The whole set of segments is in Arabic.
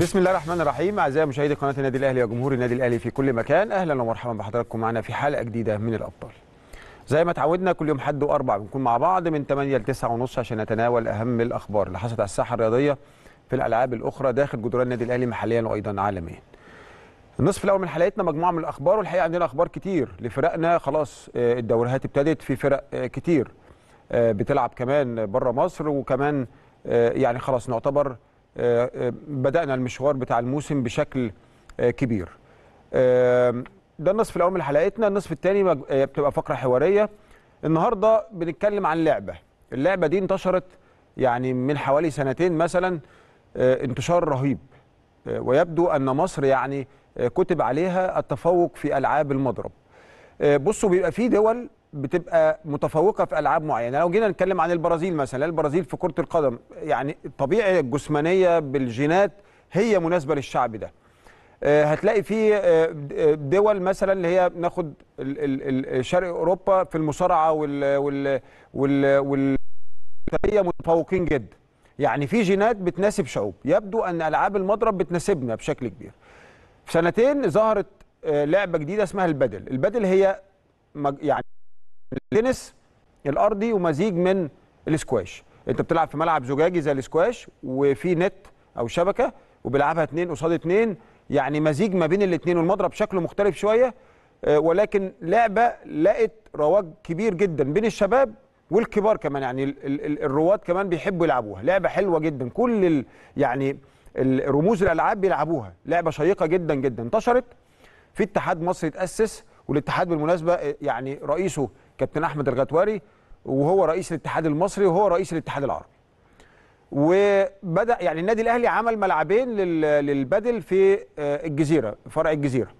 بسم الله الرحمن الرحيم. اعزائي مشاهدي قناه النادي الاهلي وجمهور النادي الاهلي في كل مكان، اهلا ومرحبا بحضراتكم معنا في حلقه جديده من الابطال. زي ما اتعودنا كل يوم حد واربع بنكون مع بعض من 8 ل 9:30 عشان نتناول اهم الاخبار اللي حصلت على الساحه الرياضيه في الالعاب الاخرى داخل جدران النادي الاهلي محليا وايضا عالميا. النصف الاول من حلقتنا مجموعه من الاخبار، والحقيقه عندنا اخبار كتير لفرقنا. خلاص الدوريات ابتدت، في فرق كتير بتلعب كمان بره مصر، وكمان يعني خلاص نعتبر بدأنا المشوار بتاع الموسم بشكل كبير. ده النصف الأول من حلقتنا. النصف الثاني بتبقى فقرة حوارية. النهاردة بنتكلم عن لعبة، اللعبة دي انتشرت يعني من حوالي سنتين مثلا انتشار رهيب، ويبدو أن مصر يعني كتب عليها التفوق في ألعاب المضرب. بصوا بيبقى في دول بتبقى متفوقه في العاب معينه. لو جينا نتكلم عن البرازيل مثلا، البرازيل في كره القدم يعني الطبيعه الجسمانيه بالجينات هي مناسبه للشعب ده. هتلاقي في دول مثلا اللي هي ناخد شرق اوروبا في المصارعه متفوقين جدا، يعني في جينات بتناسب شعوب. يبدو ان العاب المضرب بتناسبنا بشكل كبير. في سنتين ظهرت لعبه جديده اسمها البادل. البادل هي يعني التنس الارضي ومزيج من الاسكواش. انت بتلعب في ملعب زجاجي زي الاسكواش، وفي نت او شبكه، وبيلعبها 2 قصاد 2، يعني مزيج ما بين الاثنين، والمضرب شكله مختلف شويه، ولكن لعبه لقت رواج كبير جدا بين الشباب والكبار كمان، يعني الرواد كمان بيحبوا يلعبوها. لعبه حلوه جدا، كل يعني رموز الالعاب بيلعبوها. لعبه شيقه جدا جدا. انتشرت في اتحاد مصر اتاسس، والاتحاد بالمناسبه يعني رئيسه كابتن احمد الغتوري، وهو رئيس الاتحاد المصري، وهو رئيس الاتحاد العربي. وبدا يعني النادي الاهلي عمل ملعبين للبادل في الجزيره، فرع الجزيره،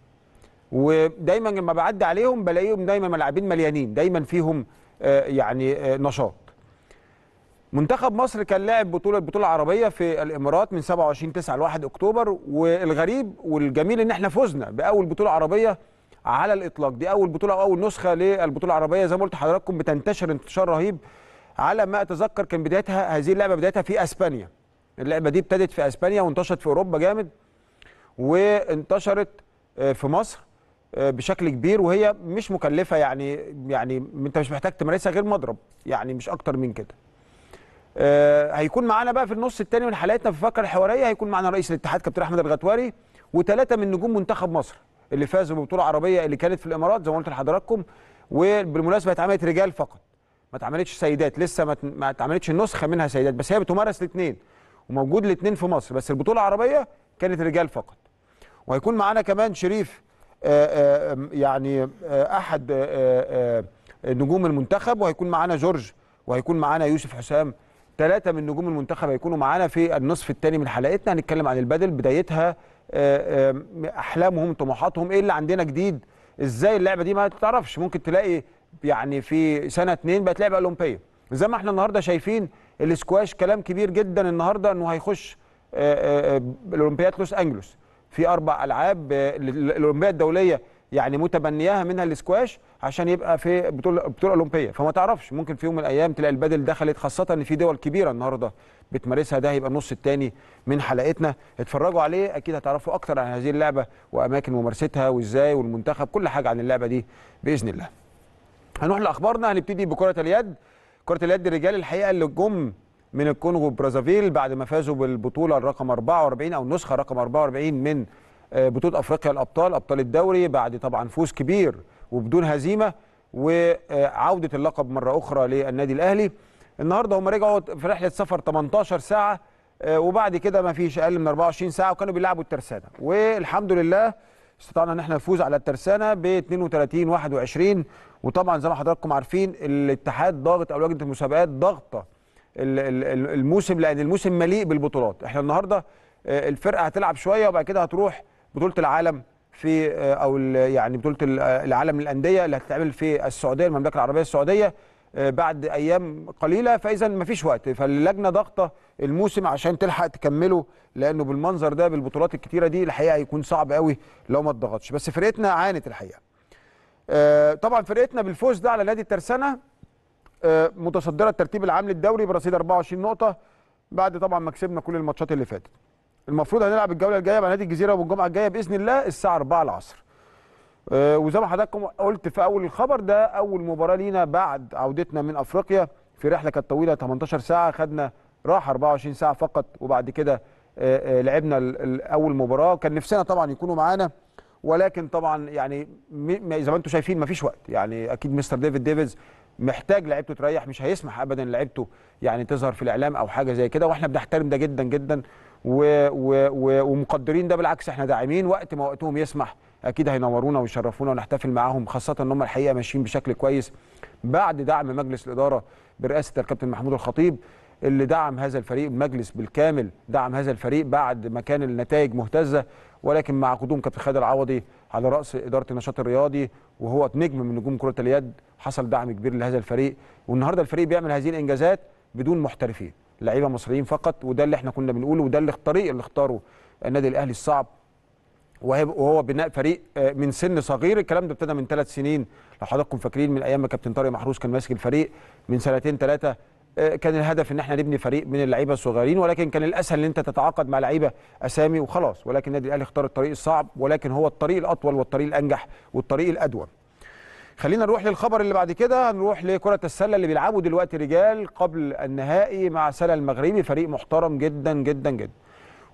ودايما لما بعدي عليهم بلاقيهم دايما ملعبين مليانين، دايما فيهم يعني نشاط. منتخب مصر كان لاعب بطوله عربيه في الامارات من 27/9 ل 1 اكتوبر، والغريب والجميل ان احنا فزنا باول بطوله عربيه على الاطلاق. دي اول بطوله واول نسخه للبطوله العربيه، زي ما قلت لحضراتكم بتنتشر انتشار رهيب. على ما اتذكر كان بدايتها هذه اللعبه في اسبانيا. اللعبه دي ابتدت في اسبانيا وانتشرت في اوروبا جامد، وانتشرت في مصر بشكل كبير، وهي مش مكلفه، يعني انت مش محتاج تمارسها غير مضرب، يعني مش اكتر من كده. هيكون معانا بقى في النص الثاني من حلقتنا في الفقره الحواريه، هيكون معانا رئيس الاتحاد كابتن احمد الغتوري، و3 من نجوم منتخب مصر اللي فازوا ببطوله عربيه اللي كانت في الامارات زي ما قلت لحضراتكم. وبالمناسبه اتعملت رجال فقط، ما اتعملتش سيدات لسه، ما اتعملتش نسخه منها سيدات، بس هي بتمارس الاثنين وموجود الاثنين في مصر، بس البطوله العربيه كانت رجال فقط. وهيكون معانا كمان شريف، يعني احد نجوم المنتخب، وهيكون معانا جورج، وهيكون معانا يوسف حسام. 3 من نجوم المنتخب هيكونوا معانا في النصف الثاني من حلقتنا. هنتكلم عن البادل، بدايتها، احلامهم، طموحاتهم، ايه اللي عندنا جديد، ازاي اللعبه دي ما تعرفش ممكن تلاقي يعني في سنه 2 بقت لعبه اولمبيه. زي ما احنا النهارده شايفين الاسكواش كلام كبير جدا النهارده انه هيخش الاولمبياد لوس انجلوس في 4 العاب، الاولمبياد الدوليه يعني متبنياها منها الاسكواش عشان يبقى في بطوله اولمبيه. فما تعرفش ممكن في يوم من الايام تلاقي البادل دخلت، خاصه ان في دول كبيره النهارده بتمارسها. ده هيبقى النص الثاني من حلقتنا، اتفرجوا عليه اكيد هتعرفوا اكتر عن هذه اللعبه واماكن ممارستها وازاي والمنتخب، كل حاجه عن اللعبه دي باذن الله. هنروح لاخبارنا. هنبتدي بكره اليد. كره اليد الرجال الحقيقه اللي جم من الكونغو برازافيل بعد ما فازوا بالبطوله الرقم 44 او النسخه رقم 44 من بطوله افريقيا الابطال، ابطال الدوري، بعد طبعا فوز كبير وبدون هزيمه وعوده اللقب مره اخرى للنادي الاهلي. النهارده هم رجعوا في رحله سفر 18 ساعه وبعد كده ما فيش اقل من 24 ساعه، وكانوا بيلعبوا الترسانه، والحمد لله استطعنا ان احنا نفوز على الترسانه ب 32-21. وطبعا زي ما حضراتكم عارفين الاتحاد ضاغط، او لجنه المسابقات ضاغطه الموسم، لان الموسم مليء بالبطولات. احنا النهارده الفرقه هتلعب شويه وبعد كده هتروح بطوله العالم في او يعني بطوله العالم للانديه اللي هتتعمل في السعوديه، المملكه العربيه السعوديه، بعد ايام قليله، فاذا مفيش وقت. فاللجنه ضاغطه الموسم عشان تلحق تكمله، لانه بالمنظر ده بالبطولات الكتيره دي الحقيقه هيكون صعب قوي لو ما اتضغطش. بس فرقتنا عانت الحقيقه. طبعا فرقتنا بالفوز ده على نادي الترسانه متصدره الترتيب العام للدوري برصيد 24 نقطه، بعد طبعا ما كسبنا كل الماتشات اللي فاتت. المفروض هنلعب الجوله الجايه مع نادي الجزيره والجمعه الجايه باذن الله الساعه 4 العصر. وزي ما حضراتكم قلت في اول الخبر ده، اول مباراه لينا بعد عودتنا من افريقيا في رحله كانت طويله 18 ساعه، خدنا راحه 24 ساعه فقط، وبعد كده لعبنا اول مباراه. كان نفسنا طبعا يكونوا معانا، ولكن طبعا يعني زي ما انتم شايفين مفيش وقت، يعني اكيد مستر ديفيد ديفيز محتاج لعيبته تريح، مش هيسمح ابدا لعيبته يعني تظهر في الاعلام او حاجه زي كده، واحنا بنحترم ده جدا جدا ومقدرين ده، بالعكس احنا داعمين. وقت ما وقتهم يسمح اكيد هينورونا ويشرفونا ونحتفل معاهم، خاصه ان هم الحقيقه ماشيين بشكل كويس بعد دعم مجلس الاداره برئاسه الكابتن محمود الخطيب اللي دعم هذا الفريق، المجلس بالكامل دعم هذا الفريق بعد ما كان النتائج مهتزه، ولكن مع قدوم كابتن خالد العوضي على راس اداره النشاط الرياضي وهو نجم من نجوم كره اليد، حصل دعم كبير لهذا الفريق، والنهارده الفريق بيعمل هذه الانجازات بدون محترفين، لعيبه مصريين فقط، وده اللي احنا كنا بنقوله، وده اللي الطريق اللي اختاره النادي الاهلي الصعب، وهو بناء فريق من سن صغير. الكلام ده ابتدى من 3 سنين لو حضراتكم فاكرين، من ايام ما كابتن طارق محروس كان ماسك الفريق من 2 3 سنين، كان الهدف ان احنا نبني فريق من اللعيبه الصغيرين، ولكن كان الاسهل ان انت تتعاقد مع لعيبه اسامي وخلاص، ولكن النادي الاهلي اختار الطريق الصعب، ولكن هو الطريق الاطول والطريق الانجح والطريق الادوم. خلينا نروح للخبر اللي بعد كده، هنروح لكره السله اللي بيلعبوا دلوقتي رجال قبل النهائي مع سله المغربي، فريق محترم جدا جدا جدا،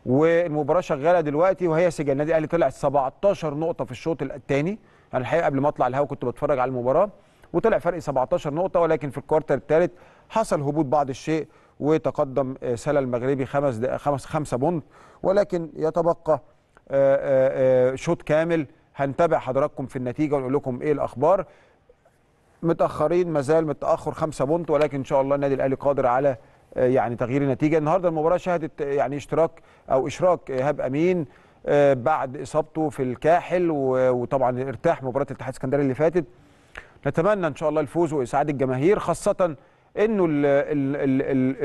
والمباراه شغاله دلوقتي، وهي سجل النادي الاهلي طلع 17 نقطه في الشوط الثاني. انا الحقيقه قبل ما اطلع الهوا كنت بتفرج على المباراه وطلع فرق 17 نقطه، ولكن في الكوارتر الثالث حصل هبوط بعض الشيء وتقدم سله المغربي 5 بونت، ولكن يتبقى شوط كامل. هنتابع حضراتكم في النتيجه ونقول لكم ايه الاخبار. متاخرين مازال متاخر 5 بونت، ولكن ان شاء الله النادي الاهلي قادر على يعني تغيير النتيجه. النهارده المباراه شهدت يعني اشراك ايهاب امين بعد اصابته في الكاحل، وطبعا ارتاح مباراه الاتحاد الاسكندري اللي فاتت. نتمنى ان شاء الله الفوز واسعاد الجماهير، خاصه انه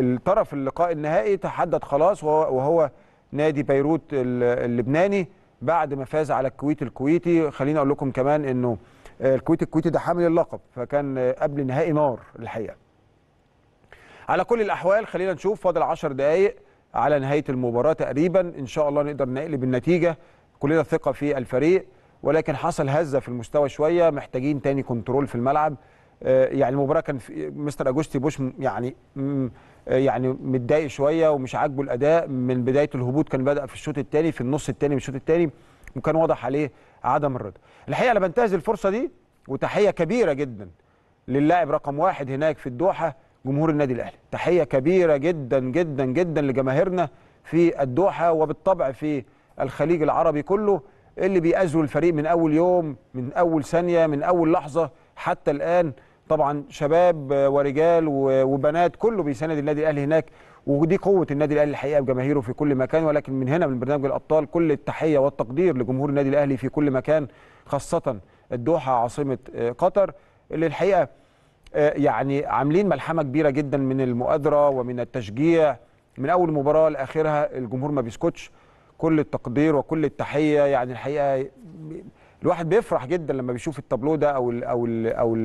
الطرف اللقاء النهائي تحدد خلاص، وهو نادي بيروت اللبناني بعد ما فاز على الكويت الكويتي. خليني اقول لكم كمان انه الكويت الكويتي ده حامل اللقب، فكان قبل النهائي نار الحقيقه. على كل الاحوال خلينا نشوف، فاضل 10 دقائق على نهايه المباراه تقريبا، ان شاء الله نقدر نقلب النتيجه، كلنا ثقه في الفريق، ولكن حصل هزه في المستوى شويه، محتاجين تاني كنترول في الملعب. يعني المباراه كان مستر اجوستي بوش يعني متضايق شويه ومش عاجبه الاداء من بدايه الهبوط، كان بدا في الشوط الثاني في النص الثاني من الشوط الثاني، وكان واضح عليه عدم الرضا. الحقيقه انا بنتهز الفرصه دي، وتحيه كبيره جدا للاعب رقم 1 هناك في الدوحه، جمهور النادي الاهلي، تحيه كبيره جدا جدا جدا لجماهيرنا في الدوحه وبالطبع في الخليج العربي كله، اللي بيأزلوا الفريق من اول يوم من اول ثانيه من اول لحظه حتى الآن. طبعا شباب ورجال وبنات كله بيساند النادي الأهلي هناك، ودي قوة النادي الأهلي الحقيقة بجماهيره في كل مكان. ولكن من هنا من برنامج الأبطال كل التحية والتقدير لجمهور النادي الأهلي في كل مكان، خاصة الدوحة عاصمة قطر، اللي الحقيقة يعني عاملين ملحمة كبيرة جدا من المؤازرة ومن التشجيع من أول مباراة لآخرها، الجمهور ما بيسكتش، كل التقدير وكل التحية. يعني الحقيقة الواحد بيفرح جدا لما بيشوف التابلو ده او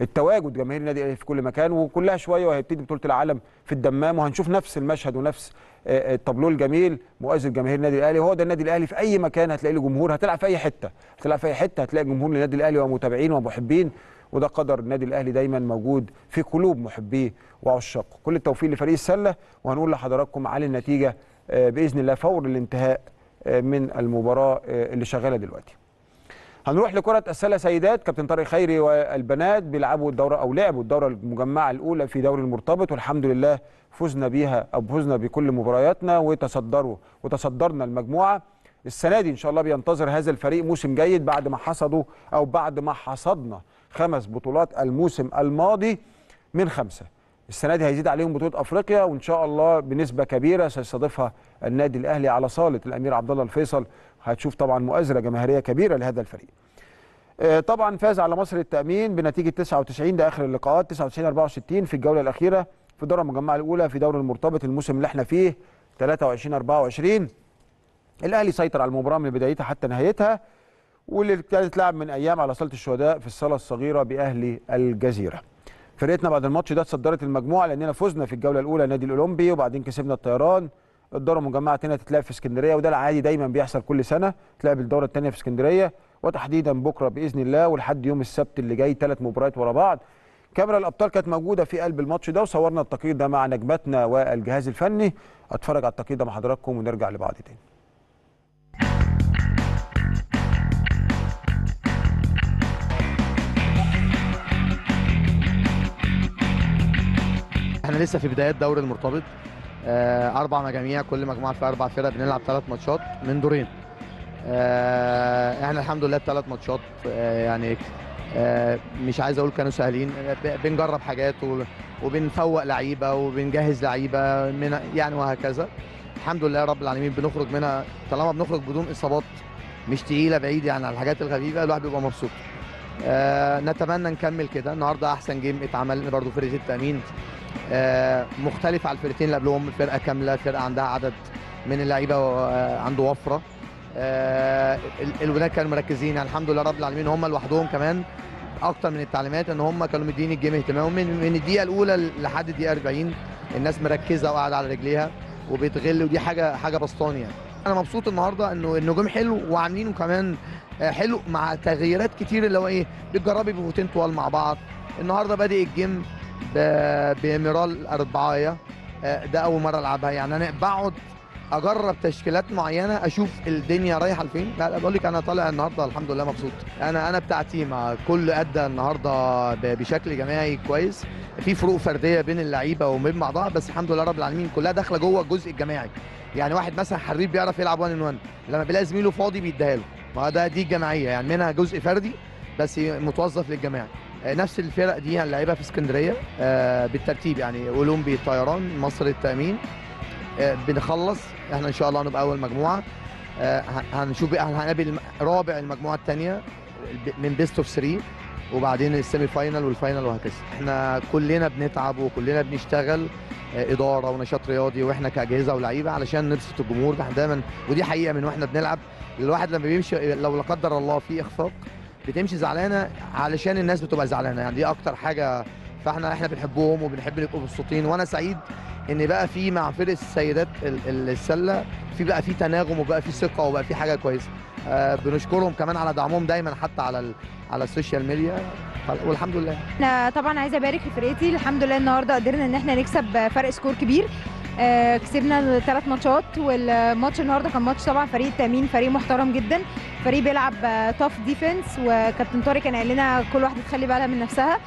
التواجد جماهير النادي الاهلي في كل مكان. وكلها شويه وهيبتدي بطوله العالم في الدمام، وهنشوف نفس المشهد ونفس التابلو الجميل مؤازر جماهير النادي الاهلي. هو ده النادي الاهلي، في اي مكان هتلاقي له جمهور، هتلعب في اي حته هتلعب في اي حته هتلاقي جمهور للنادي الاهلي ومتابعين ومحبين، وده قدر النادي الاهلي دايما موجود في قلوب محبيه وعشاقه. كل التوفيق لفريق السله، وهنقول لحضراتكم على النتيجه باذن الله فور الانتهاء من المباراه اللي شغاله دلوقتي. هنروح لكرة السلة سيدات، كابتن طارق خيري والبنات بيلعبوا الدورة أو لعبوا الدورة المجمعة الأولى في دوري المرتبط، والحمد لله فزنا بيها أو فزنا بكل مبارياتنا وتصدرنا المجموعة. السنة دي إن شاء الله بينتظر هذا الفريق موسم جيد بعد ما حصدوا أو بعد ما حصدنا 5 بطولات الموسم الماضي من 5. السنة دي هيزيد عليهم بطولة أفريقيا، وإن شاء الله بنسبة كبيرة سيستضيفها النادي الأهلي على صالة الأمير عبد الله الفيصل. هتشوف طبعا مؤازرة جماهيرية كبيرة لهذا الفريق. طبعا فاز على مصر التأمين بنتيجة 99، ده آخر اللقاءات 99-64 في الجولة الأخيرة في الدورة المجمعة الأولى في دوري المرتبط الموسم اللي احنا فيه 23-24. الأهلي سيطر على المباراة من بدايتها حتى نهايتها، واللي كانت لعب من أيام على صالة الشهداء في الصالة الصغيرة بأهلي الجزيرة. فرقتنا بعد الماتش ده اتصدرت المجموعة، لأننا فزنا في الجولة الأولى نادي الأولمبي، وبعدين كسبنا الطيران الدوره المجمعه الثانيه تتلعب في اسكندريه، وده العادي دايما بيحصل كل سنه، تلعب الدوره الثانيه في اسكندريه، وتحديدا بكره باذن الله ولحد يوم السبت اللي جاي 3 مباريات ورا بعض. كاميرا الابطال كانت موجوده في قلب الماتش ده وصورنا التقرير ده مع نجماتنا والجهاز الفني. اتفرج على التقرير ده مع حضراتكم ونرجع لبعض تاني. احنا لسه في بدايات دوري المرتبط، 4 مجاميع، كل مجموعه فيها 4 فرق، بنلعب 3 ماتشات من دورين. احنا الحمد لله ال3 ماتشات يعني مش عايز اقول كانوا سهلين، بنجرب حاجات وبنفوق لعيبه وبنجهز لعيبه يعني وهكذا. الحمد لله رب العالمين بنخرج منها، طالما بنخرج بدون اصابات مش تقيله بعيد يعني عن الحاجات الغريبه، الواحد بيبقى مبسوط. نتمنى نكمل كده. النهارده احسن جيم اتعمل برضو فرقه التامين، مختلف عن الفرقتين اللي قبلهم، فرقه كامله، فرقه عندها عدد من اللعيبه عنده وفره. الولاد كانوا مركزين يعني الحمد لله رب العالمين، هم لوحدهم كمان اكتر من التعليمات، ان هم كانوا مدين الجيم اهتمام من الدقيقه الاولى لحد الدقيقه 40، الناس مركزه وقاعده على رجليها وبتغل، ودي حاجه بسطانيه يعني. انا مبسوط النهارده انه النجوم حلو وعاملينه كمان حلو مع تغييرات كتير، اللي هو ايه بتجربي بفوتين طوال مع بعض. النهارده بادئ الجيم بميرال 4، ده اول مره العبها يعني، انا بقعد اجرب تشكيلات معينه اشوف الدنيا رايحه لفين. لا بقول لك انا طالع النهارده الحمد لله مبسوط. انا بتاع تيم، كل ادى النهارده بشكل جماعي كويس، في فروق فرديه بين اللعيبه وبين بعضها، بس الحمد لله رب العالمين كلها داخله جوه الجزء الجماعي. يعني واحد مثلا حريف بيعرف يلعب 1 on 1، لما بيلاقي زميله فاضي بيديها له، ما ده دي الجماعيه يعني، منها جزء فردي بس متوظف للجماعي. نفس الفرق دي هنلاعبها في اسكندريه بالترتيب يعني، اولمبي، الطيران، مصر، التامين. بنخلص احنا ان شاء الله نبقى اول مجموعه، هنشوف بقى هنقابل رابع المجموعه الثانيه من بيست اوف 3، وبعدين السيمي فاينال والفاينال وهكذا. احنا كلنا بنتعب وكلنا بنشتغل، اداره ونشاط رياضي واحنا كاجهزه ولاعيبه، علشان نبسط الجمهور دايما، ودي حقيقه من واحنا بنلعب. الواحد لما بيمشي لو لا قدر الله في اخفاق بتمشي زعلانه علشان الناس بتبقى زعلانه يعني، دي اكتر حاجه. فاحنا بنحبهم وبنحب نبقى مبسوطين، وانا سعيد ان بقى في مع فرقه السيدات السله في تناغم وبقى في ثقه وبقى في حاجه كويسه. بنشكرهم كمان على دعمهم دايما حتى على السوشيال ميديا، والحمد لله. انا طبعا عايزه ابارك لفرقتي، الحمد لله النهارده قدرنا ان احنا نكسب فرق سكور كبير، كسبنا 3 ماتشات، والماتش النهارده كان ماتش طبعا فريق التامين فريق محترم جدا، فريق بيلعب تاف ديفنس، وكابتن طارق كان قال لنا كل واحده تخلي بالها من نفسها.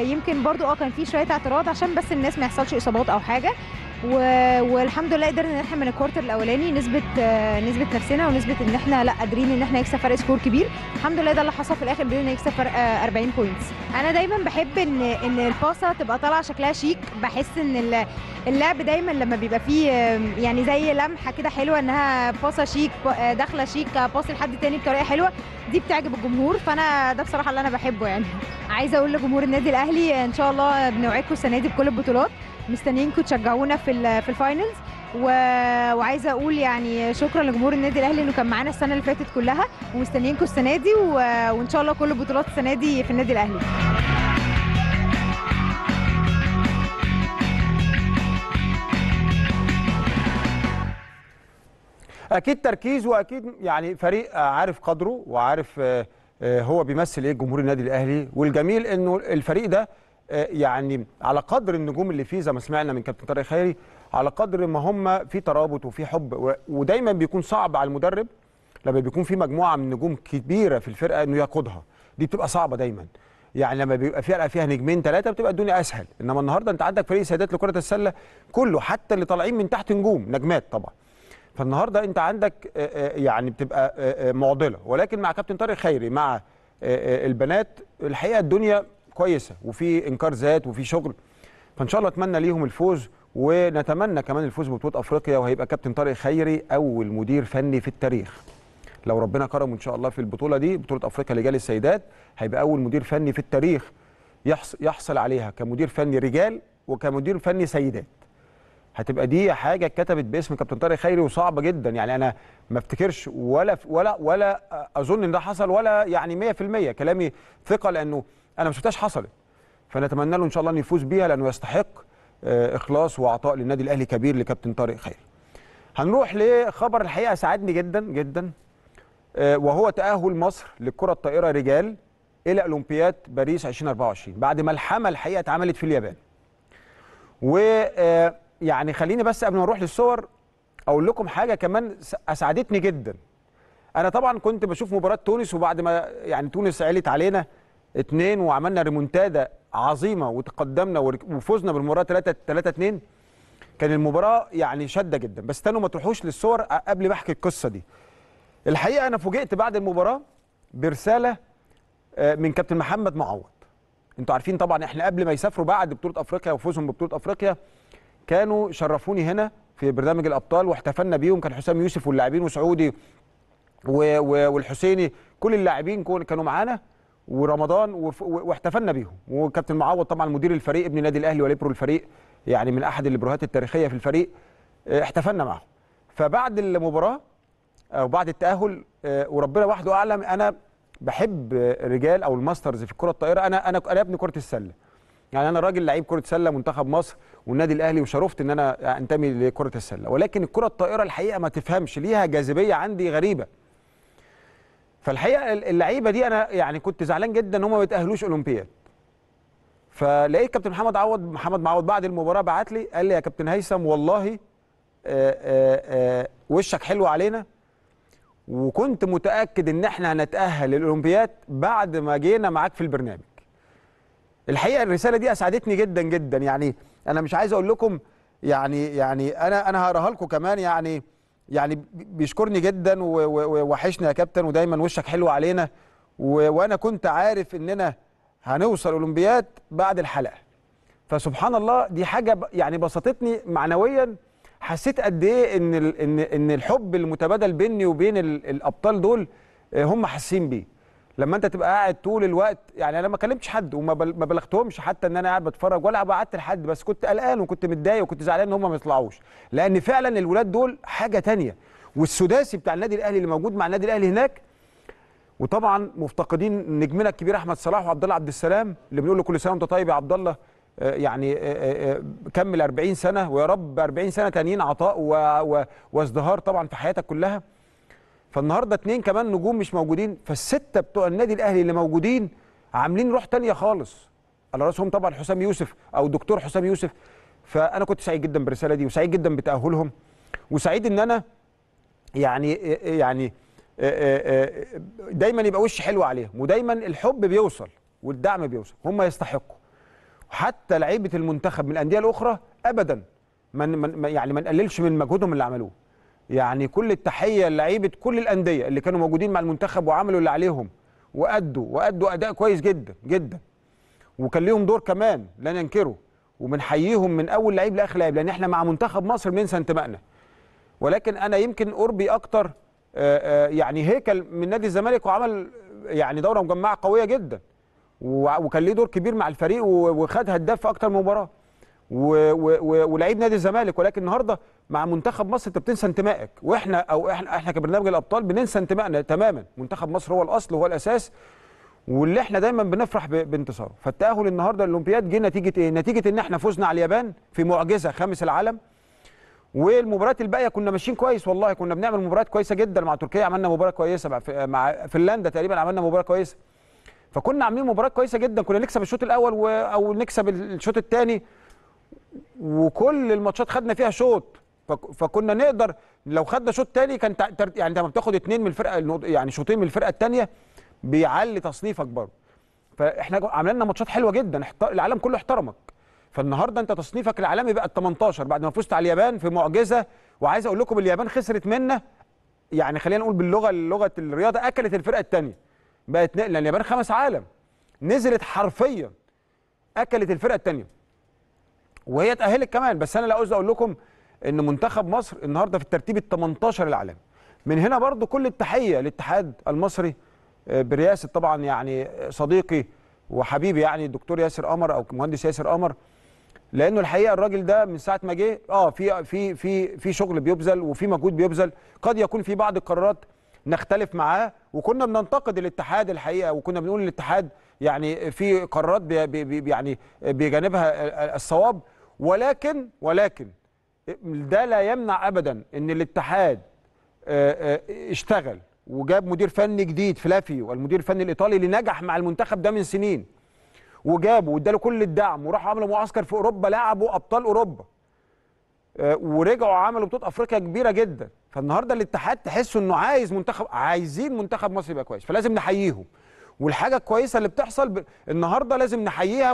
يمكن برضو كان في شويه اعتراض عشان بس الناس ما يحصلش اصابات او حاجه، والحمد لله قدرنا ان احنا من الكوارتر الاولاني نثبت نفسنا ونثبت ان احنا لا قادرين ان احنا نكسب فرق سكور كبير. الحمد لله ده اللي حصل في الاخر، بدنا نكسب فرق 40 بوينتس. انا دايما بحب ان الباصه تبقى طالعه شكلها شيك، بحس ان اللعب دايما لما بيبقى فيه يعني زي لمحه كده حلوه انها باصه شيك داخله شيك باص لحد تاني بطريقه حلوه، دي بتعجب الجمهور، فانا ده بصراحه اللي انا بحبه يعني. عايزه اقول لجمهور النادي الاهلي ان شاء الله بنوعدكم السنه دي بكل البطولات، مستنيينكم تشجعونا في الفاينلز، وعايزه اقول يعني شكرا لجمهور النادي الاهلي انه كان معانا السنه اللي فاتت كلها، ومستنيينكم السنه دي وان شاء الله كل البطولات السنه دي في النادي الاهلي. اكيد تركيز، واكيد يعني فريق عارف قدره وعارف هو بيمثل ايه جمهور النادي الاهلي، والجميل انه الفريق ده يعني على قدر النجوم اللي فيه زي ما سمعنا من كابتن طارق خيري، على قدر ما هم في ترابط وفي حب، ودايما بيكون صعب على المدرب لما بيكون في مجموعه من نجوم كبيره في الفرقه انه يقودها، دي بتبقى صعبه دايما يعني، لما بيبقى فيها 2 3 نجوم بتبقى الدنيا اسهل. انما النهارده انت عندك فريق سيدات لكره السله كله، حتى اللي طالعين من تحت نجمات طبعا، فالنهارده انت عندك يعني بتبقى معضله، ولكن مع كابتن طارق خيري مع البنات الحقيقه الدنيا كويسه، وفي انكار ذات وفي شغل، فان شاء الله اتمنى ليهم الفوز، ونتمنى كمان الفوز ببطوله افريقيا، وهيبقى كابتن طارق خيري اول مدير فني في التاريخ لو ربنا كرمه ان شاء الله في البطوله دي، بطوله افريقيا اللي جايه للسيدات، هيبقى اول مدير فني في التاريخ يحصل عليها كمدير فني رجال وكمدير فني سيدات. هتبقى دي حاجه اتكتبت باسم كابتن طارق خيري وصعبه جدا يعني، انا ما افتكرش ولا اظن ان ده حصل، ولا يعني 100% كلامي ثقه، لانه انا ما شفتهاش حصلت، فنتمنى له ان شاء الله ان يفوز بيها، لانه يستحق اخلاص وعطاء للنادي الاهلي كبير لكابتن طارق خيري. هنروح لخبر الحقيقه ساعدني جدا جدا، وهو تأهل مصر للكرة الطائرة رجال إلى أولمبياد باريس 2024 بعد ملحمة الحقيقة اتعملت في اليابان. ويعني خليني بس قبل ما نروح للصور أقول لكم حاجة كمان أسعدتني جدا. أنا طبعا كنت بشوف مباراة تونس، وبعد ما يعني تونس علت علينا 2 وعملنا ريمونتادا عظيمة وتقدمنا وفزنا بالمباراة 3-2، كان المباراة يعني شدة جدا. بس استنوا ما تروحوش للصور قبل ما أحكي القصة دي. الحقيقة أنا فوجئت بعد المباراة برسالة من كابتن محمد معوض. أنتوا عارفين طبعًا إحنا قبل ما يسافروا بعد بطولة أفريقيا وفوزهم ببطولة أفريقيا كانوا شرفوني هنا في برنامج الأبطال واحتفلنا بيهم، كان حسام يوسف واللاعبين وسعودي والحسيني، كل اللاعبين كانوا معانا ورمضان واحتفلنا بيهم. وكابتن معوض طبعًا مدير الفريق ابن نادي الأهلي وليبرو الفريق، يعني من أحد البروهات التاريخية في الفريق، احتفلنا معهم. فبعد المباراة وبعد التأهل وربنا وحده أعلم، أنا بحب الرجال أو الماسترز في الكرة الطائرة. أنا ابن كرة السلة، يعني أنا راجل لعيب كرة سلة منتخب مصر والنادي الأهلي، وشرفت إن أنا أنتمي لكرة السلة. ولكن الكرة الطائرة الحقيقة ما تفهمش، ليها جاذبية عندي غريبة. فالحقيقة اللعيبة دي أنا يعني كنت زعلان جدا إن هم ما يتأهلوش أولمبياد. فلقيت كابتن محمد معوض بعد المباراة بعت لي قال لي يا كابتن هيثم والله وشك حلو علينا، وكنت متأكد إن إحنا هنتأهل للأولمبياد بعد ما جينا معاك في البرنامج. الحقيقة الرسالة دي أسعدتني جدا جدا، يعني أنا مش عايز أقول لكم، يعني أنا هقراها لكم كمان. يعني بيشكرني جدا ووحشنا يا كابتن ودايما وشك حلو علينا، وأنا كنت عارف إننا هنوصل أولمبياد بعد الحلقة. فسبحان الله دي حاجة يعني بسطتني معنويا، حسيت قد ايه ان الحب المتبادل بيني وبين الابطال دول هم حاسين بيه. لما انت تبقى قاعد طول الوقت، يعني انا ما كلمتش حد وما بلغتهمش حتى ان انا قاعد بتفرج ولا بعت لحد، بس كنت قلقان وكنت متضايق وكنت زعلان ان هم ما يطلعوش، لان فعلا الولاد دول حاجه ثانيه. والسداسي بتاع النادي الاهلي اللي موجود مع النادي الاهلي هناك، وطبعا مفتقدين نجمنا الكبير احمد صلاح وعبد الله عبد السلام اللي بنقول له كل سنه وانت طيب يا عبد الله، يعني كمل 40 سنة ويا رب 40 سنة تانيين عطاء وازدهار طبعا في حياتك كلها. فالنهاردة 2 كمان نجوم مش موجودين، فال6 بتوع النادي الأهلي اللي موجودين عاملين روح تانية خالص، على رأسهم طبعا حسام يوسف أو دكتور حسام يوسف. فأنا كنت سعيد جدا بالرسالة دي، وسعيد جدا بتأهلهم، وسعيد إن أنا يعني دايما يبقى وش حلو عليهم، ودايما الحب بيوصل والدعم بيوصل، هم يستحقوا. حتى لعيبه المنتخب من الانديه الاخرى ابدا ما نقللش من مجهودهم اللي عملوه، يعني كل التحيه لعيبه كل الانديه اللي كانوا موجودين مع المنتخب وعملوا اللي عليهم وادوا اداء كويس جدا جدا، وكان ليهم دور كمان لا ننكره، وبنحييهم من اول لعيب لاخر لعيب، لان احنا مع منتخب مصر بننسى انتمائنا. ولكن انا يمكن قربي اكتر يعني هيكل من نادي الزمالك، وعمل يعني دوره مجمعه قويه جدا وكان ليه دور كبير مع الفريق وخد هداف في اكتر من مباراه ولعيب نادي الزمالك. ولكن النهارده مع منتخب مصر انت بتنسى انتمائك، واحنا او احنا كبرنامج الابطال بننسى انتمائنا تماما. منتخب مصر هو الاصل وهو الاساس، واللي احنا دايما بنفرح بانتصاره. فالتاهل النهارده للاولمبياد جه نتيجه ايه؟ نتيجه ان احنا فزنا على اليابان في معجزه خامس العالم، والمباريات الباقيه كنا ماشيين كويس، والله كنا بنعمل مباريات كويسه جدا. مع تركيا عملنا مباراه كويسه، مع فنلندا تقريبا عملنا مباراه كويسه، فكنا عاملين مباراه كويسه جدا، كنا نكسب الشوط الاول او نكسب الشوط الثاني، وكل الماتشات خدنا فيها شوط، فكنا نقدر لو خدنا شوط ثاني كان يعني انت لما بتاخد 2 من الفرقه، يعني شوطين من الفرقه الثانيه بيعلي تصنيفك برضه. فاحنا عملنا ماتشات حلوه جدا، العالم كله احترمك. فالنهارده انت تصنيفك العالمي بقى ال18 بعد ما فزت على اليابان في معجزه. وعايز اقول لكم اليابان خسرت منا، يعني خلينا نقول باللغه الرياضه اكلت الفرقه الثانيه، بقت نقله. اليابان خمس عالم، نزلت حرفيا اكلت الفرقه الثانيه وهي اتاهلت كمان. بس انا لا عاوز اقول لكم ان منتخب مصر النهارده في الترتيب ال18 العالمي. من هنا برضو كل التحيه للاتحاد المصري برئاسه طبعا يعني صديقي وحبيبي يعني الدكتور ياسر قمر او المهندس ياسر قمر، لانه الحقيقه الراجل ده من ساعه ما جه في في في في شغل بيبذل وفي مجهود بيبذل. قد يكون في بعض القرارات نختلف معاه، وكنا بننتقد الاتحاد الحقيقه، وكنا بنقول الاتحاد يعني في قرارات بي بي يعني بيجانبها الصواب. ولكن ده لا يمنع ابدا ان الاتحاد اشتغل وجاب مدير فني جديد فلافيو، المدير الفني الايطالي اللي نجح مع المنتخب ده من سنين، وجابه واداله كل الدعم، وراحوا عملوا معسكر في اوروبا، لعبوا ابطال اوروبا ورجعوا عملوا بطوله افريقيا كبيره جدا. فالنهارده الاتحاد تحس انه عايز منتخب، عايزين منتخب مصر يبقى كويس، فلازم نحييهم. والحاجه الكويسه اللي بتحصل النهارده لازم نحييها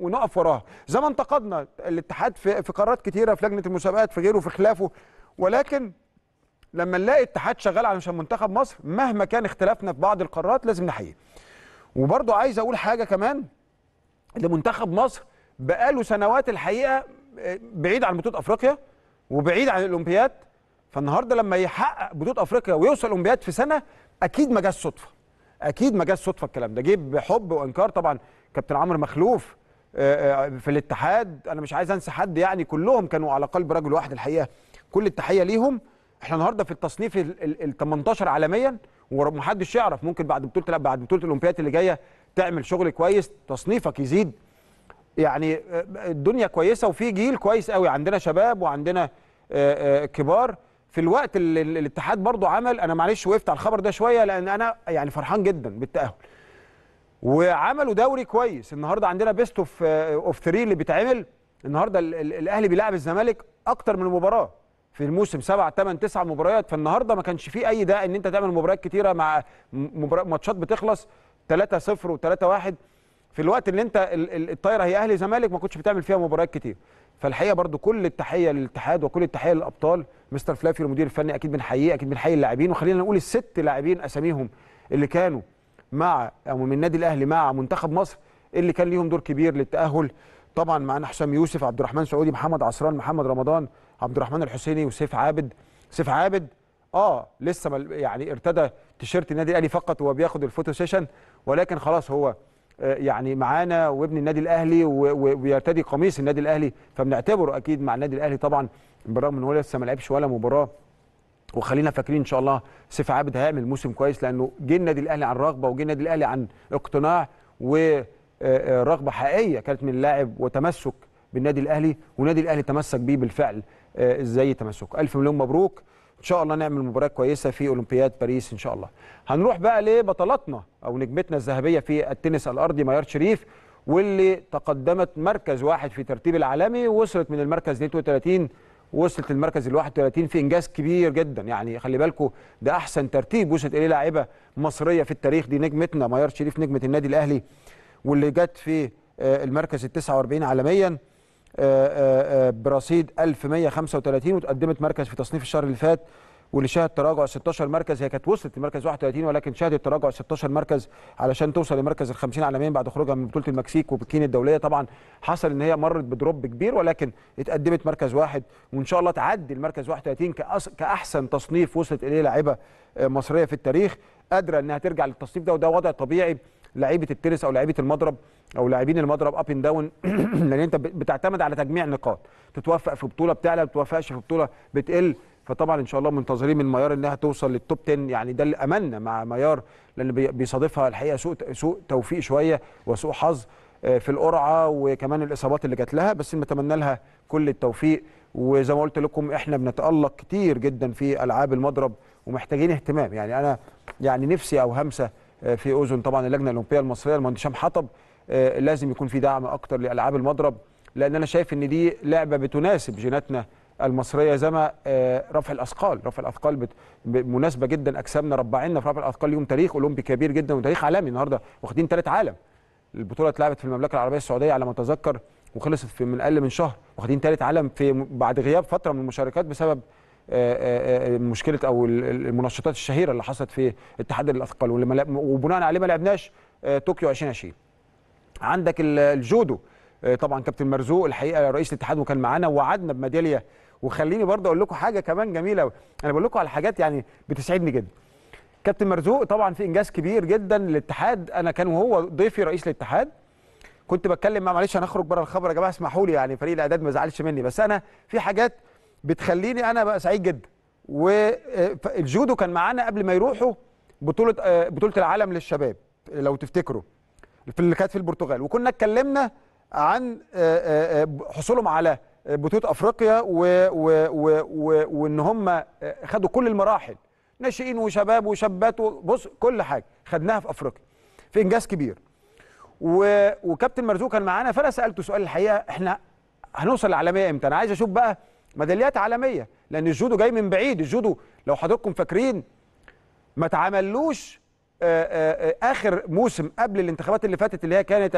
ونقف وراها، زي ما انتقدنا الاتحاد في قرارات كتيره في لجنه المسابقات في غيره في خلافه، ولكن لما نلاقي اتحاد شغال علشان منتخب مصر مهما كان اختلافنا في بعض القرارات لازم نحييه. وبرضه عايز اقول حاجه كمان لمنتخب مصر، بقاله سنوات الحقيقه بعيد عن بطوله افريقيا وبعيد عن الاولمبياد، فالنهارده لما يحقق بطوله افريقيا ويوصل اولمبياد في سنه اكيد ما جاش صدفه، اكيد ما جاش صدفه. الكلام ده جه بحب وانكار طبعا كابتن عمرو مخلوف في الاتحاد، انا مش عايز انسى حد يعني، كلهم كانوا على قلب رجل واحد الحقيقه، كل التحيه ليهم. احنا النهارده في التصنيف ال 18 عالميا، ومحدش يعرف، ممكن بعد بطوله الاولمبياد اللي جايه تعمل شغل كويس، تصنيفك يزيد، يعني الدنيا كويسه وفي جيل كويس قوي، عندنا شباب وعندنا كبار. في الوقت اللي الاتحاد برضو عمل، انا معلش وقفت على الخبر ده شويه لان انا يعني فرحان جدا بالتاهل، وعملوا دوري كويس. النهارده عندنا بيست اوف 3 اللي بيتعمل، النهارده الاهلي بيلعب الزمالك اكتر من مباراه في الموسم، 7 8 9 مباريات. فالنهارده ما كانش فيه اي داعي ان انت تعمل مباريات كتيره مع ماتشات بتخلص 3-0 و3-1 في الوقت اللي انت الطايره هي اهلي زمالك، ما كنتش بتعمل فيها مباريات كتير. فالحقيقه برضو كل التحيه للاتحاد وكل التحيه للابطال، مستر فلافي المدير الفني اكيد بنحييه، اكيد بنحيي اللاعبين، وخلينا نقول الست لاعبين اساميهم اللي كانوا مع او من النادي الاهلي مع منتخب مصر اللي كان ليهم دور كبير للتاهل. طبعا معانا حسام يوسف، عبد الرحمن سعودي، محمد عصران، محمد رمضان، عبد الرحمن الحسيني، وسيف عابد. سيف عابد لسه يعني ارتدى تيشيرت النادي الاهلي فقط وهو بياخد الفوتو سيشن، ولكن خلاص هو يعني معانا وابن النادي الاهلي ويرتدي قميص النادي الاهلي، فبنعتبره اكيد مع النادي الاهلي طبعا، بالرغم ان هو لسه ما لعبش ولا مباراه. وخلينا فاكرين ان شاء الله سيف عابد هيعمل موسم كويس، لانه جه النادي الاهلي عن رغبه، وجه النادي الاهلي عن اقتناع ورغبه حقيقيه كانت من اللاعب، وتمسك بالنادي الاهلي، والنادي الاهلي تمسك بيه بالفعل زي تمسكه. الف مليون مبروك، ان شاء الله نعمل مباراه كويسه في اولمبياد باريس ان شاء الله. هنروح بقى لبطلتنا او نجمتنا الذهبيه في التنس الارضي، ماير شريف، واللي تقدمت مركز واحد في ترتيب العالمي، وصلت من المركز 32 وصلت للمركز ال 31 في انجاز كبير جدا. يعني خلي بالكم ده احسن ترتيب وصلت اليه لاعبه مصريه في التاريخ، دي نجمتنا ماير شريف نجمه النادي الاهلي، واللي جت في المركز ال 49 عالميا برصيد 1135، وتقدمت مركز في تصنيف الشهر اللي فات، واللي شهد تراجع 16 مركز. هي كانت وصلت لمركز 31 ولكن شهدت تراجع 16 مركز علشان توصل لمركز ال 50 عالميا بعد خروجها من بطوله المكسيك وبكين الدوليه. طبعا حصل ان هي مرت بدروب كبير، ولكن اتقدمت مركز واحد، وان شاء الله تعدي المركز 31 كاحسن تصنيف وصلت اليه لاعبه مصريه في التاريخ، قادره انها ترجع للتصنيف ده. وده وضع طبيعي لعيبه التنس او لعيبه المضرب او لاعبين المضرب اب اند داون لان انت بتعتمد على تجميع نقاط، تتوفق في بطوله بتعلى، ما بتتوفقش في بطوله بتقل. فطبعا ان شاء الله منتظرين من ميار انها توصل للتوب 10، يعني ده اللي املنا مع ميار، لان بيصادفها الحقيقه سوء توفيق شويه وسوء حظ في القرعه وكمان الاصابات اللي جات لها، بس نتمنى لها كل التوفيق. وزي ما قلت لكم احنا بنتالق كتير جدا في العاب المضرب ومحتاجين اهتمام، يعني انا يعني نفسي او همسه في اذن طبعا اللجنه الاولمبيه المصريه المهندس هشام حطب، لازم يكون في دعم اكتر لالعاب المضرب، لان انا شايف ان دي لعبه بتناسب جيناتنا المصريه، زي ما رفع الاثقال مناسبه جدا. اجسامنا ربعنا في رفع الاثقال ليهم تاريخ اولمبي كبير جدا وتاريخ عالمي، النهارده واخدين 3 عالم. البطوله اتلعبت في المملكه العربيه السعوديه على ما اتذكر وخلصت في من اقل من شهر، واخدين 3 عالم في بعد غياب فتره من المشاركات بسبب مشكله او المنشطات الشهيره اللي حصلت في اتحاد الاثقال، وبناء عليه ما لعبناش طوكيو 2020. عندك الجودو، طبعا كابتن مرزوق الحقيقه رئيس الاتحاد وكان معانا ووعدنا بميداليه. وخليني برضه اقول لكم حاجه كمان جميله، انا بقول لكم على حاجات يعني بتسعدني جدا. كابتن مرزوق طبعا في انجاز كبير جدا للاتحاد، انا كان وهو ضيفي رئيس الاتحاد كنت بتكلم معاه، معلش هنخرج بره الخبر يا جماعه اسمحوا لي، يعني فريق الاعداد ما زعلش مني، بس انا في حاجات بتخليني انا بقى سعيد جدا. والجودو كان معانا قبل ما يروحوا بطوله العالم للشباب لو تفتكروا اللي كانت في البرتغال، وكنا اتكلمنا عن حصولهم على بطوله افريقيا وان هم خدوا كل المراحل، ناشئين وشباب وشابات، بص كل حاجه خدناها في افريقيا، في انجاز كبير. وكابتن مرزوق كان معانا، فانا سالته سؤال الحقيقه، احنا هنوصل للعالميه امتى؟ انا عايز اشوف بقى ميداليات عالميه، لان الجودو جاي من بعيد. الجودو لو حضراتكم فاكرين ما اتعملوش اخر موسم قبل الانتخابات اللي فاتت اللي هي كانت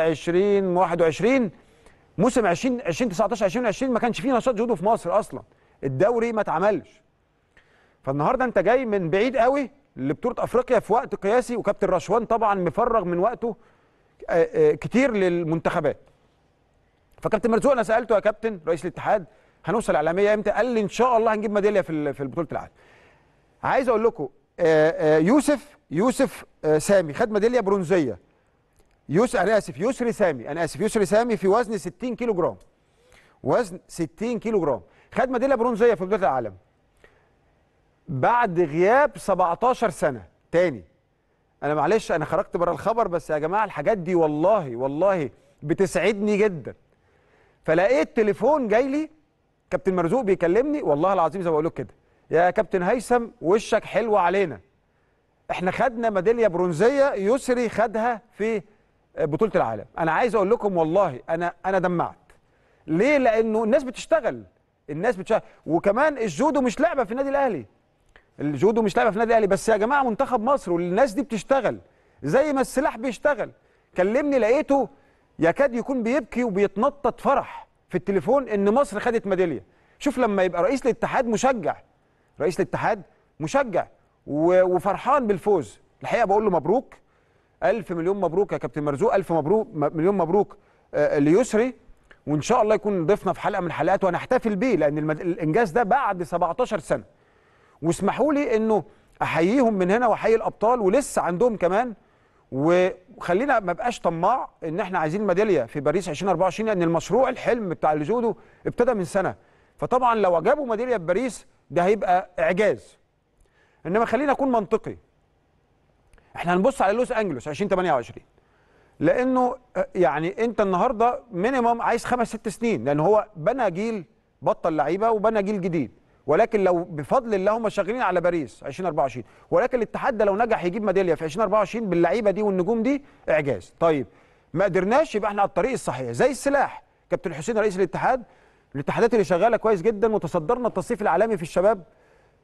2021، موسم 2019 2020 ما كانش فيه نشاط جودو في مصر اصلا، الدوري ما اتعملش. فالنهارده انت جاي من بعيد قوي لبطوله افريقيا في وقت قياسي، وكابتن رشوان طبعا مفرغ من وقته كتير للمنتخبات. فكابتن مرزوق انا سالته يا كابتن رئيس الاتحاد هنوصل العالميه امتى؟ قال لي ان شاء الله هنجيب ميداليه في بطوله العالم. عايز اقول لكم يوسف سامي خد ميداليه برونزيه. يسري سامي في وزن 60 كيلو جرام. وزن 60 كيلو جرام، خد ميداليه برونزيه في بطوله العالم. بعد غياب 17 سنه تاني. انا معلش انا خرجت بره الخبر، بس يا جماعه الحاجات دي والله والله بتسعدني جدا. فلقيت تليفون جاي لي كابتن مرزوق بيكلمني، والله العظيم زي ما بقول لك كده، يا كابتن هيثم وشك حلو علينا، احنا خدنا ميداليه برونزيه، يسري خدها في بطوله العالم. انا عايز اقول لكم والله انا دمعت. ليه؟ لانه الناس بتشتغل، وكمان الجودو مش لعبه في النادي الاهلي. بس يا جماعه منتخب مصر والناس دي بتشتغل زي ما السلاح بيشتغل. كلمني لقيته يكاد يكون بيبكي وبيتنطط فرح في التليفون ان مصر خدت ميداليه. شوف لما يبقى رئيس الاتحاد مشجع، وفرحان بالفوز. الحقيقه بقول له مبروك، الف مليون مبروك يا كابتن مرزوق، الف مبروك مليون مبروك ليسري، وان شاء الله يكون ضيفنا في حلقه من الحلقات وهنحتفل بيه، لان الانجاز ده بعد 17 سنه. واسمحوا لي انه احييهم من هنا واحيي الابطال، ولسه عندهم كمان. وخلينا ما بقاش طماع ان احنا عايزين ميداليه في باريس 2024، لان المشروع الحلم بتاع الجودو ابتدى من سنه، فطبعا لو جابوا ميداليه في باريس ده هيبقى اعجاز. انما خلينا اكون منطقي، احنا هنبص على لوس انجلوس 2028، لانه يعني انت النهارده مينيمم عايز 5 6 سنين، لان هو بنى جيل، بطل لعيبه وبنى جيل جديد. ولكن لو بفضل الله هم شغالين على باريس 2024، ولكن الاتحاد ده لو نجح يجيب ميداليه في 2024 باللعيبه دي والنجوم دي اعجاز. طيب ما قدرناش، يبقى احنا على الطريق الصحيح زي السلاح. كابتن حسين رئيس الاتحادات اللي شغاله كويس جدا، وتصدرنا التصنيف العالمي في الشباب،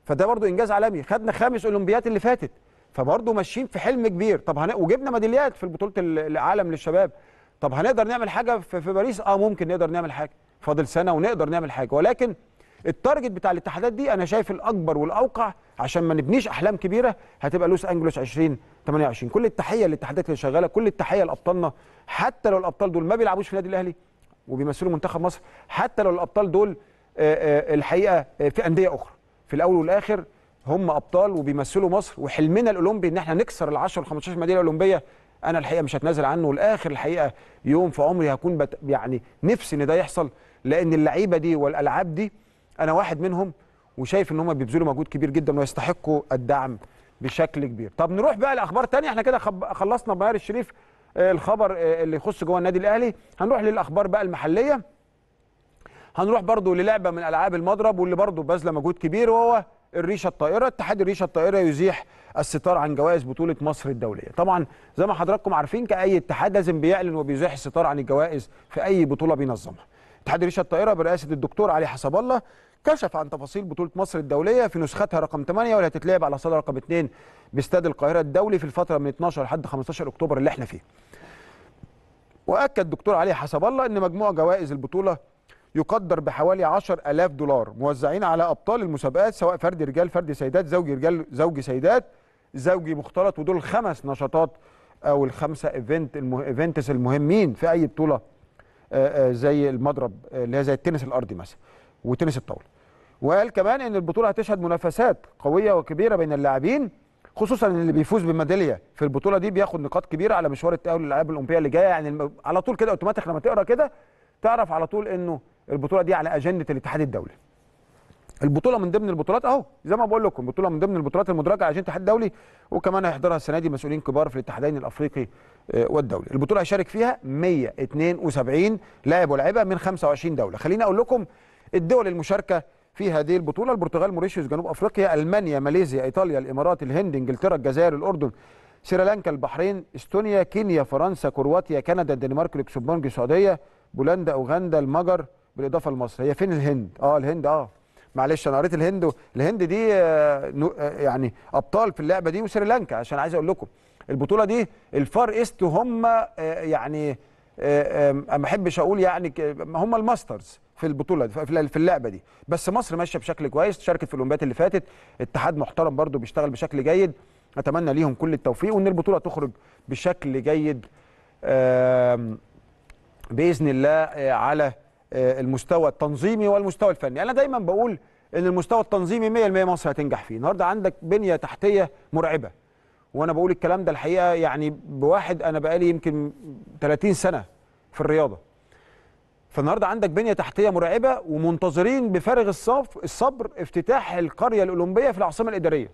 فده برضو انجاز عالمي. خدنا 5 اولمبيات اللي فاتت، فبرضه ماشيين في حلم كبير. طب وجبنا ميداليات في بطوله العالم للشباب. طب هنقدر نعمل حاجه في باريس؟ ممكن نقدر نعمل حاجه، فاضل سنه ونقدر نعمل حاجه. ولكن التارجت بتاع الاتحادات دي انا شايف الاكبر والاوقع، عشان ما نبنيش احلام كبيره، هتبقى لوس انجلوس 2028. كل التحيه للاتحادات اللي شغاله، كل التحيه لابطالنا، حتى لو الابطال دول ما بيلعبوش في النادي الاهلي وبيمثلوا منتخب مصر، حتى لو الابطال دول الحقيقه في انديه اخرى، في الاول والاخر هم ابطال وبيمثلوا مصر. وحلمنا الاولمبي ان احنا نكسر ال10 وال15 ميداليه اولمبيه، انا الحقيقه مش هتنازل عنه لاخر الحقيقه يوم في عمري. هكون يعني نفسي ان ده يحصل، لان اللعيبه دي والالعاب دي انا واحد منهم، وشايف ان هم بيبذلوا مجهود كبير جدا ويستحقوا الدعم بشكل كبير. طب نروح بقى لاخبار ثانيه، احنا كده خلصنا ماير شريف الخبر اللي يخص جوه النادي الاهلي. هنروح للاخبار بقى المحليه، هنروح برضو للعبه من العاب المضرب واللي برضو باذله مجهود كبير، وهو الريشه الطائره. اتحاد الريشه الطائره يزيح الستار عن جوائز بطوله مصر الدوليه. طبعا زي ما حضراتكم عارفين، كاي اتحاد لازم بيعلن وبيزيح الستار عن الجوائز في اي بطوله بينظمها. اتحاد الريشه الطائره برئاسه الدكتور علي حساب الله كشف عن تفاصيل بطوله مصر الدوليه في نسختها رقم 8، واللي هتتلعب على صاله رقم 2 باستاد القاهره الدولي في الفتره من 12 لحد 15 اكتوبر اللي احنا فيه. واكد الدكتور علي حساب الله ان مجموع جوائز البطوله يقدر بحوالي 10,000 دولار، موزعين على أبطال المسابقات، سواء فردي رجال، فردي سيدات، زوجي رجال، زوجي سيدات، زوجي مختلط، ودول ال5 نشاطات أو ال5 إيفنتس المهمين في أي بطولة زي المضرب اللي هي زي التنس الأرضي مثلا وتنس الطاولة. وقال كمان إن البطولة هتشهد منافسات قوية وكبيرة بين اللاعبين، خصوصا إن اللي بيفوز بميدالية في البطولة دي بياخد نقاط كبيرة على مشوار التأهل للألعاب الأولمبية اللي جاية. يعني على طول كده أوتوماتيك لما تقرأ كده تعرف على طول إنه البطوله دي على اجنده الاتحاد الدولي. البطوله من ضمن البطولات اهو، زي ما بقول لكم، بطوله من ضمن البطولات المدرجه على اجنده الاتحاد الدولي، وكمان هيحضرها السنه دي مسؤولين كبار في الاتحادين الافريقي والدولي. البطوله هيشارك فيها 172 لاعب ولاعيبه من 25 دوله. خليني اقول لكم الدول المشاركه في هذه البطوله: البرتغال، موريشيوس، جنوب افريقيا، المانيا، ماليزيا، ايطاليا، الامارات، الهند، انجلترا، الجزائر، الاردن، سريلانكا، البحرين، استونيا، كينيا، فرنسا، كرواتيا، كندا، الدنمارك، لوكسمبورغ، السعوديه، بولندا، اوغندا، المجر، بالاضافه لمصر. هي فين الهند؟ الهند معلش انا قريت الهند. الهند دي يعني ابطال في اللعبه دي، وسريلانكا. عشان عايز اقول لكم البطوله دي الفار ايست هم يعني ما احبش اقول يعني هم الماسترز في البطوله في اللعبه دي. بس مصر ماشيه بشكل كويس، شاركت في الاولمبياد اللي فاتت، اتحاد محترم برضو بيشتغل بشكل جيد. اتمنى ليهم كل التوفيق وان البطوله تخرج بشكل جيد باذن الله على المستوى التنظيمي والمستوى الفني. انا دايما بقول ان المستوى التنظيمي 100% مصر هتنجح فيه. النهارده عندك بنيه تحتيه مرعبه، وانا بقول الكلام ده الحقيقه يعني بواحد انا بقالي يمكن 30 سنه في الرياضه. فالنهارده عندك بنيه تحتيه مرعبه، ومنتظرين بفارغ الصبر افتتاح القريه الاولمبيه في العاصمه الاداريه.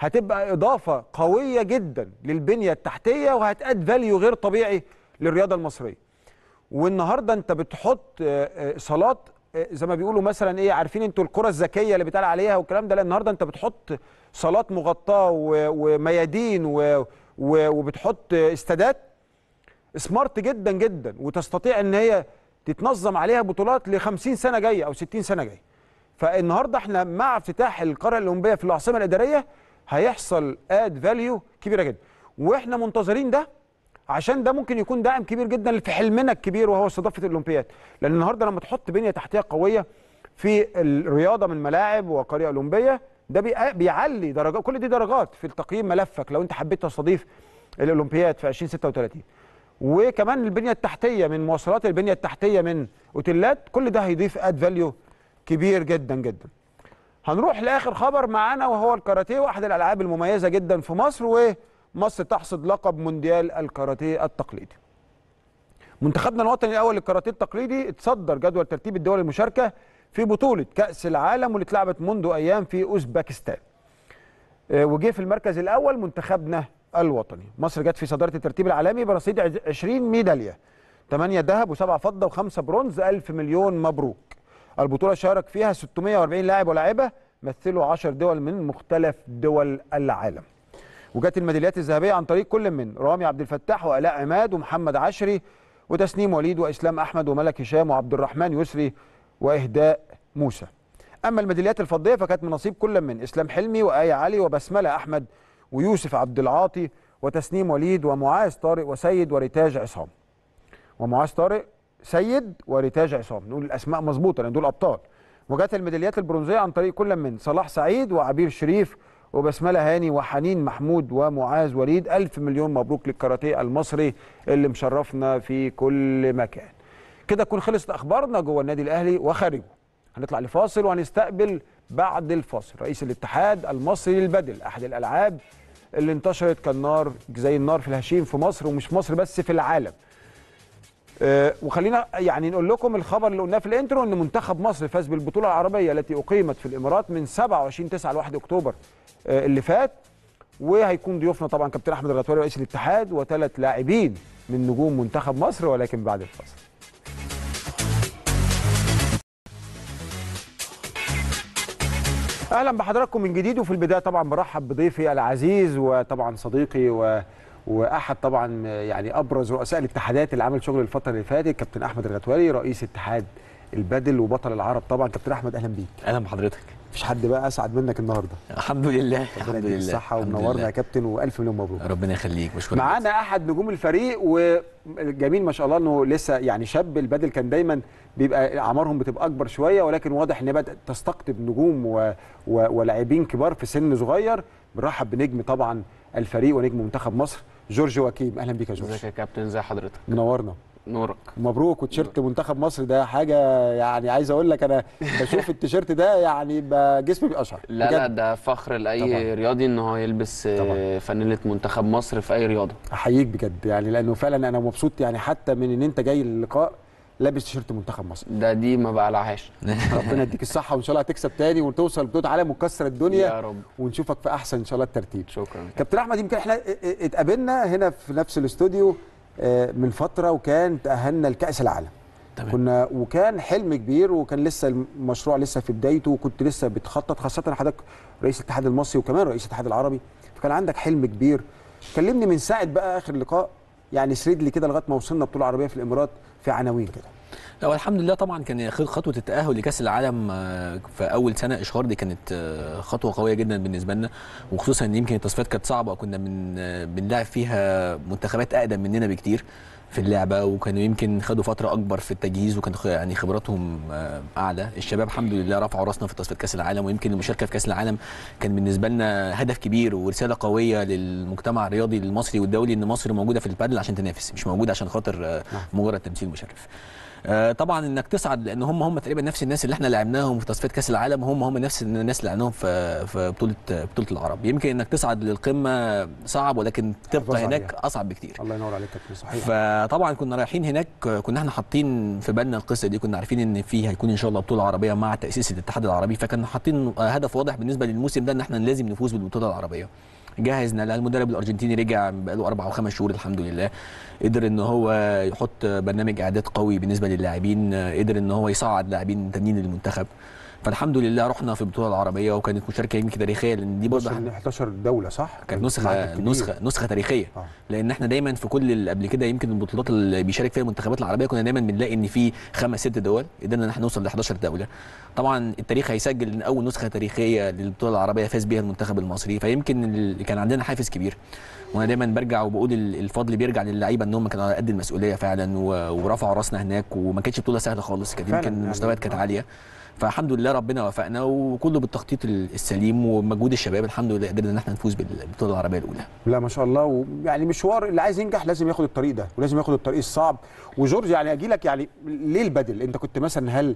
هتبقى اضافه قويه جدا للبنيه التحتيه، وهتاد فاليو غير طبيعي للرياضه المصريه. والنهارده انت بتحط صالات زي ما بيقولوا مثلا ايه، عارفين انتوا الكره الذكيه اللي بيتقال عليها والكلام ده؟ لا، النهارده انت بتحط صالات مغطاه وميادين وبتحط استادات سمارت جدا جدا، وتستطيع ان هي تتنظم عليها بطولات ل 50 سنه جايه او 60 سنه جايه. فالنهارده احنا مع افتتاح القريه الاولمبيه في العاصمه الاداريه هيحصل اد فاليو كبيره جدا، واحنا منتظرين ده عشان ده ممكن يكون دعم كبير جدا في حلمنا الكبير وهو استضافه الاولمبياد. لان النهارده لما تحط بنيه تحتيه قويه في الرياضه من ملاعب وقريه اولمبيه، ده بيعلي درجات. كل دي درجات في تقييم ملفك لو انت حبيت تستضيف الاولمبياد في 2036. وكمان البنيه التحتيه من مواصلات، البنيه التحتيه من اوتيلات، كل ده هيضيف اد فاليو كبير جدا جدا. هنروح لاخر خبر معانا وهو الكاراتيه، واحد الالعاب المميزه جدا في مصر، و مصر تحصد لقب مونديال الكاراتيه التقليدي. منتخبنا الوطني الاول للكاراتيه التقليدي اتصدر جدول ترتيب الدول المشاركه في بطوله كاس العالم واللي اتلعبت منذ ايام في اوزبكستان. وجه في المركز الاول منتخبنا الوطني. مصر جت في صداره الترتيب العالمي برصيد 20 ميداليه، 8 ذهب و7 فضه و5 برونز. 1000 مليون مبروك. البطوله شارك فيها 640 لاعب ولاعبه مثلوا 10 دول من مختلف دول العالم. وجات الميداليات الذهبيه عن طريق كل من رامي عبد الفتاح وآلاء عماد ومحمد عشري وتسنيم وليد واسلام احمد وملك هشام وعبد الرحمن يسري واهداء موسى. اما الميداليات الفضيه فكانت من نصيب كل من اسلام حلمي وآية علي وبسمله احمد ويوسف عبد العاطي وتسنيم وليد ومعاذ طارق وسيد وريتاج عصام. ومعاذ طارق، سيد، وريتاج عصام. نقول الاسماء مظبوطه لان دول ابطال. وجات الميداليات البرونزيه عن طريق كل من صلاح سعيد وعبير شريف وبسمله هاني وحنين محمود ومعاذ وليد. 1000 مليون مبروك للكاراتيه المصري اللي مشرفنا في كل مكان. كده تكون خلصت اخبارنا جوه النادي الاهلي وخارجه. هنطلع لفاصل وهنستقبل بعد الفاصل رئيس الاتحاد المصري للبادل، احد الالعاب اللي انتشرت كالنار زي النار في الهشيم في مصر، ومش في مصر بس، في العالم. وخلينا يعني نقول لكم الخبر اللي قلناه في الانترو، ان منتخب مصر فاز بالبطوله العربيه التي اقيمت في الامارات من 27/9 ل 1 اكتوبر اللي فات. وهيكون ضيوفنا طبعا كابتن احمد الغتوري رئيس الاتحاد وثلاث لاعبين من نجوم منتخب مصر، ولكن بعد الفاصل. اهلا بحضراتكم من جديد. وفي البدايه طبعا برحب بضيفي العزيز وطبعا صديقي واحد طبعا يعني ابرز رؤساء الاتحادات اللي عمل شغل الفتره اللي فاتت، كابتن احمد الغتوري رئيس اتحاد البادل وبطل العرب. طبعا كابتن احمد اهلا بيك. اهلا بحضرتك. مفيش حد بقى اسعد منك النهارده. الحمد لله، الحمد لله، الصحه ومنورنا يا كابتن، و1000 مليون مبروك. ربنا يخليك. مشكورين. معانا احد نجوم الفريق وجميل ما شاء الله انه لسه يعني شاب. البادل كان دايما بيبقى اعمارهم بتبقى اكبر شويه، ولكن واضح ان بدات تستقطب نجوم ولاعبين كبار في سن صغير. بنرحب بنجم طبعا الفريق ونجم منتخب مصر جورج وكيم. اهلا بيك يا جورج. ازيك يا كابتن؟ ازي حضرتك؟ منورنا. نورك. مبروك. وتيشيرت منتخب مصر ده حاجه يعني عايز اقول لك انا بشوف التيشيرت ده يعني جسمي بيقشعر. لا ده فخر لاي طبعًا رياضي ان هو يلبس فانيله منتخب مصر في اي رياضه. احييك بجد يعني، لانه فعلا انا مبسوط يعني حتى من ان انت جاي اللقاء لابس تيشيرت منتخب مصر. ده دي ما بقلعهاش. ربنا يديك الصحه وان شاء الله هتكسب تاني وتوصل بطوله عالم وتكسر الدنيا يا رب، ونشوفك في احسن ان شاء الله الترتيب. شكرا كابتن احمد. يمكن احنا اتقابلنا هنا في نفس الاستوديو من فتره وكان تأهلنا لكأس العالم. تمام. كنا وكان حلم كبير، وكان لسه المشروع لسه في بدايته، وكنت لسه بتخطط، خاصه حضرتك رئيس الاتحاد المصري وكمان رئيس الاتحاد العربي، فكان عندك حلم كبير. كلمني من ساعه بقى اخر لقاء، يعني سرد لي كده لغايه ما وصلنا بطوله عربيه في الامارات في عناوين كده. لا الحمد لله طبعا، كان خطوه التاهل لكاس العالم في اول سنه اشهار دي كانت خطوه قويه جدا بالنسبه لنا، وخصوصا ان يمكن التصفيات كانت صعبه، وكنا بنلاعب فيها منتخبات اقدم مننا بكتير في اللعبه، وكانوا يمكن خدوا فتره اكبر في التجهيز، وكان يعني خبراتهم اعلى. الشباب الحمد لله رفعوا راسنا في تصفيات كاس العالم، ويمكن المشاركه في كاس العالم كان بالنسبه لنا هدف كبير ورساله قويه للمجتمع الرياضي المصري والدولي، ان مصر موجوده في البادل عشان تنافس، مش موجوده عشان خاطر مجرد تمثيل مشرف. طبعا انك تصعد، لان هم تقريبا نفس الناس اللي احنا لعبناهم في تصفيات كاس العالم، هم نفس الناس اللي لعبناهم في بطوله العرب. يمكن انك تصعد للقمه صعب، ولكن تبقى هناك اصعب بكتير. الله ينور عليك يا صحيح. فطبعا كنا رايحين هناك، كنا احنا حاطين في بالنا القصه دي، كنا عارفين ان في هيكون ان شاء الله بطوله عربيه مع تاسيس الاتحاد العربي، فكنا حاطين هدف واضح بالنسبه للموسم ده، ان احنا لازم نفوز بالبطوله العربيه. جهزنا لها، المدرب الارجنتيني رجع بقاله 4 أو 5 شهور الحمد لله، قدر ان هو يحط برنامج اعداد قوي بالنسبه للاعبين، قدر ان هو يصعد لاعبين تانيين للمنتخب، فالحمد لله رحنا في البطوله العربيه، وكانت مشاركه يمكن تاريخيه، لان دي برضه 11 دوله صح؟ كانت نسخه تاريخيه، لان احنا دايما في كل قبل كده يمكن البطولات اللي بيشارك فيها المنتخبات العربيه كنا دايما بنلاقي ان في 5 أو 6 دول، قدرنا ان احنا نوصل ل 11 دوله. طبعا التاريخ هيسجل ان اول نسخه تاريخيه للبطوله العربيه فاز بيها المنتخب المصري، فيمكن كان عندنا حافز كبير، وانا دايما برجع وبقول الفضل بيرجع للعيبه، ان هم كانوا على قد المسؤوليه فعلا، ورفعوا راسنا هناك، وما كانتش بطوله سهله خالص، كانت يمكن المستويات كانت عاليه، فالحمد لله ربنا وفقنا، وكله بالتخطيط السليم ومجهود الشباب الحمد لله قدرنا ان احنا نفوز بالبطوله العربيه الاولى. لا ما شاء الله، ويعني مشوار اللي عايز ينجح لازم ياخد الطريق ده، ولازم ياخد الطريق الصعب. وجورج يعني اجي لك، يعني ليه البادل؟ انت كنت مثلا هل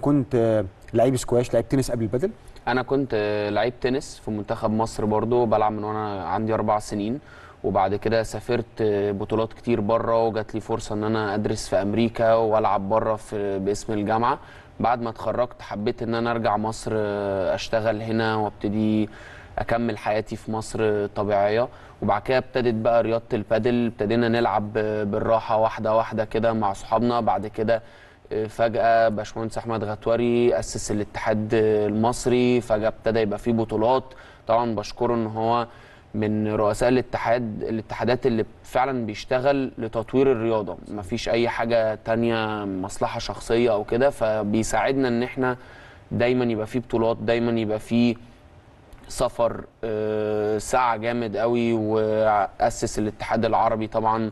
كنت لعيب سكواش، لعيب تنس قبل البادل؟ انا كنت لعيب تنس في منتخب مصر برضو، بلعب من وانا عندي 4 سنين، وبعد كده سافرت بطولات كتير بره، وجات لي فرصه ان انا ادرس في امريكا والعب بره باسم الجامعه. بعد ما اتخرجت حبيت ان انا ارجع مصر اشتغل هنا وابتدي اكمل حياتي في مصر طبيعيه، وبعد كده ابتدت بقى رياضه البادل، ابتدينا نلعب بالراحه واحده واحده كده مع اصحابنا. بعد كده فجاه باشمهندس احمد الغتوري اسس الاتحاد المصري، فجاه ابتدى يبقى فيه بطولات. طبعا بشكره ان هو من رؤساء الاتحادات اللي فعلا بيشتغل لتطوير الرياضه، مفيش اي حاجه تانية مصلحه شخصيه او كده، فبيساعدنا ان احنا دايما يبقى في بطولات، دايما يبقى في سفر. سعى جامد قوي، واسس الاتحاد العربي طبعا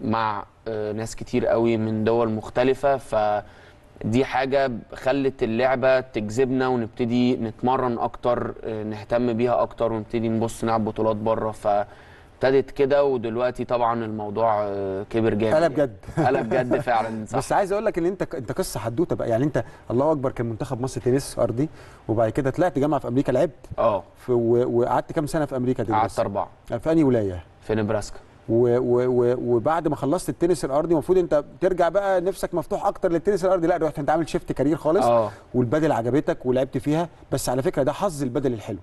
مع ناس كتير قوي من دول مختلفه، فدي حاجه خلت اللعبه تجذبنا، ونبتدي نتمرن اكتر، نهتم بيها اكتر، ونبتدي نبص نلعب بطولات بره، فابتدت كده. ودلوقتي طبعا الموضوع كبر جامد، قلب جد، قلب جد فعلا صح. بس عايز اقول لك ان انت قصه حدوته بقى، يعني انت الله اكبر كان منتخب مصر تنس ارضي، وبعد كده طلعت جامعه في امريكا لعبت وقعدت كام سنه في امريكا تدرس؟ قعدت 4. في انهي ولايه؟ في نبراسكا. وبعد ما خلصت التنس الارضي المفروض انت ترجع بقى نفسك مفتوح اكتر للتنس الارضي، لا رحت انت عامل شيفت كارير خالص. والبادل عجبتك ولعبت فيها. بس على فكره ده حظ البادل الحلو،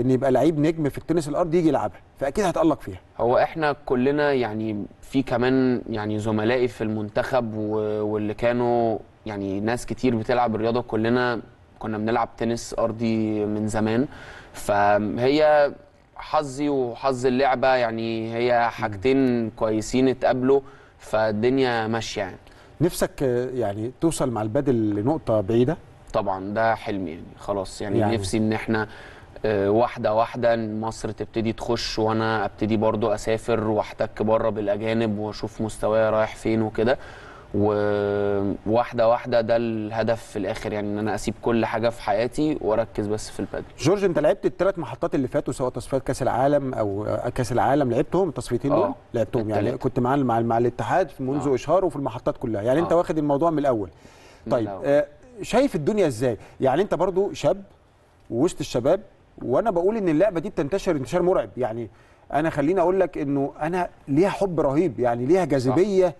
ان يبقى لعيب نجم في التنس الارضي يجي يلعبها، فاكيد هتالق فيها. هو احنا كلنا يعني في كمان يعني زملائي في المنتخب واللي كانوا يعني ناس كتير بتلعب الرياضه، كلنا كنا بنلعب تنس ارضي من زمان، فهي حظي وحظ اللعبه، يعني هي حاجتين كويسين اتقابلوا، فالدنيا ماشيه يعني. نفسك يعني توصل مع البادل لنقطه بعيده؟ طبعا ده حلمي يعني خلاص، يعني نفسي ان احنا واحده واحده مصر تبتدي تخش، وانا ابتدي برضو اسافر واحتك بره بالاجانب واشوف مستواي رايح فين وكده، وواحده واحده ده الهدف في الاخر، يعني ان انا اسيب كل حاجه في حياتي واركز بس في البادل. جورج انت لعبت ال3 محطات اللي فاتوا، سواء تصفيات كاس العالم او كاس العالم، لعبتهم التصفيتين دول؟ لعبتهم يعني كنت مع الاتحاد منذ اشهاره وفي المحطات كلها، يعني انت واخد الموضوع من الاول. طيب شايف الدنيا ازاي؟ يعني انت برضو شاب ووسط الشباب، وانا بقول ان اللعبه دي بتنتشر انتشار مرعب، يعني انا خليني اقول لك انه انا ليها حب رهيب، يعني ليها جاذبيه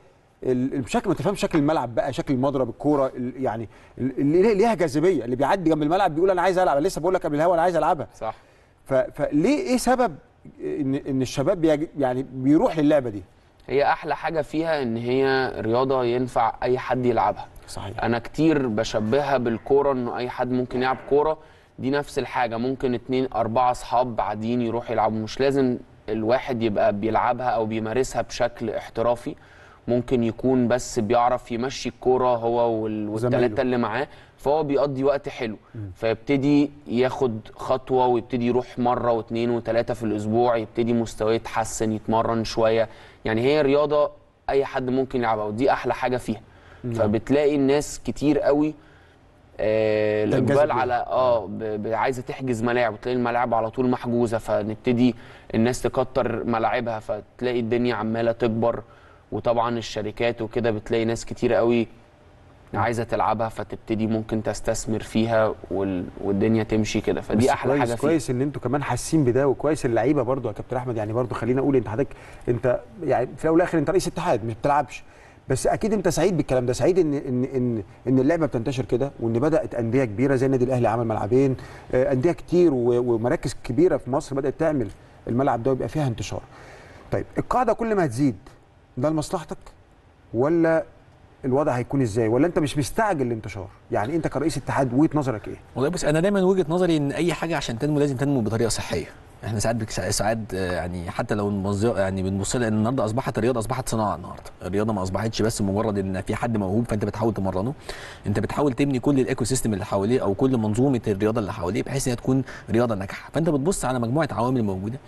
بشكل ما تفهمش، شكل الملعب بقى، شكل المضرب، الكوره، يعني اللي ليها جاذبيه، اللي بيعدي جنب الملعب بيقول انا عايز العب، لسه بقول لك قبل الهوا انا عايز العبها صح. فليه ايه سبب ان الشباب يعني بيروح للعبه دي؟ هي احلى حاجه فيها ان هي رياضه ينفع اي حد يلعبها. صحيح. انا كتير بشبهها بالكوره، انه اي حد ممكن يلعب كوره، دي نفس الحاجه، ممكن 2 4 اصحاب عاديين يروحوا يلعبوا، مش لازم الواحد يبقى بيلعبها او بيمارسها بشكل احترافي، ممكن يكون بس بيعرف يمشي الكوره هو والثلاثه اللي معاه، فهو بيقضي وقت حلو، فيبتدي ياخد خطوه ويبتدي يروح مره و2 و3 في الاسبوع، يبتدي مستواه يتحسن، يتمرن شويه، يعني هي رياضه اي حد ممكن يلعبها ودي احلى حاجه فيها. فبتلاقي الناس كتير قوي الاقبال على عايزه تحجز ملاعب، وتلاقي الملاعب على طول محجوزه، فنبتدي الناس تكتر ملاعبها، فتلاقي الدنيا عماله تكبر، وطبعا الشركات وكده بتلاقي ناس كتير قوي عايزه تلعبها، فتبتدي ممكن تستثمر فيها والدنيا تمشي كده، فدي احلى حاجه فيه. كويس ان انتوا كمان حاسين بده، وكويس اللعيبه برضو يا كابتن احمد، يعني برضو خلينا اقول انت حضرتك انت يعني في الاول والاخر انت رئيس اتحاد مش بتلعبش، بس اكيد انت سعيد بالكلام ده، سعيد ان ان ان ان اللعبه بتنتشر كده، وان بدات انديه كبيره زي النادي الاهلي عمل ملعبين، انديه كتير ومراكز كبيره في مصر بدات تعمل الملعب ده ويبقى فيها انتشار. طيب القاعده كل ما هتزيد ده لمصلحتك ولا الوضع هيكون ازاي، ولا انت مش مستعجل الانتشار؟ يعني انت كرئيس اتحاد وجهه نظرك ايه؟ والله بس انا دايما وجهه نظري ان اي حاجه عشان تنمو لازم تنمو بطريقه صحيه. احنا ساعات يعني حتى لو يعني بنبص لها ان النهارده اصبحت الرياضه اصبحت صناعه، النهارده الرياضه ما اصبحتش بس مجرد ان في حد موهوب فانت بتحاول تمرنه، انت بتحاول تبني كل الايكو سيستم اللي حواليه او كل منظومه الرياضه اللي حواليه بحيث انها تكون رياضه ناجحه، فانت بتبص على مجموعه عوامل موجوده،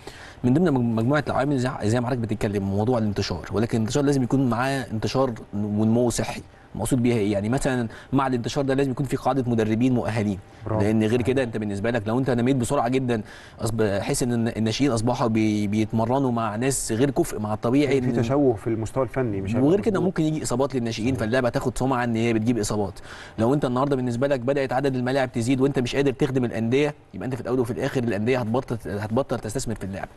من ضمن مجموعه العوامل زي ما حضرتك بتتكلم موضوع الانتشار، ولكن الانتشار لازم يكون معاه انتشار ونمو صحي. مقصود بيها ايه؟ يعني مثلا مع الانتشار ده لازم يكون في قاعده مدربين مؤهلين، لان غير كده انت بالنسبه لك لو انت نميت بسرعه جدا بحيث ان الناشئين اصبحوا بيتمرنوا مع ناس غير كفء مع الطبيعي، يعني في تشوه في المستوى الفني مش عارف، وغير كده ممكن يجي اصابات للناشئين، فاللعبه تاخد سمعه ان هي بتجيب اصابات. لو انت النهارده بالنسبه لك بدات عدد الملاعب تزيد وانت مش قادر تخدم الانديه، يبقى انت في الاول وفي الاخر الانديه هتبطل تستثمر في اللعب.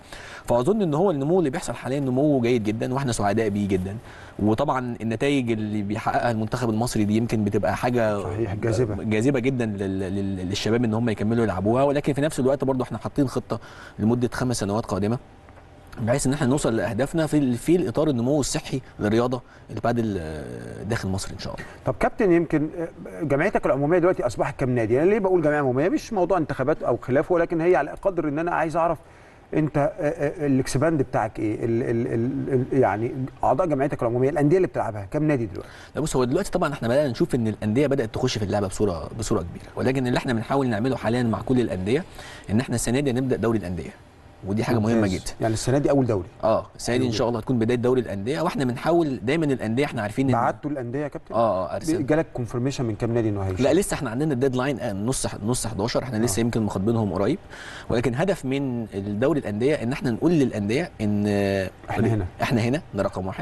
فاظن ان هو النمو اللي بيحصل حاليا نمو جيد جدا واحنا سعداء بيه جدا، وطبعا النتائج اللي بيحققها المنتخب المصري دي يمكن بتبقى حاجه صحيح جاذبه جدا للشباب ان هم يكملوا يلعبوها، ولكن في نفس الوقت برضو احنا حاطين خطه لمده 5 سنوات قادمه بحيث ان احنا نوصل لاهدافنا في الاطار النمو الصحي للرياضه البادل داخل مصر ان شاء الله. طب كابتن يمكن جمعيتك العموميه دلوقتي اصبحت كام نادي؟ يعني ليه بقول جمعيه عموميه؟ مش موضوع انتخابات او خلافه، ولكن هي على قدر ان انا عايز اعرف انت الاكسباند بتاعك ايه؟ يعني اعضاء جمعيتك العموميه الانديه اللي بتلعبها كام نادي دلوقتي؟ لا بص، هو دلوقتي طبعا احنا بدانا نشوف ان الانديه بدات تخش في اللعبه بصوره كبيره، ولكن اللي احنا بنحاول نعمله حاليا مع كل الانديه ان احنا السنه دي نبدا دوري الانديه، ودي حاجه مهمه جدا. يعني السنه دي اول دوري؟ السنه دي ان شاء الله هتكون بدايه دوري الانديه، واحنا بنحاول دايما الانديه احنا عارفين ان بعتوا الانديه يا كابتن؟ جالك كونفرميشن من كام نادي انه هيشتغل؟ لا لسه، احنا عندنا الديد لاين نص 11، احنا لسه يمكن مخاطبينهم قريب، ولكن هدف من دوري الانديه ان احنا نقول للانديه ان احنا هنا، ده رقم 1،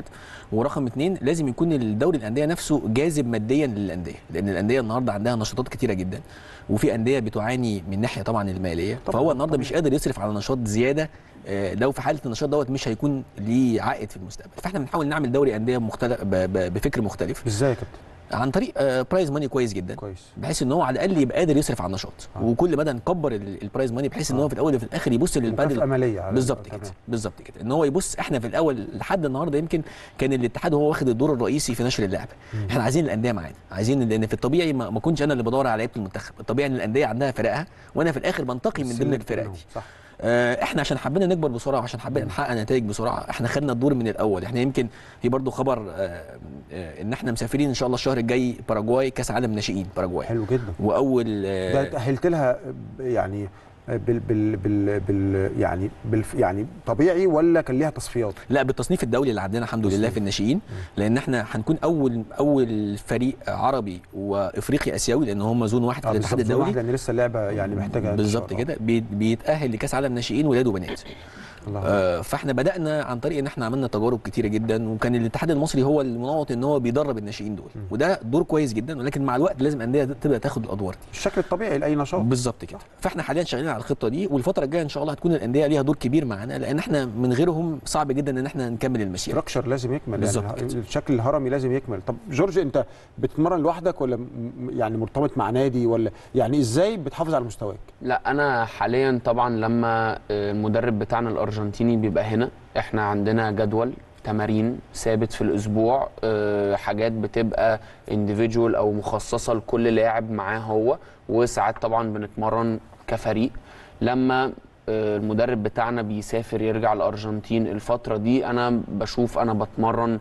ورقم 2 لازم يكون الدوري الانديه نفسه جاذب ماديا للانديه، لان الانديه النهارده عندها نشاطات كتيره جدا، وفي انديه بتعاني من ناحيه طبعا الماليه، فهو النهارده مش قادر يصرف على نشاط زياده، لو في حاله النشاط دوت مش هيكون ليه عائد في المستقبل، فاحنا بنحاول نعمل دوري انديه مختلف بفكر مختلف. ازاي يا كابتن؟ عن طريق برايز ماني كويس جدا، بحيث ان هو على الاقل يبقى قادر يصرف على النشاط، وكل ما نكبر البرايز ماني بحيث ان هو في الاول وفي الاخر يبص للبادل. بالظبط كده، ان هو يبص، احنا في الاول لحد النهارده يمكن كان الاتحاد هو واخد الدور الرئيسي في نشر اللعبه، احنا عايزين الانديه معانا، عايزين، لان في الطبيعي ما كنتش انا اللي بدور على لعيبه المنتخب، الطبيعي ان الانديه عندها فرقها وانا في الاخر بنتقي من ضمن الفرق دي. صح. احنا عشان حبينا نكبر بسرعه وعشان حبينا نحقق نتائج بسرعه احنا خدنا الدور من الاول. احنا يمكن في برضو خبر ان احنا مسافرين ان شاء الله الشهر الجاي باراجواي، كاس عالم ناشئين باراجواي. حلو جدا. واول ده اتاهلت لها يعني بال طبيعي ولا كان ليها تصفيات؟ لا بالتصنيف الدولي اللي عندنا الحمد لله في الناشئين، لان احنا هنكون اول فريق عربي وافريقي اسيوي، لان هم زون واحد في الاتحاد الدولي، لان لسه اللعبه يعني محتاجه. بالظبط كده، بيتاهل لكاس عالم ناشئين ولاد وبنات. فاحنا بدانا عن طريق ان احنا عملنا تجارب كتيره جدا، وكان الاتحاد المصري هو المنوط ان هو بيدرب الناشئين دول، وده دور كويس جدا، ولكن مع الوقت لازم الانديه تبدا تاخد الادوار دي الشكل الطبيعي لاي نشاط. بالظبط كده. فاحنا حاليا شغالين على الخطه دي، والفتره الجايه ان شاء الله هتكون الانديه ليها دور كبير معانا، لان احنا من غيرهم صعب جدا ان احنا نكمل المسيره. ستراكشر لازم يكمل، يعني الشكل الهرمي لازم يكمل. طب جورج انت بتتمرن لوحدك ولا يعني مرتبط مع نادي، ولا يعني ازاي بتحافظ على مستواك؟ لا انا حاليا طبعا لما المدرب بتاعنا الارجنتيني بيبقى هنا، احنا عندنا جدول تمارين ثابت في الاسبوع، حاجات بتبقى individual او مخصصه لكل لاعب معاه هو، وساعات طبعا بنتمرن كفريق. لما المدرب بتاعنا بيسافر يرجع الارجنتين الفتره دي انا بشوف انا بتمرن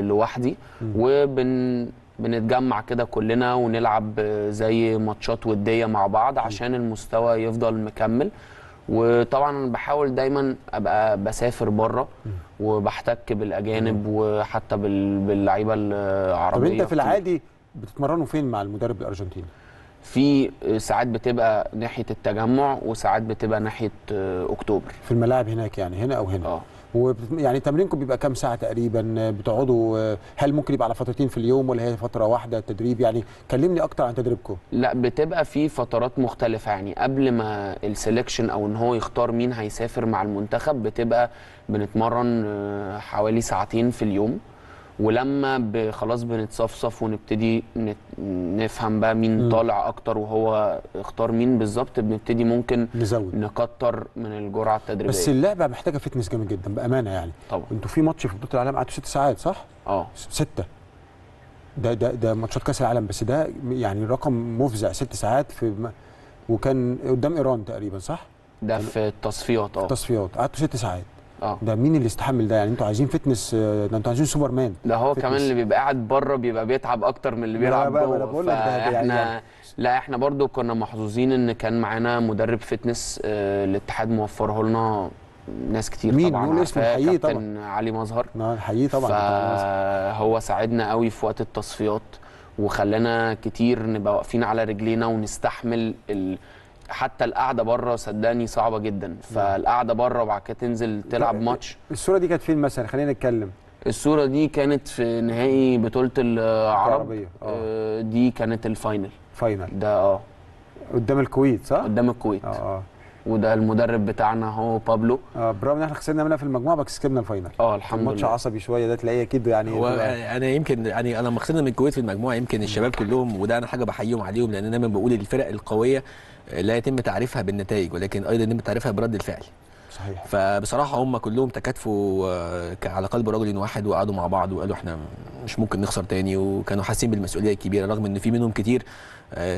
لوحدي، وبنتجمع كده كلنا ونلعب زي ماتشات وديه مع بعض عشان المستوى يفضل مكمل. وطبعا انا بحاول دايما ابقى بسافر بره وبحتك بالاجانب وحتى باللعيبه العربيه. طب انت في العادي بتتمرنوا فين مع المدرب الارجنتيني؟ في ساعات بتبقى ناحيه التجمع وساعات بتبقى ناحيه اكتوبر في الملاعب هناك، يعني هنا او هنا. يعني تمرينكم بيبقى كام ساعه تقريبا بتقعدوا؟ هل ممكن يبقى على فترتين في اليوم ولا هي فتره واحده تدريب؟ يعني كلمني اكتر عن تدريبكم. لا بتبقى في فترات مختلفه، يعني قبل ما السلكشن او ان هو يختار مين هيسافر مع المنتخب بتبقى بنتمرن حوالي ساعتين في اليوم، ولما خلاص بنتصفصف ونبتدي نفهم بقى مين طالع اكتر وهو اختار مين بالظبط، بنبتدي ممكن نزود نكتر من الجرعه التدريبيه. بس اللعبه محتاجه فتنس جامد جدا بامانه يعني. طبعا انتوا في ماتش في بطوله العالم قعدتوا 6 ساعات صح؟ 6. ده ماتشات كاس العالم، بس ده يعني رقم مفزع، 6 ساعات في، وكان قدام ايران تقريبا صح؟ ده في التصفيات. التصفيات قعدتوا 6 ساعات. ده مين اللي استحمل ده؟ يعني انتوا عايزين فتنس، ده انتوا عايزين سوبرمان. ده هو فتنس. كمان اللي بيبقى قاعد بره بيبقى بيتعب اكتر من اللي بيلعب جوه. لا احنا برضو كنا محظوظين ان كان معانا مدرب فتنس، الاتحاد موفره لنا ناس كتير. مين؟ طبعا مين اسمه؟ نحييه طبعا، علي مظهر نحييه طبعا. هو ساعدنا قوي في وقت التصفيات وخلانا كتير نبقى واقفين على رجلينا ونستحمل حتى القعده بره صدقني صعبه جدا. فالقعده بره وبعد كده تنزل تلعب ماتش. الصوره دي كانت فين مثلا؟ خلينا نتكلم. الصوره دي كانت في نهائي بطوله العرب. دي كانت الفاينل. فاينل ده قدام الكويت صح؟ قدام الكويت. وده المدرب بتاعنا هو بابلو. برغم ان احنا خسرنا منها في المجموعه بس كسبنا الفاينل. الحمد لله. ماتش عصبي شويه ده تلاقيه كده يعني. هو انا يمكن يعني انا لما خسرنا من الكويت في المجموعه يمكن الشباب كلهم، وده انا حاجه بحييهم عليهم، لان انا دايما بقول الفرق القويه لا يتم تعريفها بالنتائج ولكن ايضا يتم تعريفها برد الفعل. صحيح. فبصراحه هم كلهم تكاتفوا على قلب رجل واحد وقعدوا مع بعض وقالوا احنا مش ممكن نخسر تاني، وكانوا حاسين بالمسؤوليه الكبيره رغم ان في منهم كتير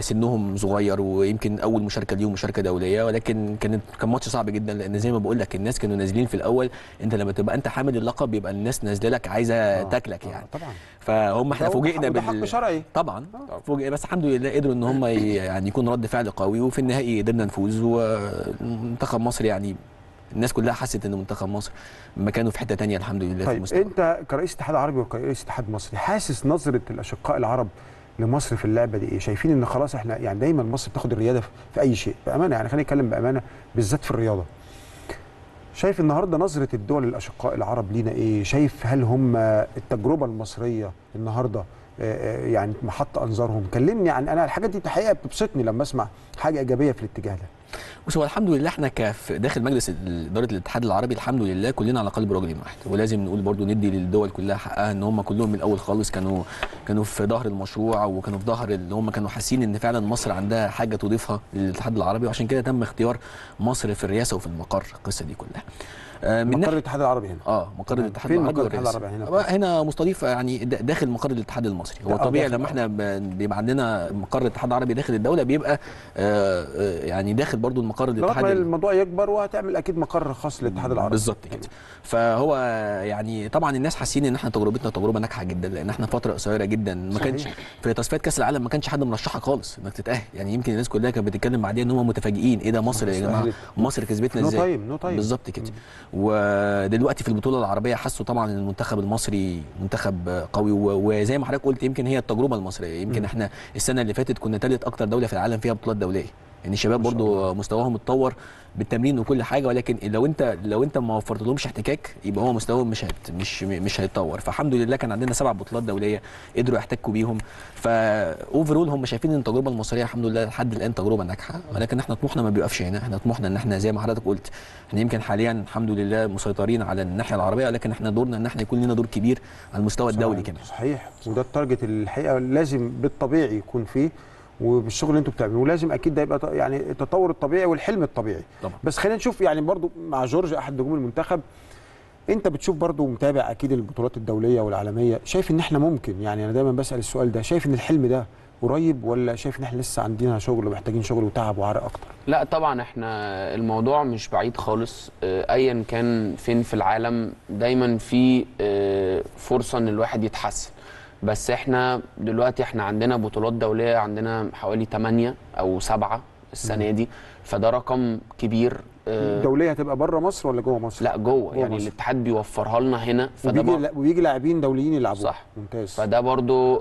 سنهم صغير ويمكن اول مشاركه ليهم مشاركه دوليه، ولكن كان ماتش صعب جدا، لان زي ما بقول لك الناس كانوا نازلين في الاول. انت لما تبقى انت حامل اللقب بيبقى الناس نازله لك عايزه تاكلك يعني. طبعا. فهم احنا فوجئنا بالحق شرعي طبعا. فوجئ، بس الحمد لله قدروا ان هم يعني يكون رد فعل قوي، وفي النهائي قدرنا نفوز. ومنتخب مصر يعني الناس كلها حست ان منتخب مصر مكانه في حته ثانيه الحمد لله. طيب في المستوى. انت كرئيس اتحاد عربي وكرئيس اتحاد مصري، حاسس نظره الاشقاء العرب لمصر في اللعبه دي ايه؟ شايفين ان خلاص احنا يعني دايما مصر بتاخد الرياده في اي شيء بامانه، يعني خلينا نتكلم بامانه بالذات في الرياضه. شايف النهارده نظره الدول الاشقاء العرب لينا ايه؟ شايف هل هم التجربه المصريه النهارده يعني محط انظارهم؟ كلمني عن، انا الحاجات دي الحقيقه بتبسطني لما اسمع حاجه ايجابيه في الاتجاه ده. بص هو الحمد لله احنا داخل مجلس اداره الاتحاد العربي الحمد لله كلنا على قلب رجل واحد، ولازم نقول برضو ندي للدول كلها حقها ان هم كلهم من الاول خالص كانوا في ظهر المشروع، وكانوا في ظهر اللي هم كانوا حاسين ان فعلا مصر عندها حاجه تضيفها للاتحاد العربي، وعشان كده تم اختيار مصر في الرئاسه وفي المقر. القصه دي كلها مقر الاتحاد العربي هنا. مقر الاتحاد العربي. فين مقر الاتحاد العربي هنا؟ هنا مستضيف يعني داخل مقر الاتحاد المصري. هو طبيعي لما احنا بيبقى عندنا مقر الاتحاد العربي داخل الدوله بيبقى يعني داخل برضو المقر الاتحاد. الموضوع يكبر وهتعمل اكيد مقر خاص للاتحاد العربي. بالظبط كده. فهو يعني طبعا الناس حاسين ان احنا تجربتنا تجربه ناجحه جدا، لان احنا فتره قصيره جدا ما كانش في تصفيات كاس العالم ما كانش حد مرشحها خالص انك تتاهل، يعني يمكن الناس كلها كانت بتتكلم بعديها ان هم متفاجئين ايه ده مصر يا جماعه، مصر كسبتنا ازاي. بالظبط كده. ودلوقتي في البطوله العربيه حسوا طبعا ان المنتخب المصري منتخب قوي، وزي ما حضرتك قلت يمكن هي التجربه المصريه. يمكن احنا السنه اللي فاتت كنا ثالث اكتر دوله في العالم فيها بطولات دوليه، يعني الشباب برضو مستواهم اتطور بالتمرين وكل حاجه، ولكن لو انت ما وفرتلهمش احتكاك يبقى هو مستواهم مش هيتطور. فالحمد لله كان عندنا 7 بطولات دوليه قدروا يحتكوا بيهم. فاوفرول هم شايفين ان التجربه المصريه الحمد لله لحد الان تجربه ناجحه، ولكن احنا طموحنا ما بيوقفش هنا. احنا طموحنا ان احنا زي ما حضرتك قلت احنا يمكن حاليا الحمد لله مسيطرين على الناحيه العربيه، ولكن احنا دورنا ان احنا يكون لنا دور كبير على المستوى الدولي كمان. صحيح. وده التارجت الحقيقه لازم بالطبيعي يكون فيه، وبالشغل اللي انتم بتعملوه لازم اكيد ده يبقى يعني التطور الطبيعي والحلم الطبيعي طبعا. بس خلينا نشوف يعني برضو مع جورج احد نجوم المنتخب انت بتشوف برضو متابع اكيد البطولات الدوليه والعالميه، شايف ان احنا ممكن، يعني انا دايما بسال السؤال ده، شايف ان الحلم ده قريب ولا شايف ان احنا لسه عندنا شغل ومحتاجين شغل وتعب وعرق اكتر؟ لا طبعا احنا الموضوع مش بعيد خالص، ايا كان فين في العالم دايما في فرصه ان الواحد يتحسن، بس احنا دلوقتي احنا عندنا بطولات دوليه، عندنا حوالي 8 او 7 السنه دي، فده رقم كبير. الدوليه هتبقى بره مصر ولا جوه مصر؟ لا جوه، يعني مصر. الاتحاد بيوفرها لنا هنا، فده وبيجي لاعبين دوليين يلعبوا. صح، ممتاز. فده برضو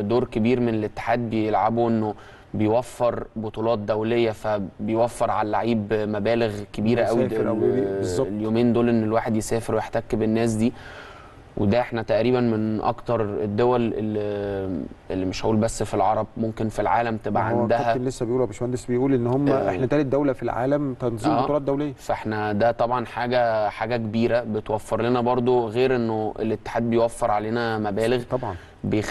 دور كبير من الاتحاد بيلعبه، انه بيوفر بطولات دوليه، فبيوفر على اللعيب مبالغ كبيره قوي اليومين دول ان الواحد يسافر ويحتك بالناس دي. وده احنا تقريبا من اكتر الدول اللي مش هقول بس في العرب، ممكن في العالم تبقى عندها. الكابتن لسه بيقول يا باشمهندس، بيقول ان هم احنا ثالث دوله في العالم تنظيم بطولات دوليه، فاحنا ده طبعا حاجه كبيره بتوفر لنا برضو، غير انه الاتحاد بيوفر علينا مبالغ طبعا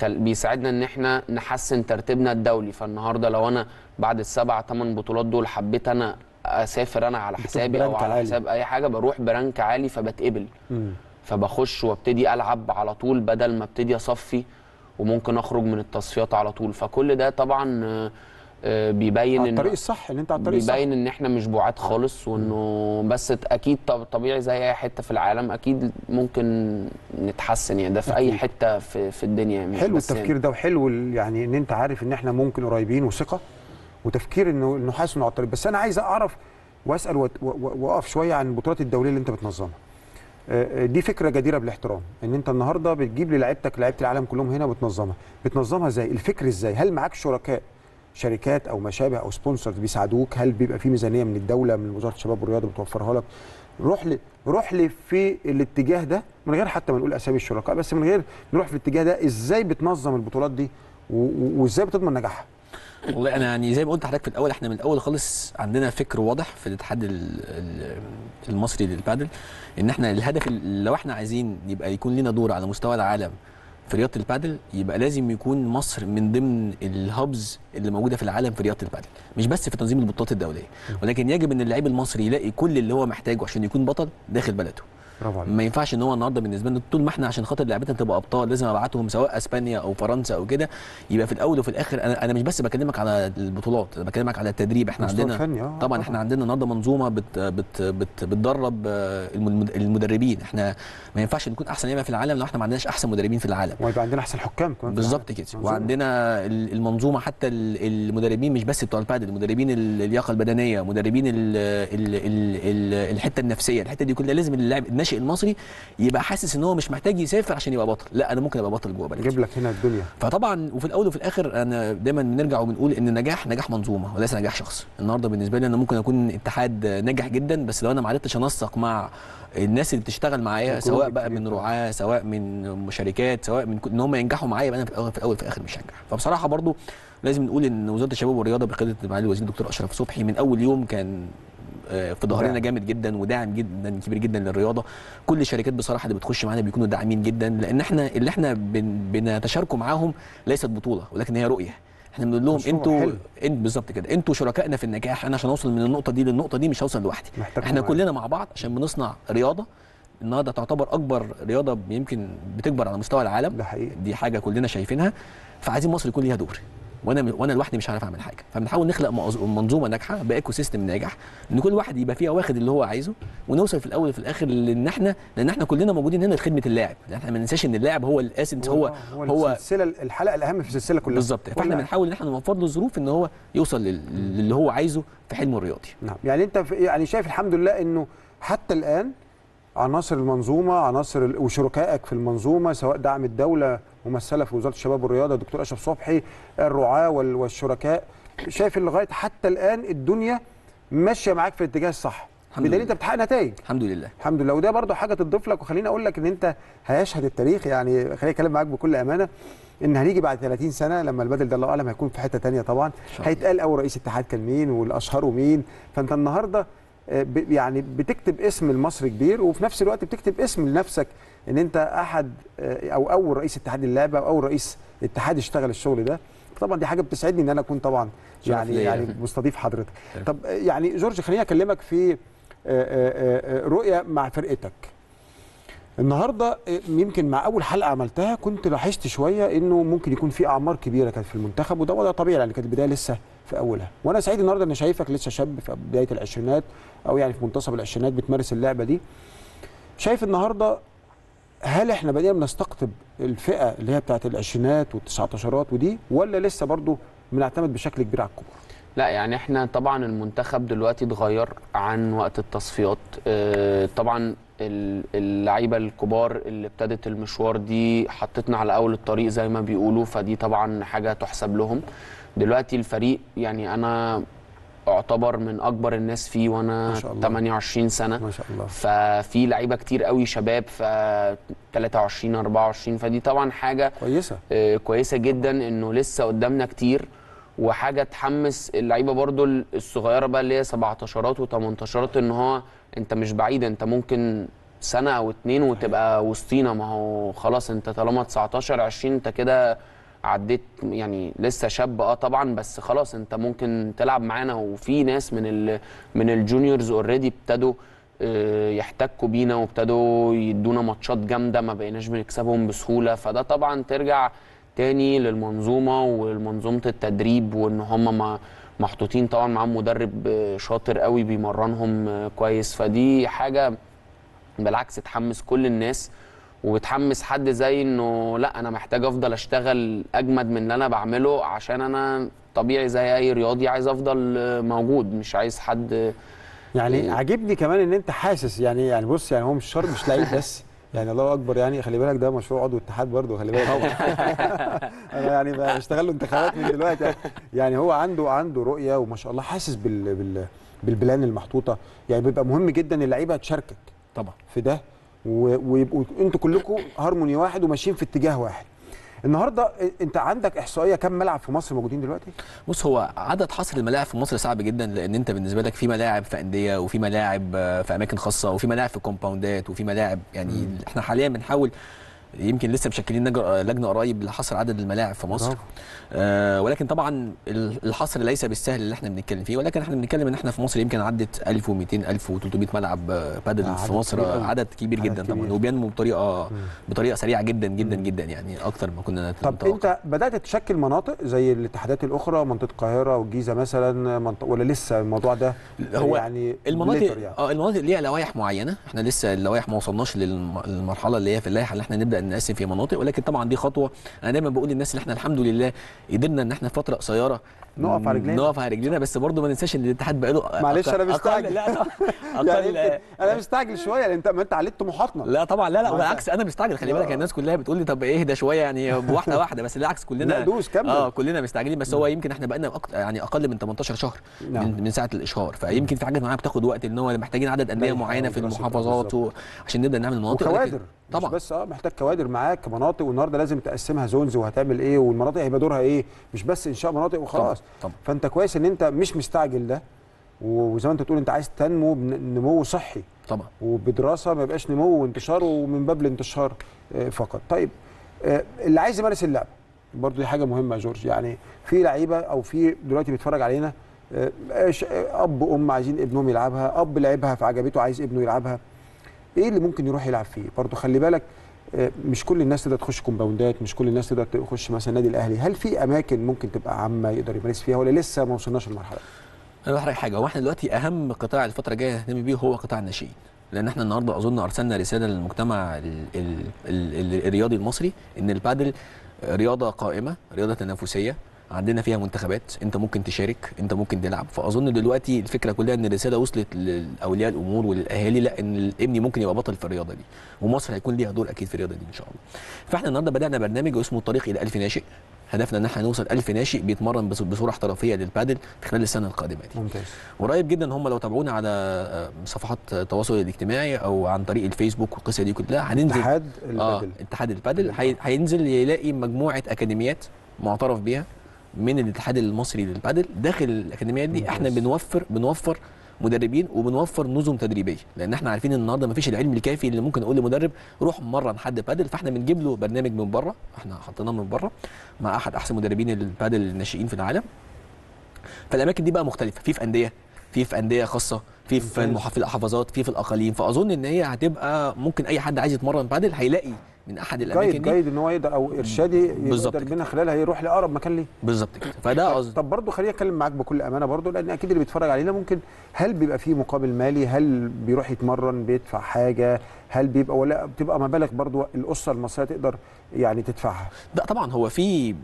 بيساعدنا ان احنا نحسن ترتيبنا الدولي. فالنهارده لو انا بعد ال7 8 بطولات دول حبيت انا اسافر انا على حسابي او على حساب اي حاجه، بروح برانك عالي فبتقبل، فبخش وابتدي العب على طول بدل ما ابتدي اصفي، وممكن اخرج من التصفيات على طول. فكل ده طبعا بيبين على الطريق الصح، ان انت على الطريق الصح، بيبين ان احنا مش بعاد خالص، وانه بس اكيد طبيعي زي اي حته في العالم اكيد ممكن نتحسن، يعني ده في اي حته في الدنيا. مش حلو التفكير يعني ده، وحلو يعني ان انت عارف ان احنا ممكن قريبين، وثقه وتفكير انه حاسس انه على الطريق. بس انا عايز اعرف واسال واقف شويه عن البطولات الدوليه اللي انت بتنظمها. دي فكره جديره بالاحترام، ان انت النهارده بتجيب لعيبتك لعيبه العالم كلهم هنا بتنظمها ازاي؟ الفكر ازاي؟ هل معاك شركاء، شركات او ما شابه او سبونسرز بيساعدوك؟ هل بيبقى في ميزانيه من الدوله، من وزاره الشباب والرياضه بتوفرها لك؟ روح لي في الاتجاه ده من غير حتى ما نقول اسامي الشركاء، بس من غير نروح في الاتجاه ده، ازاي بتنظم البطولات دي وازاي بتضمن نجاحها؟ والله انا يعني زي ما قلت لحضرتك في الاول، احنا من الاول خالص عندنا فكر واضح في الاتحاد المصري للبادل، ان احنا الهدف لو احنا عايزين يبقى يكون لنا دور على مستوى العالم في رياضه البادل، يبقى لازم يكون مصر من ضمن الهبز اللي موجوده في العالم في رياضه البادل، مش بس في تنظيم البطولات الدوليه، ولكن يجب ان اللاعب المصري يلاقي كل اللي هو محتاجه عشان يكون بطل داخل بلده. ما ينفعش ان هو النهارده بالنسبه لنا طول ما احنا عشان خاطر لعيبتنا تبقى ابطال لازم ابعتهم سواء اسبانيا او فرنسا او كده، يبقى في الاول وفي الاخر انا مش بس بكلمك على البطولات، انا بكلمك على التدريب. احنا عندنا طبعا احنا عندنا النهارده منظومه بت بت بت بتدرب المدربين. احنا ما ينفعش نكون احسن لعيبه في العالم لو احنا ما عندناش احسن مدربين في العالم، ويبقى عندنا احسن حكام كمان. بالظبط كده، وعندنا المنظومه حتى المدربين مش بس بتوع البادل، المدربين اللياقه البدنيه، مدربين الحته النفسيه، الحته دي كلها لازم اللاعب المصري يبقى حاسس ان هو مش محتاج يسافر عشان يبقى بطل، لا انا ممكن ابقى بطل جوه بلدي، اجيب لك هنا الدنيا. فطبعا وفي الاول وفي الاخر انا دايما بنرجع وبنقول ان النجاح نجاح منظومه وليس نجاح شخص. النهارده بالنسبه لي انا ممكن اكون اتحاد ناجح جدا، بس لو انا ما عرفتش انسق مع الناس اللي بتشتغل معايا، سواء بقى من رعاه، سواء من شركات، سواء من ان هم ينجحوا معايا، يبقى انا في الاول وفي الاخر مش هنجح. فبصراحه برضو لازم نقول ان وزاره الشباب والرياضه بقياده معالي الوزير الدكتور اشرف صبحي من اول يوم كان في ظهرنا جامد جدا، وداعم جدا كبير جدا للرياضه. كل الشركات بصراحه اللي بتخش معانا بيكونوا داعمين جدا، لان احنا اللي احنا بنتشاركوا معاهم ليست بطوله ولكن هي رؤيه. احنا بنقول لهم انتوا بالظبط كده، انتوا شركائنا في النجاح، انا عشان اوصل من النقطه دي للنقطه دي مش هوصل لوحدي، احنا كلنا مع بعض عشان بنصنع رياضه النهارده تعتبر اكبر رياضه يمكن بتكبر على مستوى العالم. ده حقيقي، دي حاجه كلنا شايفينها، فعايزين مصر يكون ليها دور، وانا لوحدي مش عارف اعمل حاجه. فبنحاول نخلق منظومه ناجحه بايكو سيستم ناجح، ان كل واحد يبقى فيها واخد اللي هو عايزه، ونوصل في الاول وفي الاخر لان احنا كلنا موجودين هنا لخدمه اللاعب. احنا ما ننساش ان اللاعب هو الاسنس، هو السلسله، الحلقه الاهم في السلسله كلها. بالظبط، فاحنا بنحاول ان احنا نوفر له ظروف ان هو يوصل للي هو عايزه في حلمه الرياضي. نعم، يعني انت يعني شايف الحمد لله انه حتى الان عناصر المنظومه، عناصر وشركائك في المنظومه، سواء دعم الدوله ممثله في وزاره الشباب والرياضه دكتور اشرف صبحي، الرعاه والشركاء، شايف لغايه حتى الان الدنيا ماشيه معاك في الاتجاه الصح، بدليل انت بتحقق نتائج. الحمد لله الحمد لله، وده برضو حاجه تضيف لك. وخليني اقول لك ان انت هيشهد التاريخ، يعني خليني اتكلم معاك بكل امانه، ان هنيجي بعد 30 سنه لما البادل ده الله اعلم هيكون في حته ثانيه طبعا، هيتقال اول رئيس اتحاد كان مين والاشهر ومين، فانت النهارده يعني بتكتب اسم المصري كبير، وفي نفس الوقت بتكتب اسم لنفسك ان انت احد او اول رئيس اتحاد اللعبه او اول رئيس اتحاد اشتغل الشغل ده. طبعا دي حاجه بتسعدني ان انا اكون طبعا يعني مستضيف حضرتك. طب يعني جورج، خليني اكلمك في رؤيه مع فرقتك. النهارده يمكن مع اول حلقه عملتها كنت لاحظت شويه انه ممكن يكون في اعمار كبيره كانت في المنتخب، وده وضع طبيعي لان كانت البدايه لسه في اولها، وانا سعيد النهارده اني شايفك لسه شاب في بدايه العشرينات او يعني في منتصف العشرينات بتمارس اللعبه دي. شايف النهارده هل احنا بدينا بنستقطب الفئه اللي هي بتاعت العشرينات والتسعتاشرات ودي، ولا لسه برضو بنعتمد بشكل كبير على الكبار؟ لا يعني احنا طبعا المنتخب دلوقتي اتغير عن وقت التصفيات، طبعا اللعيبه الكبار اللي ابتدت المشوار دي حطتنا على اول الطريق زي ما بيقولوا، فدي طبعا حاجه تحسب لهم. دلوقتي الفريق يعني انا اعتبر من اكبر الناس فيه وانا 28 سنه، ما شاء الله، ففي لعيبه كتير قوي شباب ف 23 24، فدي طبعا حاجه كويسه كويسه جدا انه لسه قدامنا كتير، وحاجه تحمس اللعيبه برضو الصغيره بقى اللي هي 17ات و18ات ان هو انت مش بعيد، انت ممكن سنه او اتنين وتبقى وسطينا، ما هو خلاص انت طالما 19 20 انت كده عديت، يعني لسه شاب طبعا بس خلاص انت ممكن تلعب معانا. وفي ناس من الجونيورز اوريدي ابتدوا يحتكوا بينا وابتدوا يدونا ماتشات جامده ما بقيناش بنكسبهم بسهوله، فده طبعا ترجع تاني للمنظومه والمنظومه التدريب، وان هم محطوطين طبعا معاهم مدرب شاطر قوي بيمرنهم كويس، فدي حاجه بالعكس تحمس كل الناس وبتحمس حد زي انه لا انا محتاج افضل اشتغل اجمد من اللي انا بعمله، عشان انا طبيعي زي اي رياضي عايز افضل موجود، مش عايز حد يعني عاجبني كمان ان انت حاسس يعني بص يعني هو مش شرط مش لعيب بس يعني الله اكبر، يعني خلي بالك ده مشروع عضو اتحاد برضه، خلي بالك طبعا انا يعني بشتغل له انتخابات من دلوقتي، يعني هو عنده رؤيه وما شاء الله حاسس بالبلان المحطوطه، يعني بيبقى مهم جدا اللعيبه تشاركك طبعا في ده ويبقوا انتوا كلكم هارموني واحد وماشيين في اتجاه واحد. النهارده انت عندك احصائيه كم ملعب في مصر موجودين دلوقتي؟ بص هو عدد حصر الملاعب في مصر صعب جدا، لان انت بالنسبه لك في ملاعب في انديه وفي ملاعب في اماكن خاصه وفي ملاعب في كومباوندات وفي ملاعب، يعني احنا حاليا بنحاول يمكن لسه مشكلين لجنه قريب لحصر عدد الملاعب في مصر، ولكن طبعا الحصر ليس بالسهل اللي احنا بنتكلم فيه، ولكن احنا بنتكلم ان احنا في مصر يمكن عدت 1200 1300 ملعب بادل في مصر، عدد كبير جدا طبعا وبينمو بطريقه سريعه جدا جدا جدا، يعني اكتر ما كنا نتوقع. طب انت بدات تشكل مناطق زي الاتحادات الاخرى منطقه القاهره والجيزه مثلا ولا لسه الموضوع ده هو يعني المناطق يعني. المناطق ليها لوائح معينه، احنا لسه اللوائح ما وصلناش للمرحله اللي هي في اللائحه اللي احنا نبدا نقسم في مناطق، ولكن طبعا دي خطوه. انا دايما بقول للناس ان احنا الحمد لله قدرنا ان احنا في فتره قصيره نقف على رجلينا، بس برضه ما ننساش ان الاتحاد بقى له معلش انا مستعجل يعني انا مستعجل شويه، لان انت عليت طموحاتنا. لا طبعا لا بالعكس انا مستعجل، خلي بالك الناس كلها بتقول لي طب اهدى شويه يعني واحده واحده، بس العكس كلنا دوس كمل كلنا مستعجلين، بس هو يمكن احنا بقى لنا يعني اقل من 18 شهر من ساعه الاشهار، فيمكن في حاجات معينه بتاخد وقت، ان هو محتاجين عدد انديه معينه في المحافظات عشان نبدا نعمل مناطق وكوادر طبعا، بس محتاج كوادر معاك مناطق، والنهارده لازم تقسمها زونز وهتعمل ايه والمناطق هيبقى دورها ايه، مش بس انشاء مناطق وخلاص. طبعا. فانت كويس ان انت مش مستعجل ده، وزي ما انت بتقول انت عايز تنمو نمو صحي طبعا وبدراسه، ما يبقاش نمو وانتشار ومن باب الانتشار فقط. طيب اللي عايز يمارس اللعبه برضه دي حاجه مهمه يا جورج، يعني في لعيبه او في دلوقتي بيتفرج علينا اب وام عايزين ابنهم يلعبها، اب لعبها فعجبته عايز ابنه يلعبها، ايه اللي ممكن يروح يلعب فيه؟ برضه خلي بالك مش كل الناس تقدر تخش كومباوندات، مش كل الناس تقدر تخش مثلا نادي الاهلي، هل في اماكن ممكن تبقى عامه يقدر يمارس فيها ولا لسه ما وصلناش للمرحله دي؟ انا بحرق حاجه، هو احنا دلوقتي اهم قطاع الفتره الجايه نهتم بيه هو قطاع الناشئين، لان احنا النهارده اظن ارسلنا رساله للمجتمع الرياضي المصري ان البادل رياضه قائمه، رياضه تنافسيه، عندنا فيها منتخبات، انت ممكن تشارك، انت ممكن تلعب، فاظن دلوقتي الفكره كلها ان الرساله وصلت لاولياء الامور وللاهالي، لا ان الابن ممكن يبقى بطل في الرياضه دي، ومصر هيكون ليها دور اكيد في الرياضه دي ان شاء الله. فاحنا النهارده بدانا برنامج اسمه الطريق الى 1000 ناشئ، هدفنا ان احنا نوصل 1000 ناشئ بيتمرن بصوره احترافيه للبادل خلال السنه القادمه دي. ممتاز. قريب جدا هم لو تابعونا على صفحات التواصل الاجتماعي او عن طريق الفيسبوك والقصه دي كلها هننزل اتحاد البادل هينزل يلاقي مجموعه اكاديميات معترف بيها من الاتحاد المصري للبادل، داخل الاكاديميات دي احنا بنوفر مدربين وبنوفر نظم تدريبيه، لان احنا عارفين ان النهارده ما فيش العلم الكافي اللي ممكن اقول لمدرب روح مرن حد بادل، فاحنا بنجيب له برنامج من بره، احنا حطيناه من بره مع احد احسن مدربين البادل الناشئين في العالم. فالاماكن دي بقى مختلفه، في انديه، في انديه خاصه، في الحفاظات، في الاقاليم، فاظن ان هي هتبقى ممكن اي حد عايز يتمرن بادل هيلاقي من احد الاماكن دي جيد ان هو يقدر، او ارشادي يقدر من خلالها يروح لاقرب مكان ليه بالظبط كده. فده قصدي. طب برضه خليني اتكلم معاك بكل امانه برضه، لان اكيد اللي بيتفرج علينا ممكن، هل بيبقى فيه مقابل مالي؟ هل بيروح يتمرن بيدفع حاجه؟ هل بيبقى ولا بتبقى مبالغ برضه الاسره المصريه تقدر يعني تدفعها؟ لا طبعا هو في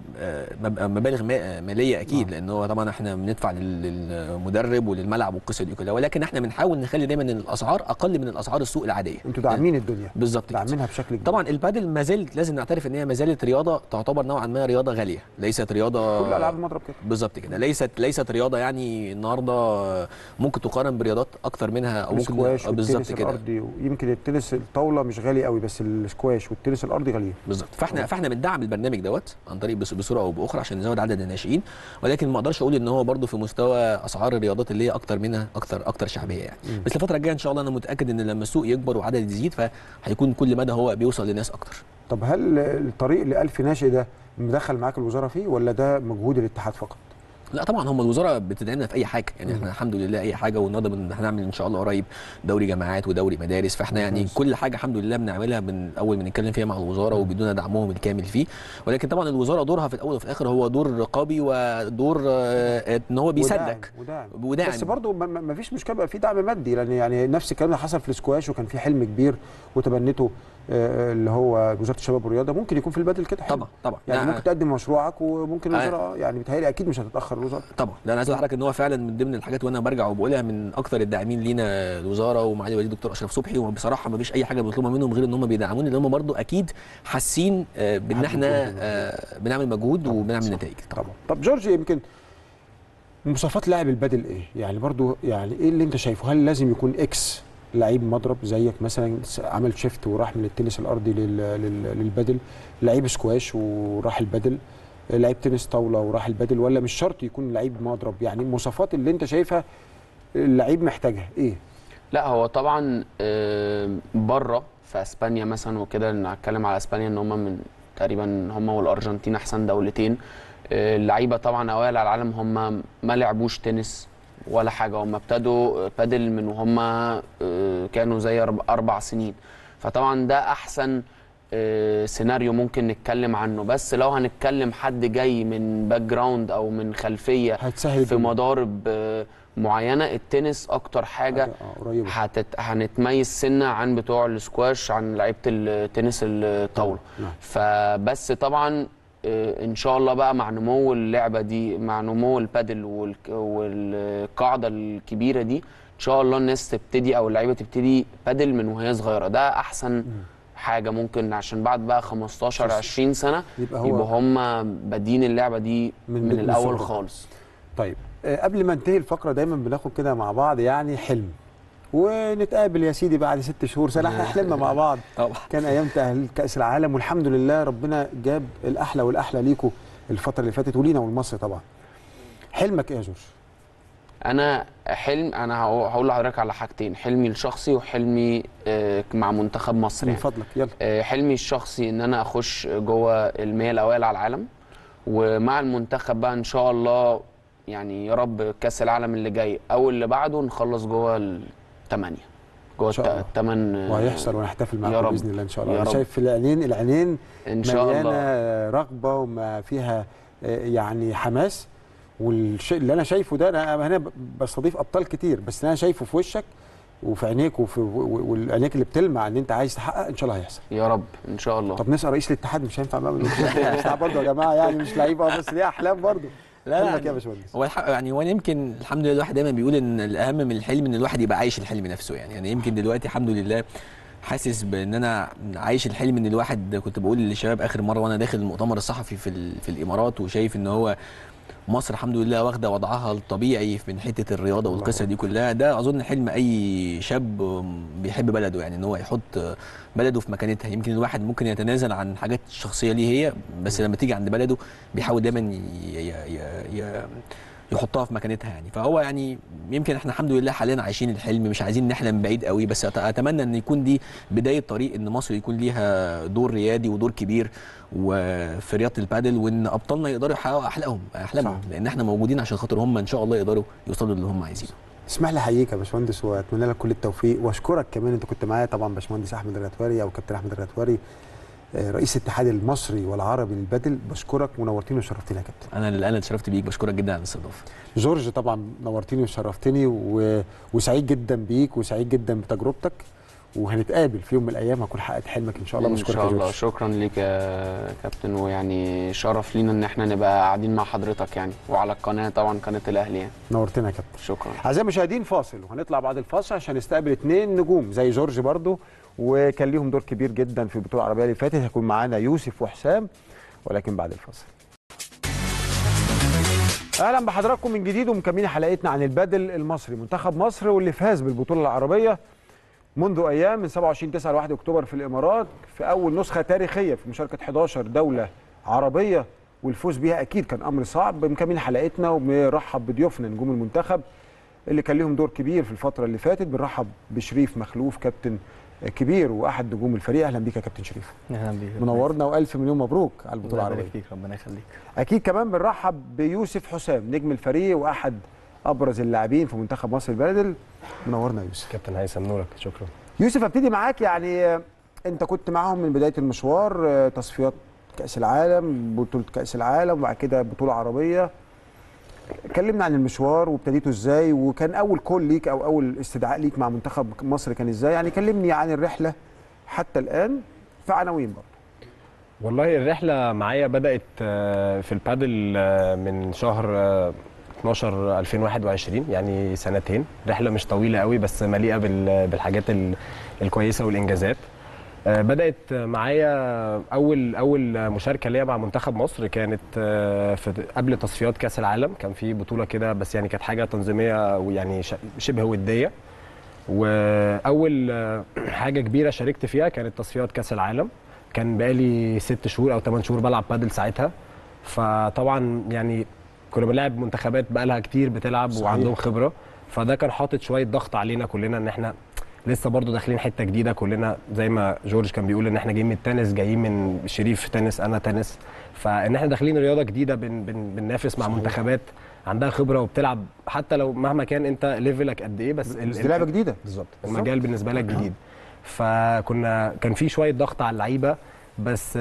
مبالغ ماليه اكيد، لان هو طبعا احنا بندفع للمدرب وللملعب والقصه دي كلها، ولكن احنا بنحاول نخلي دايما الاسعار اقل من الاسعار السوق العاديه. انتوا داعمين الدنيا بالظبط، داعمينها بشكل كبير. طبعا البادل ما زالت، لازم نعترف ان هي ما زالت رياضه تعتبر نوعا ما رياضه غاليه، ليست رياضه كل العاب المضرب كده بالظبط كده، ليست رياضه يعني النهارده ممكن تقارن برياضات اكتر منها، او ممكن بالظبط كده. يمكن التنس الطاوله مش غالي قوي، بس الاسكواش والتنس الارضي غاليين بالظبط. فاحنا بندعم البرنامج دوت عن طريق بصوره او باخرى عشان نزود عدد الناشئين، ولكن ما اقدرش اقول ان هو برده في مستوى اسعار الرياضات اللي هي اكتر منها اكتر شعبيه يعني. بس الفتره الجايه ان شاء الله انا متاكد ان لما السوق يكبر وعدد يزيد فهيكون كل مدى هو بيوصل لناس اكتر. طب هل الطريق ل 1000 ناشئ ده مدخل معاك الوزاره فيه، ولا ده مجهود الاتحاد فقط؟ لا طبعا هم الوزاره بتدعمنا في اي حاجه يعني، احنا الحمد لله اي حاجه، والنهارده هنعمل ان شاء الله قريب دوري جامعات ودوري مدارس، فاحنا يعني كل حاجه الحمد لله بنعملها من اول ما نتكلم فيها مع الوزاره وبيدونا دعمهم الكامل فيه، ولكن طبعا الوزاره دورها في الاول وفي الاخر هو دور رقابي ودور ان هو بيساعدك وداعم. بس برضه ما فيش مشكله بقى في دعم مادي، لان يعني نفس الكلام اللي حصل في الاسكواش وكان في حلم كبير وتبنته اللي هو وزاره الشباب والرياضه، ممكن يكون في البادل كده. طبعا يعني ممكن تقدم مشروعك وممكن الوزاره يعني بتهيألي اكيد مش هتتاخر الوزاره. طبعا ده انا عايز اقول لحضرتك ان هو فعلا من ضمن الحاجات وانا برجع وبقولها من اكثر الداعمين لينا الوزاره ومعالي الوزير الدكتور اشرف صبحي، وبصراحه ما فيش اي حاجه بنطلبها منهم غير ان هم بيدعمونا، لان هم برضه اكيد حاسين بان احنا بنعمل مجهود وبنعمل نتائج. طبعا. طب جورج، يمكن مواصفات لاعب البادل ايه؟ يعني برضه يعني ايه اللي انت شايفه؟ هل لازم يكون اكس لعيب مضرب زيك مثلا عمل شيفت وراح من التنس الارضي للبادل، لعيب سكواش وراح البادل، لعيب تنس طاوله وراح البادل، ولا مش شرط يكون لعيب مضرب؟ يعني المواصفات اللي انت شايفها اللعيب محتاجها ايه؟ لا هو طبعا بره في اسبانيا مثلا وكده، نتكلم على اسبانيا ان هم من تقريبا هم والارجنتين احسن دولتين، اللعيبه طبعا اوائل على العالم هم ما لعبوش تنس ولا حاجه، هم ابتدوا بادل من وهم كانوا زي 4 سنين، فطبعا ده احسن سيناريو ممكن نتكلم عنه. بس لو هنتكلم حد جاي من باك جراوند او من خلفيه في مضارب معينه، التنس اكتر حاجه هنتميز سنه عن بتوع السكواش، عن لعيبه التنس الطاوله. فبس طبعا ان شاء الله بقى مع نمو اللعبه دي، مع نمو البادل والقاعده الكبيره دي، ان شاء الله الناس تبتدي او اللعيبه تبتدي بادل من وهي صغيره، ده احسن حاجه ممكن، عشان بعد بقى 15 20 سنه يبقى هم بادين اللعبه دي من الاول خالص. طيب قبل ما انتهي الفقره دايما بناخد كده مع بعض يعني حلم، ونتقابل يا سيدي بعد 6 شهور سنه هنحلم مع بعض. طبعا كان ايام تاهيل كاس العالم، والحمد لله ربنا جاب الاحلى والاحلى ليكم الفتره اللي فاتت ولينا ولمصر طبعا. حلمك ايه يا جورج؟ انا هقول لحضرتك على حاجتين، حلمي الشخصي وحلمي مع منتخب مصر يعني. من فضلك يلا. حلمي الشخصي ان انا اخش جوه ال100 الاوائل على العالم، ومع المنتخب بقى ان شاء الله يعني يا رب كاس العالم اللي جاي او اللي بعده نخلص جوه 8 جوه 8، وهيحصل ونحتفل معاكم باذن الله ان شاء الله. انا شايف في العينين ان شاء الله مليانه رغبه وما فيها يعني حماس، والشيء اللي انا شايفه ده، انا هنا بستضيف ابطال كتير، بس انا شايفه في وشك وفي عينيك والعينيك اللي بتلمع ان انت عايز تحقق، ان شاء الله هيحصل يا رب ان شاء الله. طب نسال رئيس الاتحاد، مش هينفع بقى برضه يا جماعه يعني مش لعيبه بس ليها احلام برضه. لا يا باشمهندس، هو يعني هو يمكن الحمد لله الواحد دايما بيقول ان الاهم من الحلم ان الواحد يبقى عايش الحلم نفسه يعني يمكن دلوقتي الحمد لله حاسس بان انا عايش الحلم، ان الواحد كنت بقول للشباب اخر مره وانا داخل المؤتمر الصحفي في الامارات، وشايف ان هو مصر الحمد لله واخده وضعها الطبيعي من حته الرياضه والقصه دي كلها، ده اظن حلم اي شاب بيحب بلده يعني، ان هو يحط بلده في مكانتها. يمكن الواحد ممكن يتنازل عن حاجات شخصيه ليه هي، بس لما تيجي عند بلده بيحاول دايما يحطها في مكانتها يعني. فهو يعني يمكن احنا الحمد لله حاليا عايشين الحلم، مش عايزين نحلم بعيد قوي، بس اتمنى ان يكون دي بدايه طريق، ان مصر يكون ليها دور ريادي ودور كبير وفي رياضه البادل، وان ابطالنا يقدروا يحققوا احلامهم، لان احنا موجودين عشان خاطر هم ان شاء الله يقدروا يوصلوا للي هم عايزينه. اسمح لي احييك يا باشمهندس واتمنى لك كل التوفيق واشكرك كمان انت كنت معايا طبعا باشمهندس احمد الغتوري او كابتن احمد الغتوري رئيس الاتحاد المصري والعربي للبادل. بشكرك ونورتني وشرفتني يا كابتن. انا اتشرفت بيك، بشكرك جدا على الاستضافه. جورج طبعا نورتني وشرفتني وسعيد جدا بيك وسعيد جدا بتجربتك، وهنتقابل في يوم من الايام هكون حققت حلمك ان شاء الله. بشكرك يا جورج. ان شاء الله. شكرا ليك يا كابتن، ويعني شرف لينا ان احنا نبقى قاعدين مع حضرتك يعني، وعلى القناه طبعا قناه الاهلي يعني. نورتنا يا كابتن. شكرا. اعزائي المشاهدين فاصل وهنطلع بعد الفاصل عشان نستقبل 2 نجوم زي جورج برضو وكان ليهم دور كبير جدا في البطوله العربيه اللي فاتت. هيكون معانا يوسف وحسام ولكن بعد الفاصل. اهلا بحضراتكم من جديد ومكملين حلقتنا عن البادل المصري. منتخب مصر واللي فاز بالبطوله العربيه منذ ايام من 27/9 ل 1 اكتوبر في الامارات في اول نسخه تاريخيه في مشاركه 11 دوله عربيه، والفوز بها اكيد كان امر صعب. مكملين حلقتنا وبنرحب بضيوفنا نجوم المنتخب اللي كان لهم دور كبير في الفتره اللي فاتت. بنرحب بشريف مخلوف كابتن كبير واحد نجوم الفريق. اهلا بيك يا كابتن شريف. اهلا بيك، منورنا والف مليون مبروك على البطوله العربيه. ربنا يخليك. اكيد كمان بنرحب بيوسف حسام نجم الفريق واحد ابرز اللاعبين في منتخب مصر البادل. منورنا يا يوسف. كابتن هيثم نورك. شكرا يوسف. ابتدي معاك، يعني انت كنت معاهم من بدايه المشوار، تصفيات كاس العالم، بطوله كاس العالم، وبعد كده بطوله عربيه. كلمنا عن المشوار وابتديته ازاي، وكان اول كول ليك او اول استدعاء ليك مع منتخب مصر كان ازاي؟ يعني كلمني عن الرحله حتى الان في عناوين برضه. والله الرحله معايا بدات في البادل من شهر 12 2021، يعني سنتين. رحله مش طويله قوي بس مليئه بالحاجات الكويسه والانجازات. بدات معايا اول مشاركه ليا مع منتخب مصر كانت قبل تصفيات كاس العالم. كان في بطوله كده بس يعني كانت حاجه تنظيميه ويعني شبه وديه، واول حاجه كبيره شاركت فيها كانت تصفيات كاس العالم. كان بقالي 6 شهور او 8 شهور بلعب بادل ساعتها، فطبعا يعني كنا بنلعب منتخبات بقالها كتير بتلعب صحيح. وعندهم خبره، فده كان حاطط شويه ضغط علينا كلنا ان احنا لسه برضو داخلين حته جديده. كلنا زي ما جورج كان بيقول ان احنا جايين من التنس، جايين من شريف تنس، انا تنس، فان احنا داخلين رياضه جديده بننافس مع منتخبات عندها خبره وبتلعب، حتى لو مهما كان انت ليفلك قد ايه بس لعبه جديده بالظبط، المجال بالنسبه لك جديد. كان في شويه ضغط على اللعيبه، بس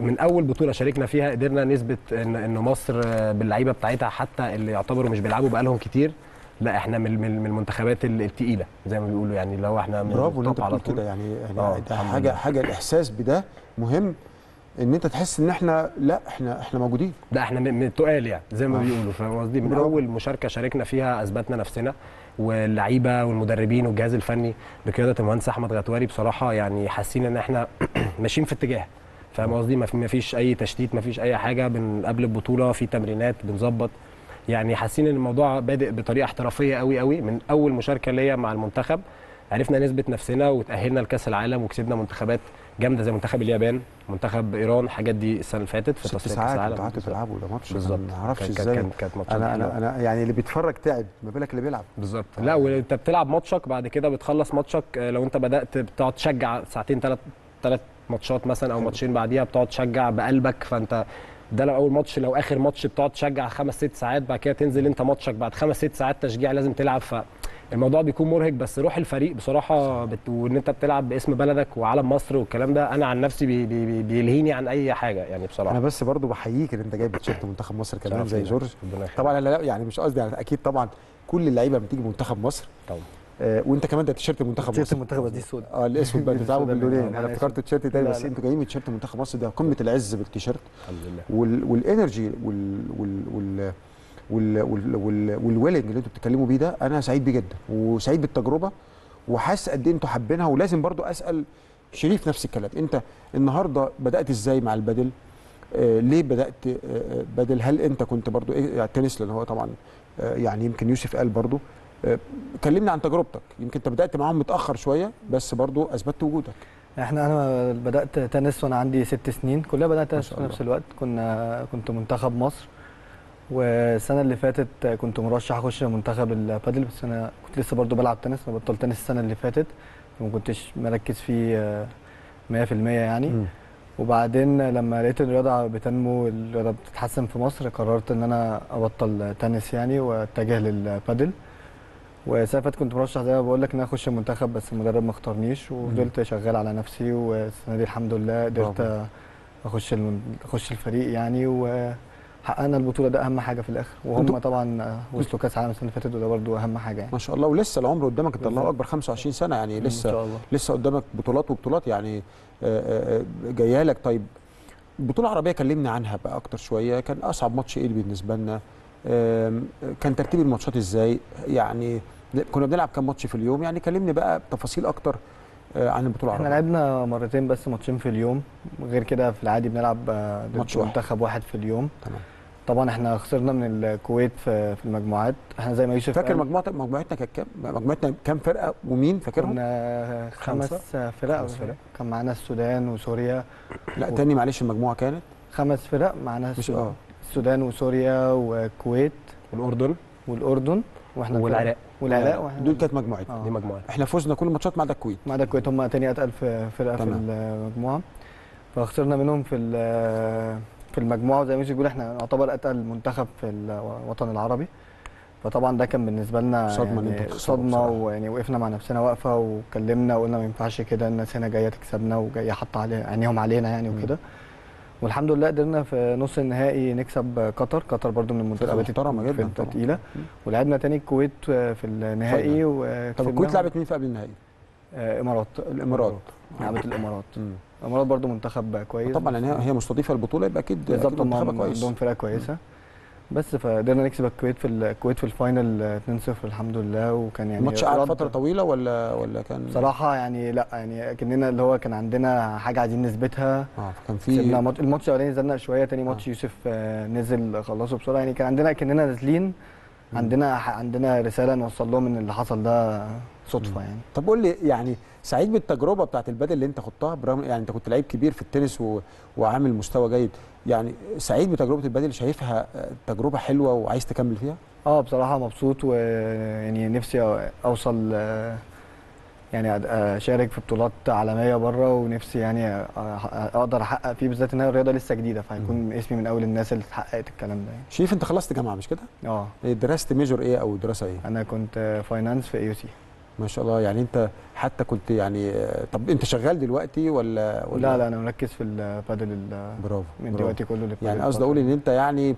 من اول بطوله شاركنا فيها قدرنا نثبت ان مصر باللعيبه بتاعتها حتى اللي يعتبروا مش بيلعبوا بقالهم كتير، لا احنا من المنتخبات التقيله زي ما بيقولوا، يعني لو احنا من برافو انت على كده يعني حاجه الاحساس بده مهم، ان انت تحس ان احنا لا احنا موجودين، ده احنا من التقال يعني زي ما بيقولوا. فاهم قصدي؟ من اول مشاركه شاركنا فيها اثبتنا نفسنا، واللعيبه والمدربين والجهاز الفني بقياده المهندس احمد غتوري بصراحه يعني حاسين ان احنا ماشيين في اتجاه. فاهم قصدي؟ ما فيش اي تشتيت، ما فيش اي حاجه، قبل البطوله في تمرينات بنظبط، يعني حاسين ان الموضوع بادئ بطريقه احترافيه قوي قوي. من اول مشاركه ليا مع المنتخب عرفنا نثبت نفسنا وتاهلنا لكاس العالم، وكسبنا منتخبات جامده زي منتخب اليابان، منتخب ايران، الحاجات دي السنه اللي فاتت في تصفيات كاس العالم. كنت قعدت تلعبوا ده ماتش بالظبط، ما اعرفش ازاي انا يعني اللي بيتفرج تعب، ما بالك اللي بيلعب بالظبط. لا وانت بتلعب ماتشك بعد كده بتخلص ماتشك، لو انت بدات بتقعد تشجع ساعتين ثلاث ماتشات مثلا او ماتشين بعديها بتقعد تشجع بقلبك، فانت ده لو اول ماتش، لو اخر ماتش بتقعد تشجع 5-6 ساعات، بعد كده تنزل انت ماتشك بعد 5-6 ساعات تشجيع لازم تلعب، فالموضوع بيكون مرهق. بس روح الفريق بصراحه وان انت بتلعب باسم بلدك وعلم مصر والكلام ده، انا عن نفسي بيلهيني عن اي حاجه يعني بصراحه. انا بس برضو بحييك ان انت جايب تيشيرت منتخب مصر كمان زي جورج. طبعا لا يعني مش قصدي يعني اكيد طبعا كل اللعيبه بتيجي منتخب مصر طبعا، وانت كمان ده تيشيرت منتخب مصر. المنتخب دي السود الاسود بقى بتاعه باللونين. انا افتكرت تيشيرت تاني بس انتوا جايين من تيشيرت منتخب مصر، ده قمه العز بالتيشيرت الحمد لله، والانرجي والويلنج اللي انتوا بتتكلموا بيه ده. انا سعيد بيه جدا وسعيد بالتجربه وحاسس قد ايه انتوا حابينها. ولازم برضو اسال شريف نفس الكلام، انت النهارده بدات ازاي مع البادل؟ ليه بدات بادل؟ هل انت كنت برضو ايه التنس اللي هو طبعا يعني يمكن يوسف قال برضو، كلمنا عن تجربتك. يمكن انت بدات معاهم متاخر شويه بس برضو اثبتت وجودك. انا بدات تنس وانا عندي 6 سنين، كلها بدات تنس في نفس الوقت. كنت منتخب مصر، والسنه اللي فاتت كنت مرشح اخش منتخب البادل، بس انا كنت لسه برضو بلعب تنس. انا بطلت تنس السنه اللي فاتت وما كنتش مركز فيه 100% يعني وبعدين لما لقيت الرياضه بتنمو والرياضه بتتحسن في مصر قررت ان انا ابطل تنس يعني واتجه للبادل، والسنه اللي فاتت كنت مرشح زي ما بقول لك ان انا اخش المنتخب، بس المدرب ما اختارنيش وفضلت شغال على نفسي، والسنه دي الحمد لله قدرت اخش الفريق يعني، وحققنا البطوله. ده اهم حاجه في الاخر، وهم طبعا وصلوا كاس عالم السنه اللي فاتت، وده برده اهم حاجه يعني. ما شاء الله، ولسه العمر قدامك انت، الله اكبر 25 سنه يعني، لسه قدامك بطولات وبطولات يعني جايه لك. طيب البطوله العربيه كلمنا عنها بقى اكتر شويه، كان اصعب ماتش ايه بالنسبه لنا؟ كان ترتيب الماتشات ازاي؟ يعني كنا بنلعب كام ماتش في اليوم؟ يعني كلمني بقى بتفاصيل اكتر عن البطوله العربيه. احنا لعبنا مرتين بس ماتشين في اليوم، غير كده في العادي بنلعب ماتش منتخب واحد في اليوم. تمام. طبعا احنا خسرنا من الكويت في المجموعات. احنا زي ما يوسف فاكر مجموعتنا كانت كام؟ مجموعتنا كام فرقه ومين فاكرهم؟ كنا 5 فرق. كان معانا السودان وسوريا. لا تاني معلش، المجموعه كانت 5 فرق، معانا السودان وسوريا والكويت والاردن واحنا والعراق. دول كانت مجموعتنا. دي مجموعتنا احنا فزنا كل الماتشات ما عدا الكويت. هم تاني اتقل فرقه في المجموعه، فخسرنا منهم في المجموعه. وزي ما يوسف بيقول احنا نعتبر اتقل منتخب في الوطن العربي، فطبعا ده كان بالنسبه لنا صدمه ويعني وقفنا مع نفسنا واقفه، واتكلمنا وقلنا ما ينفعش كده، الناس هنا جايه تكسبنا وجايه حاطه عينيهم علينا يعني وكده. والحمد لله قدرنا في نص النهائي نكسب قطر برضو من المنتخبات التقيله، ولعبنا تاني الكويت في النهائي. طب الكويت لعبت مين في قبل النهائي؟ الامارات. لعبت الامارات برضو منتخب كويس طبعا، لان هي مستضيفه البطوله، يبقى اكيد منتخبها كويس، عندهم فرقه كويسه. بس فقدرنا نكسب الكويت في الفاينل 2-0 الحمد لله. وكان يعني ماتش قعد فتره طويله ولا كان بصراحه يعني لا يعني كاننا اللي هو كان عندنا حاجه عايزين نثبتها. كان في الماتش الاولاني نزلنا شويه، تاني ماتش يوسف نزل خلصه بسرعه يعني. كان عندنا كاننا نازلين عندنا رساله نوصل لهم ان اللي حصل ده صدفه يعني. طب قول لي يعني، سعيد بالتجربه بتاعت البادل اللي انت خضتها، يعني انت كنت لعيب كبير في التنس وعامل مستوى جيد، يعني سعيد بتجربه البادل، شايفها تجربه حلوه وعايز تكمل فيها؟ بصراحه مبسوط، ويعني نفسي اوصل يعني اشارك في بطولات عالميه بره، ونفسي يعني اقدر احقق فيه، بالذات ان هي رياضه لسه جديده، فهيكون اسمي من اول الناس اللي حققت الكلام ده يعني. شريف انت خلصت جامعه مش كده؟ درست ميجور ايه او دراسه ايه؟ انا كنت فاينانس في AUC. ما شاء الله، يعني انت حتى كنت يعني. طب انت شغال دلوقتي ولا لا؟ انا مركز في البادل. برافو من دلوقتي كله للبادل يعني. قصدي اقول ان انت يعني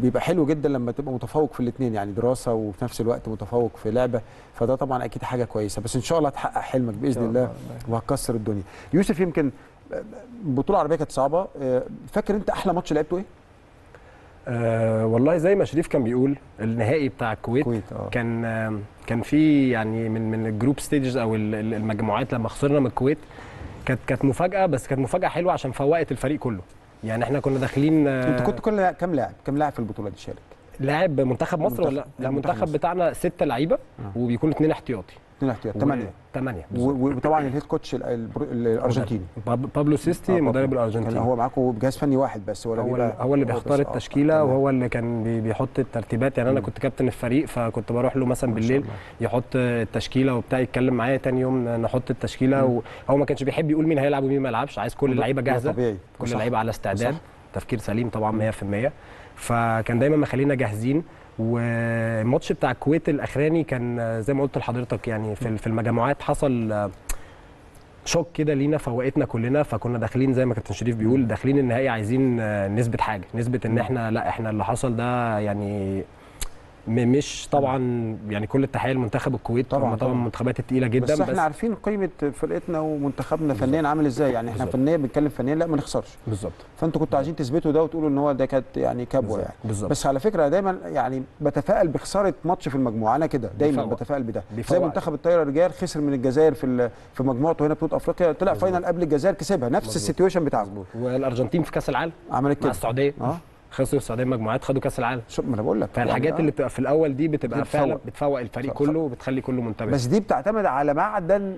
بيبقى حلو جدا لما تبقى متفوق في الاثنين، يعني دراسه وفي نفس الوقت متفوق في لعبه، فده طبعا اكيد حاجه كويسه، بس ان شاء الله هتحقق حلمك باذن الله وهتكسر الدنيا. يوسف يمكن البطوله العربيه كانت صعبه، فاكر انت احلى ماتش لعبته ايه؟ والله زي ما شريف كان بيقول، النهائي بتاع الكويت كان في يعني من الجروب ستيجز او المجموعات. لما خسرنا من الكويت كانت مفاجاه، بس كانت مفاجاه حلوه عشان فوقت الفريق كله يعني. احنا كنا داخلين. انت كنت كام لاعب في البطوله دي شارك؟ لاعب منتخب مصر ولا لا؟ المنتخب بتاعنا 6 لعيبه وبيكونوا 2 احتياطي. 2 احتياطي 8. وطبعا الهيد كوتش الارجنتيني بابلو سيستي، مدرب الارجنتين. هو معاكم بجهاز فني واحد بس ولا هو اللي بيختار التشكيله، وهو اللي كان بيحط الترتيبات يعني. انا كنت كابتن الفريق، فكنت بروح له مثلا بالليل يحط التشكيله وبتاع، يتكلم معايا تاني يوم نحط التشكيله. وهو ما كانش بيحب يقول مين هيلعب ومين ما يلعبش، عايز كل اللعيبه جاهزه، كل اللعيبه على استعداد، تفكير سليم طبعا 100%. فكان دايما مخلينا جاهزين. والماتش بتاع الكويت الاخراني كان زي ما قلت لحضرتك يعني، في المجموعات حصل شوك كده لينا، فوقتنا كلنا. فكنا داخلين زي ما كابتن شريف بيقول، داخلين النهائي عايزين نثبت حاجه، نثبت ان احنا لا، احنا اللي حصل ده يعني مش طبعا يعني. كل التحيه لمنتخب الكويت طبعا من المنتخبات الثقيله جدا، بس احنا عارفين قيمه فرقتنا ومنتخبنا فنيا عامل ازاي يعني. احنا فنيا بنتكلم فنيا، لا ما نخسرش بالظبط. فانتوا كنتوا عايزين تثبتوا ده وتقولوا ان هو ده كانت يعني كبوه يعني بالزبط. بس على فكره دايما يعني بتفائل بخساره ماتش في المجموعه، انا كده دايما بتفائل بده. زي منتخب الطايره الرجال خسر من الجزائر في مجموعته هنا بطوله افريقيا، طلع فاينل قبل الجزائر كسبها، نفس السيتويشن بتاعهم. والارجنتين في كاس العالم عملت كده، السعوديه خسروا السعوديه مجموعات، خدوا كاس العالم. شوف ما انا بقول لك، فالحاجات اللي بتبقى في الاول دي بتبقى فعلا بتفوق الفريق كله وبتخلي كله منتبه. بس دي بتعتمد على معدن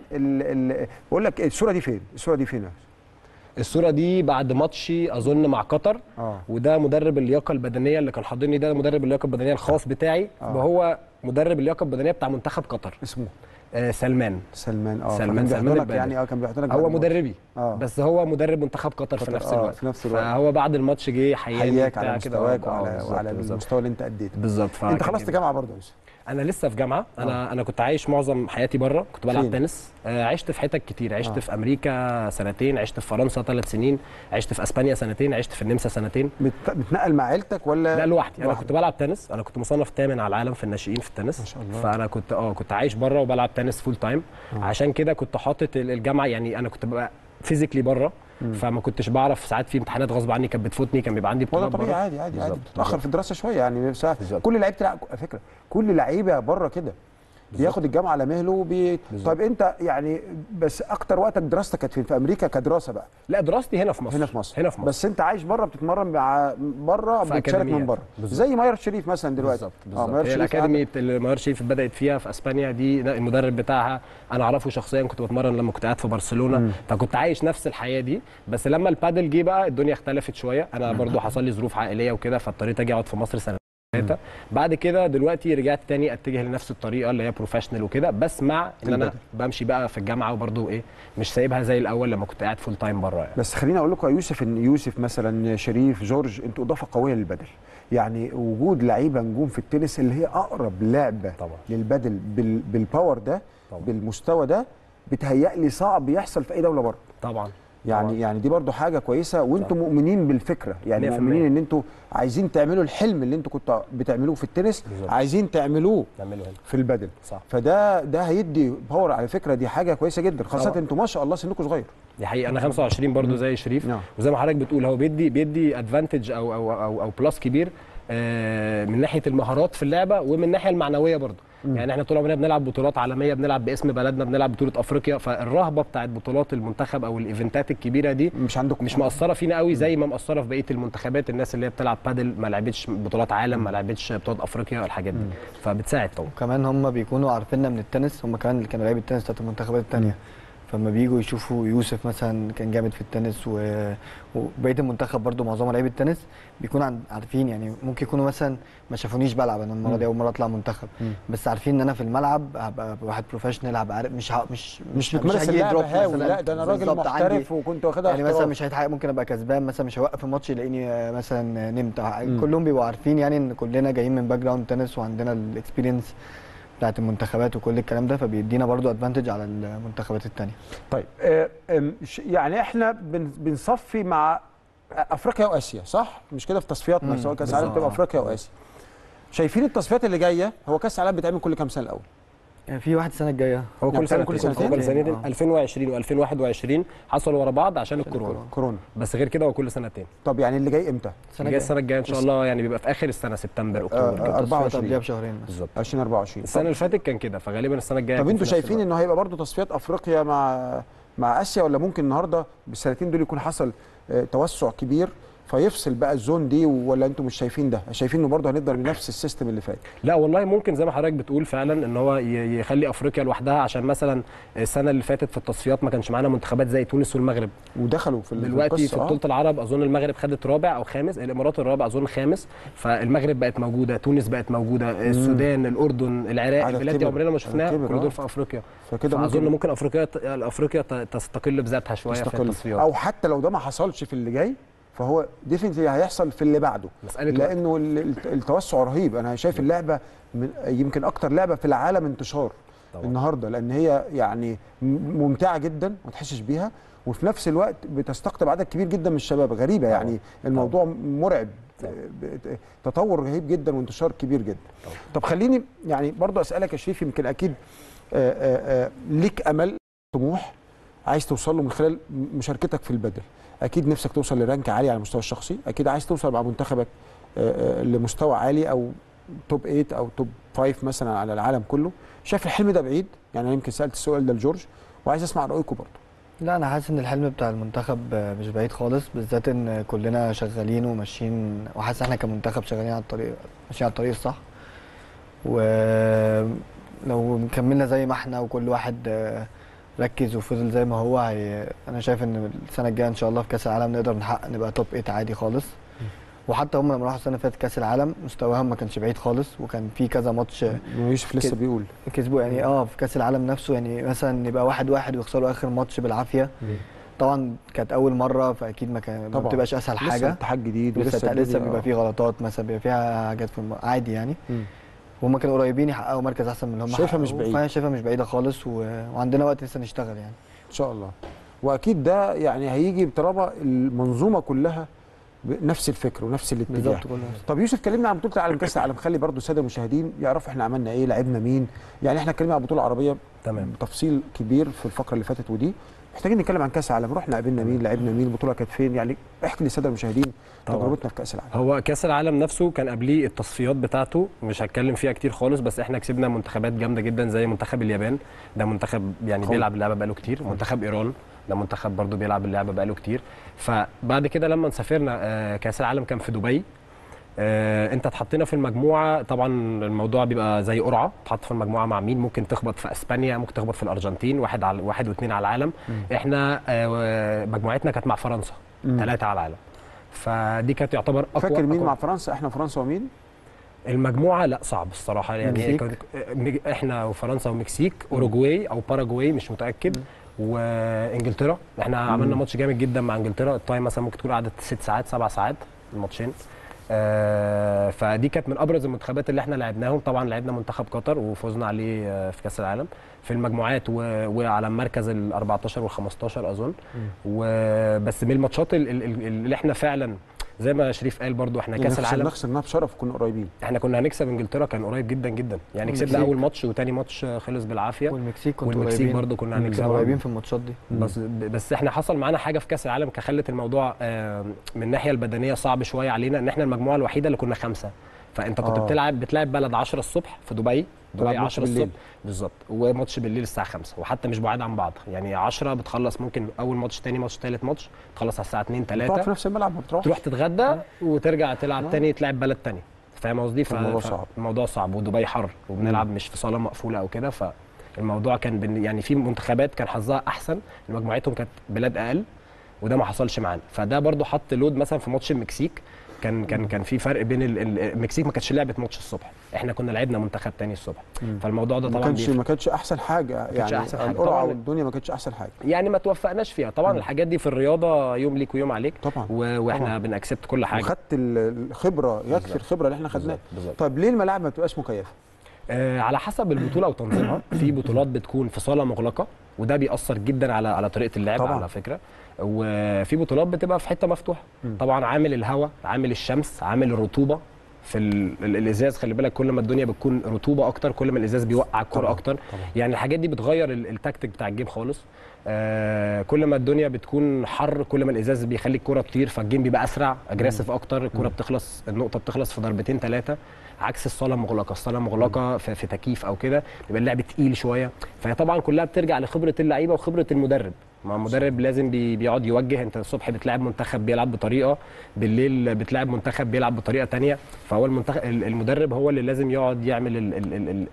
بقول لك. الصوره دي فين؟ الصوره دي بعد ماتشي اظن مع قطر، وده مدرب اللياقه البدنيه اللي كان حاضرني، ده مدرب اللياقه البدنيه الخاص بتاعي، وهو مدرب اللياقه البدنيه بتاع منتخب قطر، اسمه سلمان يعني. كان بيحضرك، هو مدربي بس هو مدرب منتخب قطر في نفس الوقت. فهو بعد الماتش جه حياك على مستواك وعلى المستوى اللي انت اديته بالظبط. انت خلصت جامعه برضه يا يوسف؟ انا لسه في جامعه. انا كنت عايش معظم حياتي بره، كنت بلعب تنس، عشت في حتت كتير، عشت في امريكا سنتين، عشت في فرنسا 3 سنين، عشت في اسبانيا سنتين، عشت في النمسا سنتين. بتنقل مع عيلتك ولا؟ لا لوحدي. انا كنت بلعب تنس، انا كنت مصنف 8 على العالم في الناشئين في التنس، ما شاء الله. فانا كنت عايش بره وبلعب تنس فول تايم، عشان كده كنت حاطط الجامعه، يعني انا كنت ببقى فيزيكلي بره، فما كنتش بعرف، ساعات في امتحانات غصب عني كانت بتفوتني، كان بيبقى عندي بطولات بره. عادي عادي عادي، بتتاخر في الدراسه شويه يعني، كل لعيبه بتلعب على فكره، كل لعيبه بره كده بياخد الجامعه على مهله طيب انت يعني بس اكتر وقتك دراستك كانت في امريكا كدراسه بقى؟ لا دراستي هنا في مصر، هنا في مصر بس انت عايش بره، بتتمرن مع بره، بتشارك من بره زي ماير شريف مثلا دلوقتي. ماير شريف الاكاديميه اللي ماير شريف بدات فيها في اسبانيا دي، المدرب بتاعها انا اعرفه شخصيا، كنت بتمرن لما كنت قاعد في برشلونه، فكنت عايش نفس الحياه دي. بس لما البادل جه بقى الدنيا اختلفت شويه، انا برضو حصل لي ظروف عائليه وكده، فاضطريت اجي اقعد في مصر سنه. بعد كده دلوقتي رجعت تاني اتجه لنفس الطريقه اللي هي بروفيشنال وكده، بس مع ان انا بمشي بقى في الجامعه، وبرده مش سايبها زي الاول لما كنت قاعد فول تايم بره يعني. بس خليني اقول لكم يا يوسف، ان يوسف مثلا، شريف، جورج، انتوا اضافه قويه للبدل، يعني وجود لعيبه نجوم في التنس اللي هي اقرب لعبه طبعا للبدل بالباور ده طبعا بالمستوى ده، بتهيألي صعب يحصل في اي دوله بره طبعا يعني طبعا. يعني دي برضو حاجه كويسه، وانتم مؤمنين بالفكره يعني، مؤمنين ان انتم عايزين تعملوا الحلم اللي انتم كنتوا بتعملوه في التنس، عايزين تعملوه في البادل، فده هيدي باور على فكره، دي حاجه كويسه جدا، خاصه انتم ما شاء الله سنكم صغير. دي حقيقه، انا 25 برضو زي شريف، وزي ما حضرتك بتقول هو بيدي ادفانتج او او او او بلس كبير من ناحيه المهارات في اللعبه، ومن الناحيه المعنويه برضو. يعني احنا طول عمرنا بنلعب بطولات عالميه، بنلعب باسم بلدنا، بنلعب بطوله افريقيا، فالرهبه بتاعت بطولات المنتخب او الايفنتات الكبيره دي مش عندكم، مش مأثره فينا قوي زي ما مأثره في بقيه المنتخبات. الناس اللي هي بتلعب بادل ما لعبتش بطولات عالم، ما لعبتش بطولات افريقيا، الحاجات دي فبتساعد طبعا. كمان هم بيكونوا عارفيننا من التنس، هم كمان اللي كانوا لعيبه التنس بتاعت المنتخبات الثانيه، فما بييجوا يشوفوا يوسف مثلا كان جامد في التنس وبقيه المنتخب برده معظمها لعيبه التنس، بيكونوا عارفين يعني، ممكن يكونوا مثلا ما شافونيش بلعب، انا المره دي اول مره اطلع منتخب، بس عارفين ان انا في الملعب هبقى واحد بروفيشنال، هبقى مش بتمارس اللعبه، لا ده انا راجل محترف وكنت واخدها يعني، مثلا مش هيتحقق، ممكن ابقى كسبان مثلا، مش هوقف الماتش يلاقيني مثلا نمت. كلهم بيبقوا عارفين يعني ان كلنا جايين من باك جراوند تنس، وعندنا الاكسبيرينس بتاعت المنتخبات وكل الكلام ده، فبيدينا برضو ادفانتج على المنتخبات الثانيه. طيب يعني احنا بنصفي مع افريقيا واسيا صح؟ مش كده في تصفياتنا، سواء كاس العالم تبقى افريقيا واسيا. شايفين التصفيات اللي جايه؟ هو كاس العالم بيتعمل كل كام سنه الاول؟ يعني في واحد السنه الجايه، هو كل سنه كل سنتين 2020 و2021 حصلوا ورا بعض عشان الكورونا، بس غير كده هو كل سنتين. طب يعني اللي جاي امتى؟ السنه الجايه ان شاء الله، يعني بيبقى في اخر السنه، سبتمبر اكتوبر 24 قبلها بشهرين بالظبط، 2024. السنه اللي فاتت كان كده، فغالبا السنه الجايه. طب انتوا شايفين انه هيبقى برضه تصفيات افريقيا مع اسيا، ولا ممكن النهارده بالسنتين دول يكون حصل توسع كبير فيفصل بقى الزون دي، ولا انتم مش شايفين ده؟ شايفين انه برضه هنقدر بنفس السيستم اللي فات؟ لا والله، ممكن زي ما حضرتك بتقول فعلا ان هو يخلي افريقيا لوحدها، عشان مثلا السنه اللي فاتت في التصفيات ما كانش معانا منتخبات زي تونس والمغرب، ودخلوا في دلوقتي في بطوله العرب، اظن المغرب خدت رابع او خامس، الامارات الرابع اظن خامس، فالمغرب بقت موجوده، تونس بقت موجوده، السودان، الاردن، العراق، البلاد دي عمرنا ما شفناها، كل دول في افريقيا، فكده اظن ممكن افريقيا تستقل بذاتها شويه في التصفيات، او حتى لو ده ما حصلش في اللي جاي فهو ديفنتلي هيحصل في اللي بعده، لانه التوسع رهيب. انا شايف اللعبه يمكن اكتر لعبه في العالم انتشار طبعا النهارده، لان هي يعني ممتعه جدا ما تحسش بيها، وفي نفس الوقت بتستقطب عدد كبير جدا من الشباب، غريبه يعني طبعا. الموضوع مرعب، تطور رهيب جدا وانتشار كبير جدا طبعا. طب خليني يعني برضو اسالك يا شريف، يمكن اكيد ليك امل، طموح عايز توصل له من خلال مشاركتك في البادل، اكيد نفسك توصل لرانك عالي على المستوى الشخصي، اكيد عايز توصل مع منتخبك لمستوى عالي او توب 8 او توب 5 مثلا على العالم كله. شايف الحلم ده بعيد؟ يعني انا يمكن سالت السؤال ده لجورج وعايز اسمع رايكم برضه. لا انا حاسس ان الحلم بتاع المنتخب مش بعيد خالص، بالذات ان كلنا شغالين وماشيين، وحاسس احنا كمنتخب شغالين على الطريق، ماشيين على الطريق الصح، ولو كملنا زي ما احنا وكل واحد ركز وفضل زي ما هو، انا شايف ان السنه الجايه ان شاء الله في كاس العالم نقدر نحقق، نبقى توب 8 عادي خالص. وحتى هم لما راحوا السنه اللي فاتت كاس العالم مستواهم ما كانش بعيد خالص، وكان في كذا ماتش يوسف لسه بيقول كسبوا يعني في كاس العالم نفسه، يعني مثلا يبقى 1-1 ويخسروا اخر ماتش بالعافيه. طبعا كانت اول مره، فاكيد ما بتبقاش اسهل حاجه، لسه اتحاد جديد، ولسه بيبقى فيه غلطات مثلا، بيبقى فيها حاجات عادي يعني وهم كانوا قريبين يحققوا مركز احسن من اللي هم شايفها مش بعيده، شايفها مش بعيده خالص، وعندنا وقت لسه نشتغل يعني ان شاء الله. واكيد ده يعني هيجي بطلبه المنظومه كلها نفس الفكر ونفس الاتجاه. طب يوسف كلمنا عن بطوله العالم، كاس العالم، خلي برضو الساده المشاهدين يعرفوا احنا عملنا ايه، لعبنا مين، يعني احنا اتكلمنا عن البطوله العربيه تمام بتفصيل كبير في الفقره اللي فاتت، ودي محتاجين نتكلم عن كاس العالم، رحنا قابلنا مين، لعبنا مين، البطوله كانت فين، يعني احكي للساده المشاهدين تجربتنا في كاس العالم. هو كاس العالم نفسه كان قبليه التصفيات بتاعته مش هتكلم فيها كتير خالص، بس احنا كسبنا منتخبات جامده جدا زي منتخب اليابان، ده منتخب يعني بيلعب اللعبه بقاله كتير، منتخب ايران ده منتخب برضه بيلعب اللعبه بقاله كتير. فبعد كده لما سافرنا كاس العالم كان في دبي، انت اتحطينا في المجموعه، طبعا الموضوع بيبقى زي قرعه، تحط في المجموعه مع مين، ممكن تخبط في اسبانيا، ممكن تخبط في الارجنتين، واحد على واحد واثنين على العالم. احنا مجموعتنا كانت مع فرنسا 3 على العالم، فدي كانت تعتبر اقوى. فاكر مين مع فرنسا؟ احنا فرنسا ومين المجموعه؟ لا صعب الصراحه يعني، احنا وفرنسا ومكسيك، اوروجواي او باراجواي مش متاكد، وانجلترا. احنا عملنا ماتش جامد جدا مع انجلترا، التايم مثلا ممكن تكون قعدت 6 ساعات 7 ساعات الماتشين. فدي كانت من ابرز المنتخبات اللي احنا لعبناهم. طبعا لعبنا منتخب قطر وفوزنا عليه في كاس العالم في المجموعات، وعلى المركز ال 14 وال 15 اظن. وبس من الماتشات اللي احنا فعلا زي ما شريف قال برضو احنا يعني كاس العالم خسرناه بشرف، كنا قريبين، احنا كنا هنكسب انجلترا، كان قريب جدا جدا يعني، كسبنا اول ماتش وثاني ماتش خلص بالعافيه، والمكسيك برضو كنا هنكسب، قريبين في الماتشات دي. بس احنا حصل معانا حاجه في كاس العالم خلت الموضوع من الناحيه البدنيه صعب شويه علينا، ان احنا المجموعه الوحيده اللي كنا 5، فانت كنت بتلعب بلد 10 الصبح في دبي 10 الصبح بالظبط، وماتش بالليل الساعه 5، وحتى مش بعاد عن بعض يعني 10 بتخلص، ممكن اول ماتش تاني ماتش تالت ماتش تخلص على الساعه 2 3، بتقعد في نفس الملعب، ما بتروحش، تروح تتغدى وترجع تلعب تاني، تلعب بلد تاني، فاهم قصدي؟ فالموضوع صعب، ودبي حر وبنلعب مش في صاله مقفوله او كده، فالموضوع كان يعني في منتخبات كان حظها احسن، مجموعتهم كانت بلاد اقل، وده ما حصلش معانا، فده برضو حط لود. مثلا في ماتش المكسيك كان في فرق بين المكسيك ما كانتش لعبت ماتش الصبح، احنا كنا لعبنا منتخب تاني الصبح، فالموضوع ده طبعا ما كانتش احسن حاجه يعني، القرعه والدنيا ما كانتش احسن حاجه يعني، ما توفقناش فيها طبعا. الحاجات دي في الرياضه يوم ليك ويوم عليك طبعا، واحنا بنأكسبت كل حاجه، وخدت الخبره، يكفي الخبره اللي احنا خدناها. طب ليه الملاعب ما بتبقاش مكيفه؟ على حسب البطوله وتنظيمها، في بطولات بتكون في صاله مغلقه وده بيأثر جدا على طريقه اللعب على فكره، وفي بطولات بتبقى في حته مفتوحه. طبعا عامل الهواء، عامل الشمس، عامل الرطوبه في الازاز، خلي بالك كل ما الدنيا بتكون رطوبه اكتر كل ما الازاز بيوقع الكره اكتر يعني، الحاجات دي بتغير التكتيك بتاع الجيم خالص. كل ما الدنيا بتكون حر كل ما الازاز بيخلي الكره تطير، فالجيم بيبقى اسرع اجريسيف اكتر، الكره بتخلص، النقطه بتخلص في ضربتين 3، عكس الصاله المغلقه، الصاله المغلقه في تكييف او كده بيبقى اللعب تقيل شويه، فهي طبعا كلها بترجع لخبره اللعيبه وخبره المدرب. ما المدرب لازم بيقعد يوجه، انت الصبح بتلعب منتخب بيلعب بطريقه، بالليل بتلعب منتخب بيلعب بطريقه ثانيه، فهو المدرب هو اللي لازم يقعد يعمل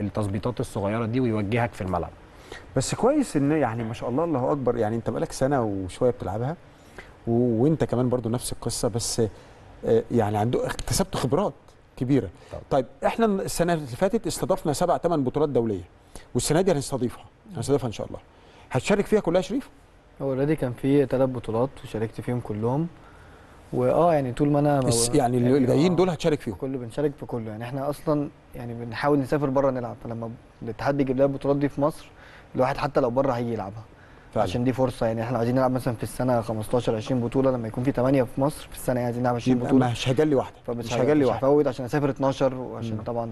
التظبيطات الصغيره دي ويوجهك في الملعب. بس كويس ان يعني ما شاء الله الله اكبر، يعني انت بقالك سنه وشويه بتلعبها، وانت كمان برضو نفس القصه، بس يعني اكتسبت خبرات كبيره. طيب احنا السنه اللي فاتت استضفنا 7-8 بطولات دوليه، والسنه دي هنستضيفها ان شاء الله. هتشارك فيها كلها شريف؟ هو اوريدي كان في 3 بطولات وشاركت فيهم كلهم، يعني طول ما انا يعني اللي جايين دول هتشارك فيهم كله، بنشارك في كله يعني، احنا اصلا يعني بنحاول نسافر بره نلعب، فلما الاتحاد يجيب لنا البطولات دي في مصر الواحد حتى لو بره هيجي يلعبها فعلا، عشان دي فرصه يعني. احنا عايزين نلعب مثلا في السنه 15-20 بطوله، لما يكون في 8 في مصر في السنه عايزين نلعب 20 بطوله، مش هجلي واحده، مش هجلي واحده هفوت عشان اسافر 12، وعشان طبعا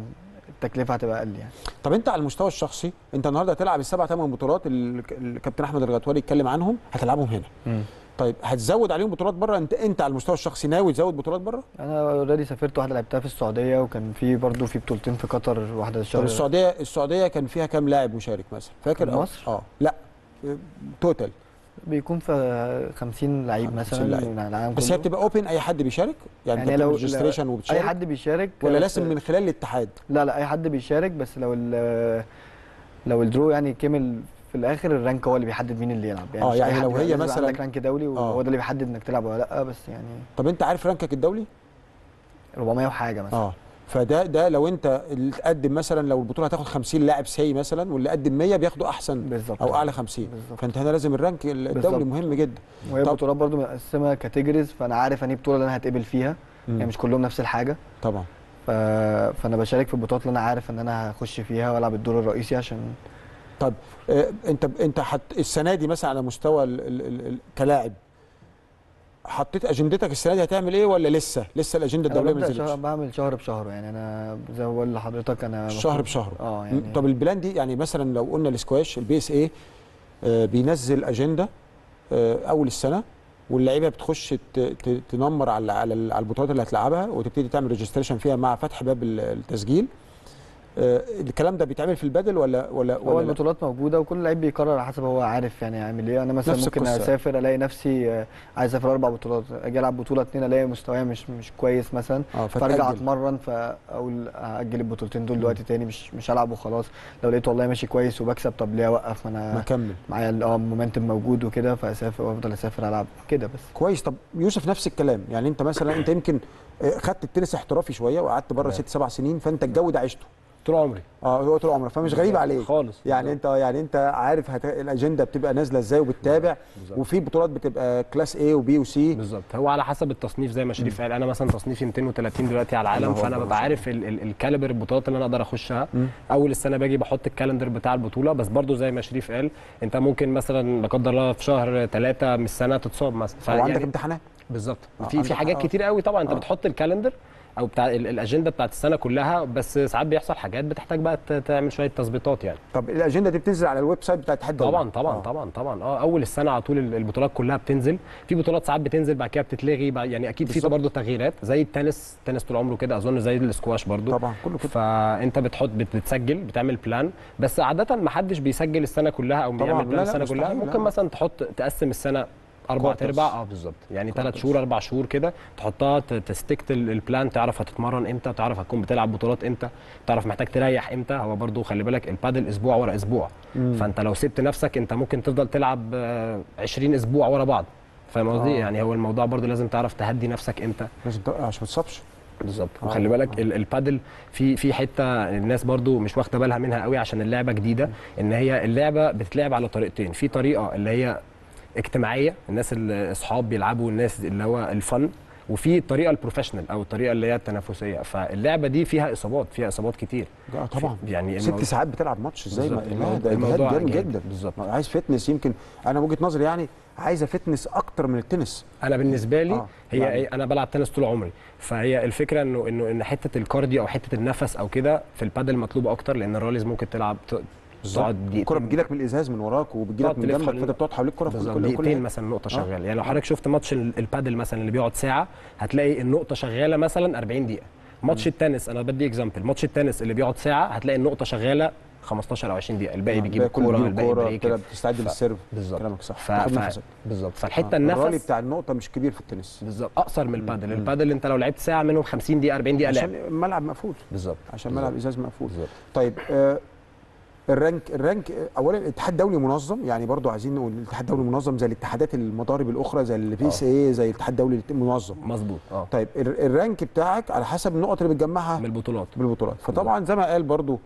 التكلفه هتبقى اقل يعني. طب انت على المستوى الشخصي، انت النهارده هتلعب 7-8 بطولات اللي الكابتن احمد الغتوري اتكلم عنهم، هتلعبهم هنا. طيب هتزود عليهم بطولات بره؟ انت على المستوى الشخصي ناوي تزود بطولات بره؟ انا اوريدي سافرت واحده لعبتها في السعوديه، وكان في برضو في بطولتين في قطر، واحده الشهر. طب السعوديه كان فيها كام لاعب مشارك مثلا؟ فاكر؟ مصر؟ لا توتال بيكون في 50 لعيب مثلا، بس هي بتبقى اوبن اي حد بيشارك يعني لو ريجستريشن وبتشارك اي حد بيشارك، ولا لازم من خلال الاتحاد؟ لا اي حد بيشارك، بس لو الدرو يعني كمل في الاخر، الرانك هو اللي بيحدد مين اللي يلعب يعني. يعني لو هي مثلا عندك رانك دولي وهو ده اللي بيحدد انك تلعب ولا لا، بس يعني. طب انت عارف رانكك الدولي 400 وحاجه مثلا، فده لو انت اللي تقدم مثلا، لو البطوله هتاخد 50 لاعب ساي مثلا، واللي قدم 100 بياخدوا احسن بالزبط، او اعلى 50 بالزبط. فانت هنا لازم الرانك الدولي مهم جدا. وهي البطولات برضو مقسمه كاتيجوريز، فانا عارف انهي بطوله اللي انا هتقبل فيها يعني، مش كلهم نفس الحاجه طبعا، فانا بشارك في البطولات اللي انا عارف ان انا هخش فيها والعب الدور الرئيسي. عشان طب انت السنه دي مثلا على مستوى كلاعب حطيت اجندتك السنه دي هتعمل ايه ولا لسه الاجنده الدوليه ما نزلتش؟ انا بعمل شهر بشهر يعني، انا زي ما بقول لحضرتك انا شهر بشهر. يعني طب البلان دي يعني مثلا لو قلنا الاسكواش البي اس ايه بينزل اجنده اول السنه واللعيبه بتخش تنمر على البطولات اللي هتلعبها وتبتدي تعمل ريجستريشن فيها مع فتح باب التسجيل. الكلام ده بيتعمل في البادل ولا البطولات موجوده وكل لعيب بيقرر على حسب هو عارف يعني يعمل ايه. انا مثلا ممكن القصة. اسافر الاقي نفسي عايز اسافر 4 بطولات، اجي العب بطوله 2 الاقي مستواي مش كويس مثلا، فارجع اتمرن او اجل البطولتين دول لوقت تاني، مش هلعب وخلاص. لو لقيت والله ماشي كويس وبكسب طب ليه اوقف، ما انا معايا المومنتم موجود وكده، فاسافر وافضل اسافر العب كده بس كويس. طب يوسف نفس الكلام يعني، انت مثلا انت يمكن خدت التنس احترافي شويه وقعدت بره 6 7 سنين، فانت الجو ده عشته طول عمري. هو طول عمرك، فمش غريب عليك خالص يعني. انت عارف الاجنده بتبقى نازله ازاي وبتتابع، وفي بطولات بتبقى كلاس اي وبي وسي بالظبط. هو على حسب التصنيف زي ما شريف قال، انا مثلا تصنيفي 230 دلوقتي على العالم، فانا ببقى عارف الكاليبر البطولات اللي انا اقدر اخشها. اول السنه باجي بحط الكالندر بتاع البطوله، بس برضو زي ما شريف قال انت ممكن مثلا لا قدر الله في شهر 3 من السنه تتصاب مثلا، فعندك يعني امتحانات بالظبط. في حاجات كتير قوي طبعا. انت بتحط الكالندر او بتاع الاجنده بتاعت السنه كلها، بس ساعات بيحصل حاجات بتحتاج بقى تعمل شويه تظبيطات يعني. طب الاجنده دي بتنزل على الويب سايت بتاع الاتحاد؟ طبعا اول السنه على طول البطولات كلها بتنزل. في بطولات ساعات بتنزل بعد كده بتتلغي يعني، اكيد في برضه تغييرات زي التنس طول عمره كده اظن، زي الاسكواش برضه طبعا كله كده. فانت بتسجل بتعمل بلان، بس عاده ما حدش بيسجل السنه كلها او بيعمل بلان السنه كلها. ممكن مثلا تقسم السنه 4 أرباع بالظبط يعني، 3 شهور 4 شهور كده تحطها تستكت البلان، تعرف هتتمرن امتى، تعرف هتكون بتلعب بطولات امتى، تعرف محتاج تريح امتى. هو برضو خلي بالك البادل اسبوع ورا اسبوع، فانت لو سبت نفسك انت ممكن تفضل تلعب 20 اسبوع ورا بعض، فاهم قصدي؟ يعني هو الموضوع برضو لازم تعرف تهدي نفسك امتى، لازم عشان ما تصابش بالظبط. وخلي بالك البادل في حته الناس برضو مش واخده بالها منها قوي عشان اللعبه جديده، ان هي اللعبه بتتلعب على طريقتين. في طريقه اللي هي اجتماعيه، الناس الاصحاب بيلعبوا، الناس اللي هو الفن، وفي الطريقه البروفيشنال او الطريقه اللي هي التنافسيه. فاللعبه دي فيها اصابات كتير طبعا يعني. 6 ساعات بتلعب ماتش ازاي؟ الموضوع جامد جدا بالظبط. عايز فتنس، يمكن انا وجهه نظري يعني عايزه فتنس اكتر من التنس. انا بالنسبه لي هي يعني. انا بلعب تنس طول عمري، فهي الفكره ان حته الكارديو او حته النفس او كده في البادل مطلوبه اكتر، لان الراليز ممكن تلعب الكرة بتجيلك من الازاز من وراك وبتجيلك من جنبك، فانت بتقعد حواليك الكرة في دقيقتين مثلا نقطة شغالة. يعني لو حضرتك شفت ماتش البادل مثلا اللي بيقعد ساعة، هتلاقي النقطة شغالة مثلا 40 دقيقة. ماتش التنس، انا بدي اكزامبل، ماتش التنس اللي بيقعد ساعة هتلاقي النقطة شغالة 15 او 20 دقيقة، الباقي بيجيب الكورة، الباقي بتستعد للسيرف. بالظبط كلامك صح بالظبط. فالحتة النفس الرالي بتاع النقطة مش كبير في التنس بالظبط، اقصر من البادل. البادل انت لو لعبت ساعة منهم 50 دقيقة 40 دقيقة لعب، عشان الملعب مقفول بالظبط، عشان الملعب ازاز مقفول. طيب الرانك اولا الاتحاد الدولي منظم يعني، برضو عايزين نقول الاتحاد الدولي منظم زي الاتحادات المضارب الاخرى، زي البي اس اي، زي الاتحاد الدولي منظم مظبوط. طيب الرانك بتاعك على حسب النقط اللي بتجمعها من البطولات. فطبعا زي ما قال برضو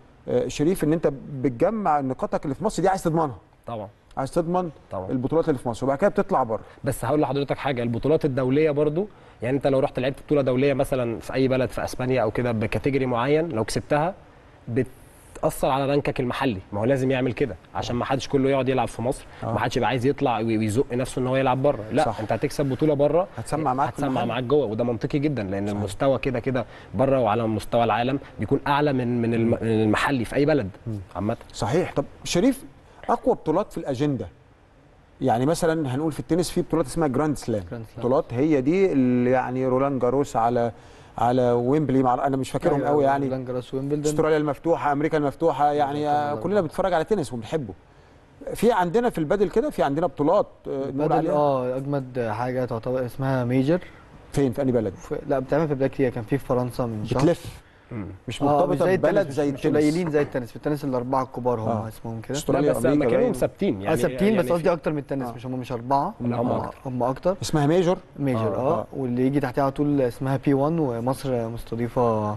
شريف ان انت بتجمع نقاطك اللي في مصر دي، عايز تضمنها طبعا، عايز تضمن البطولات اللي في مصر، وبعد كده بتطلع بره. بس هقول لحضرتك حاجه، البطولات الدوليه برضو يعني انت لو رحت لعبت بطوله دوليه مثلا في اي بلد، في اسبانيا او كده بكاتيجوري معين، لو كسبتها تأثر على رانكك المحلي. ما هو لازم يعمل كده عشان ما حدش كله يقعد يلعب في مصر، ما حدش يبقى عايز يطلع ويزق نفسه ان هو يلعب بره. لا صح. انت هتكسب بطوله بره هتسمع معاك جوه، وده منطقي جدا لان صح. المستوى كده كده بره وعلى مستوى العالم بيكون اعلى من المحلي في اي بلد عامه. صحيح. طب شريف، اقوى بطولات في الاجنده يعني مثلا هنقول في التنس في بطولات اسمها جراند سلام، بطولات هي دي اللي يعني رولان جاروس على ويمبلي، انا مش فاكرهم قوي يعني، استراليا المفتوحه، امريكا المفتوحه يعني، كلنا بنتفرج على تنس وبنحبه. في عندنا في البادل كده، في عندنا بطولات نقول عليها اجمد حاجه تعتبر اسمها ميجر. فين؟ في اي بلد؟ لا بتعمل في بلاد كتير، كان في فرنسا من شهر. بتلف مش مرتبطه ببلد زي التنس، قليلين زي التنس. في التنس ال4 الكبار هم اسمهم كده، استراليا بس امريكا كانوا ثابتين يعني ثابتين، بس قصدي اكتر من التنس، مش هم مش 4 هم اكتر. اسمها ميجر واللي يجي تحتها على طول اسمها بي 1، ومصر مستضيفه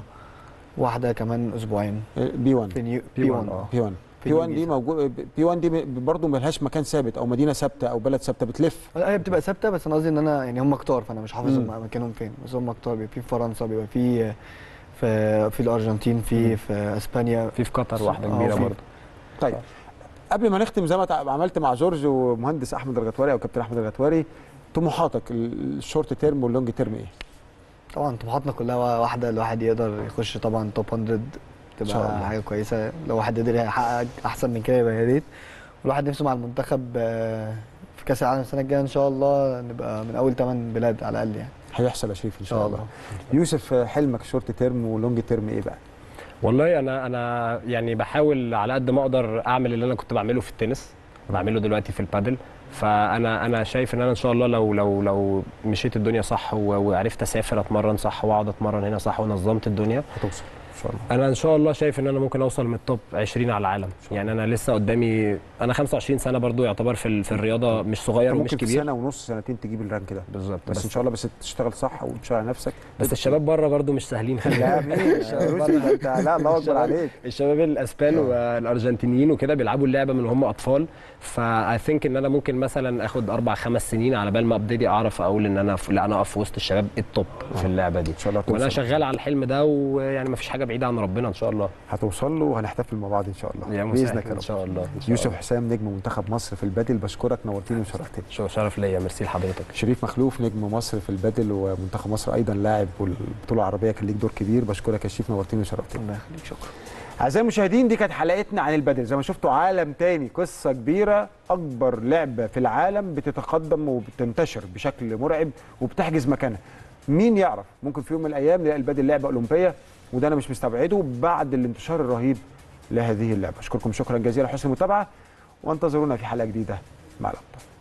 واحده كمان اسبوعين. بي 1 دي موجود. بي 1 دي برضه مالهاش مكان ثابت او مدينه ثابته او بلد ثابته، بتلف. هي بتبقى ثابته، بس انا قصدي ان انا يعني هم كتار، فانا مش حافظ مكانهم فين، بس هم كتار. بيبقى في فرنسا، بيبقى في في الارجنتين، في اسبانيا، في قطر واحده كبيره برضه. طيب قبل ما نختم زي ما عملت مع جورج ومهندس احمد الغتوري او كابتن احمد الغتوري، طموحاتك الشورت تيرم واللونج تيرم ايه؟ طبعا طموحاتنا كلها واحده، الواحد يقدر يخش طبعا توب 100 تبقى حاجه كويسه، لو واحد قدر يحقق احسن من كده يبقى يا ريت. والواحد نفسه مع المنتخب في كاس العالم السنه الجايه ان شاء الله نبقى من اول 8 بلاد على الاقل يعني. هيحصل يا شريف ان شاء الله. يوسف، حلمك شورت تيرم ولونج تيرم ايه بقى؟ والله انا يعني بحاول على قد ما اقدر اعمل اللي انا كنت بعمله في التنس بعمله دلوقتي في البادل، فانا شايف ان انا ان شاء الله لو مشيت الدنيا صح وعرفت اسافر اتمرن صح واقعد اتمرن هنا صح ونظمت الدنيا هتوصل ان شاء الله. انا ان شاء الله شايف ان انا ممكن اوصل من التوب 20 على العالم، يعني انا لسه قدامي، انا 25 سنه برضو يعتبر في الرياضه مش صغير ومش كبير، ممكن سنه ونص سنتين تجيب الرانك ده بالظبط، بس ان شاء الله بس تشتغل صح وتشتغل على نفسك. بس الشباب بره برضو مش سهلين، لا انت لا الله اكبر عليك، الشباب الاسبان والارجنتينيين وكده بيلعبوا اللعبه من هم اطفال، فاي ثينك ان انا ممكن مثلا اخد 4 5 سنين على بال ما ابتدي اعرف اقول ان انا لا انا اقف وسط الشباب التوب في اللعبه دي، وانا شغال على الحلم ده، ويعني مفيش حاجه بعيده عن ربنا ان شاء الله هتوصل له، وهنحتفل مع بعض ان شاء الله باذنك ان شاء الله. يوسف حسام نجم منتخب مصر في البادل، بشكرك، نورتني وشرفتني. شرف ليا، ميرسي لحضرتك. شريف مخلوف نجم مصر في البادل ومنتخب مصر ايضا لاعب والبطوله العربيه، كان ليك دور كبير، بشكرك يا شريف، نورتني وشرفتني. الله يخليك، شكرا. اعزائي المشاهدين، دي كانت حلقتنا عن البادل، زي ما شفتوا عالم تاني، قصه كبيره، اكبر لعبه في العالم بتتقدم وبتنتشر بشكل مرعب وبتحجز مكانها. مين يعرف، ممكن في يوم من الايام نلاقي البادل لعبه اولمبيه، وده انا مش مستبعده بعد الانتشار الرهيب لهذه اللعبه. اشكركم شكرا جزيلا حسن المتابعه، وانتظرونا في حلقه جديده. مع الابطال.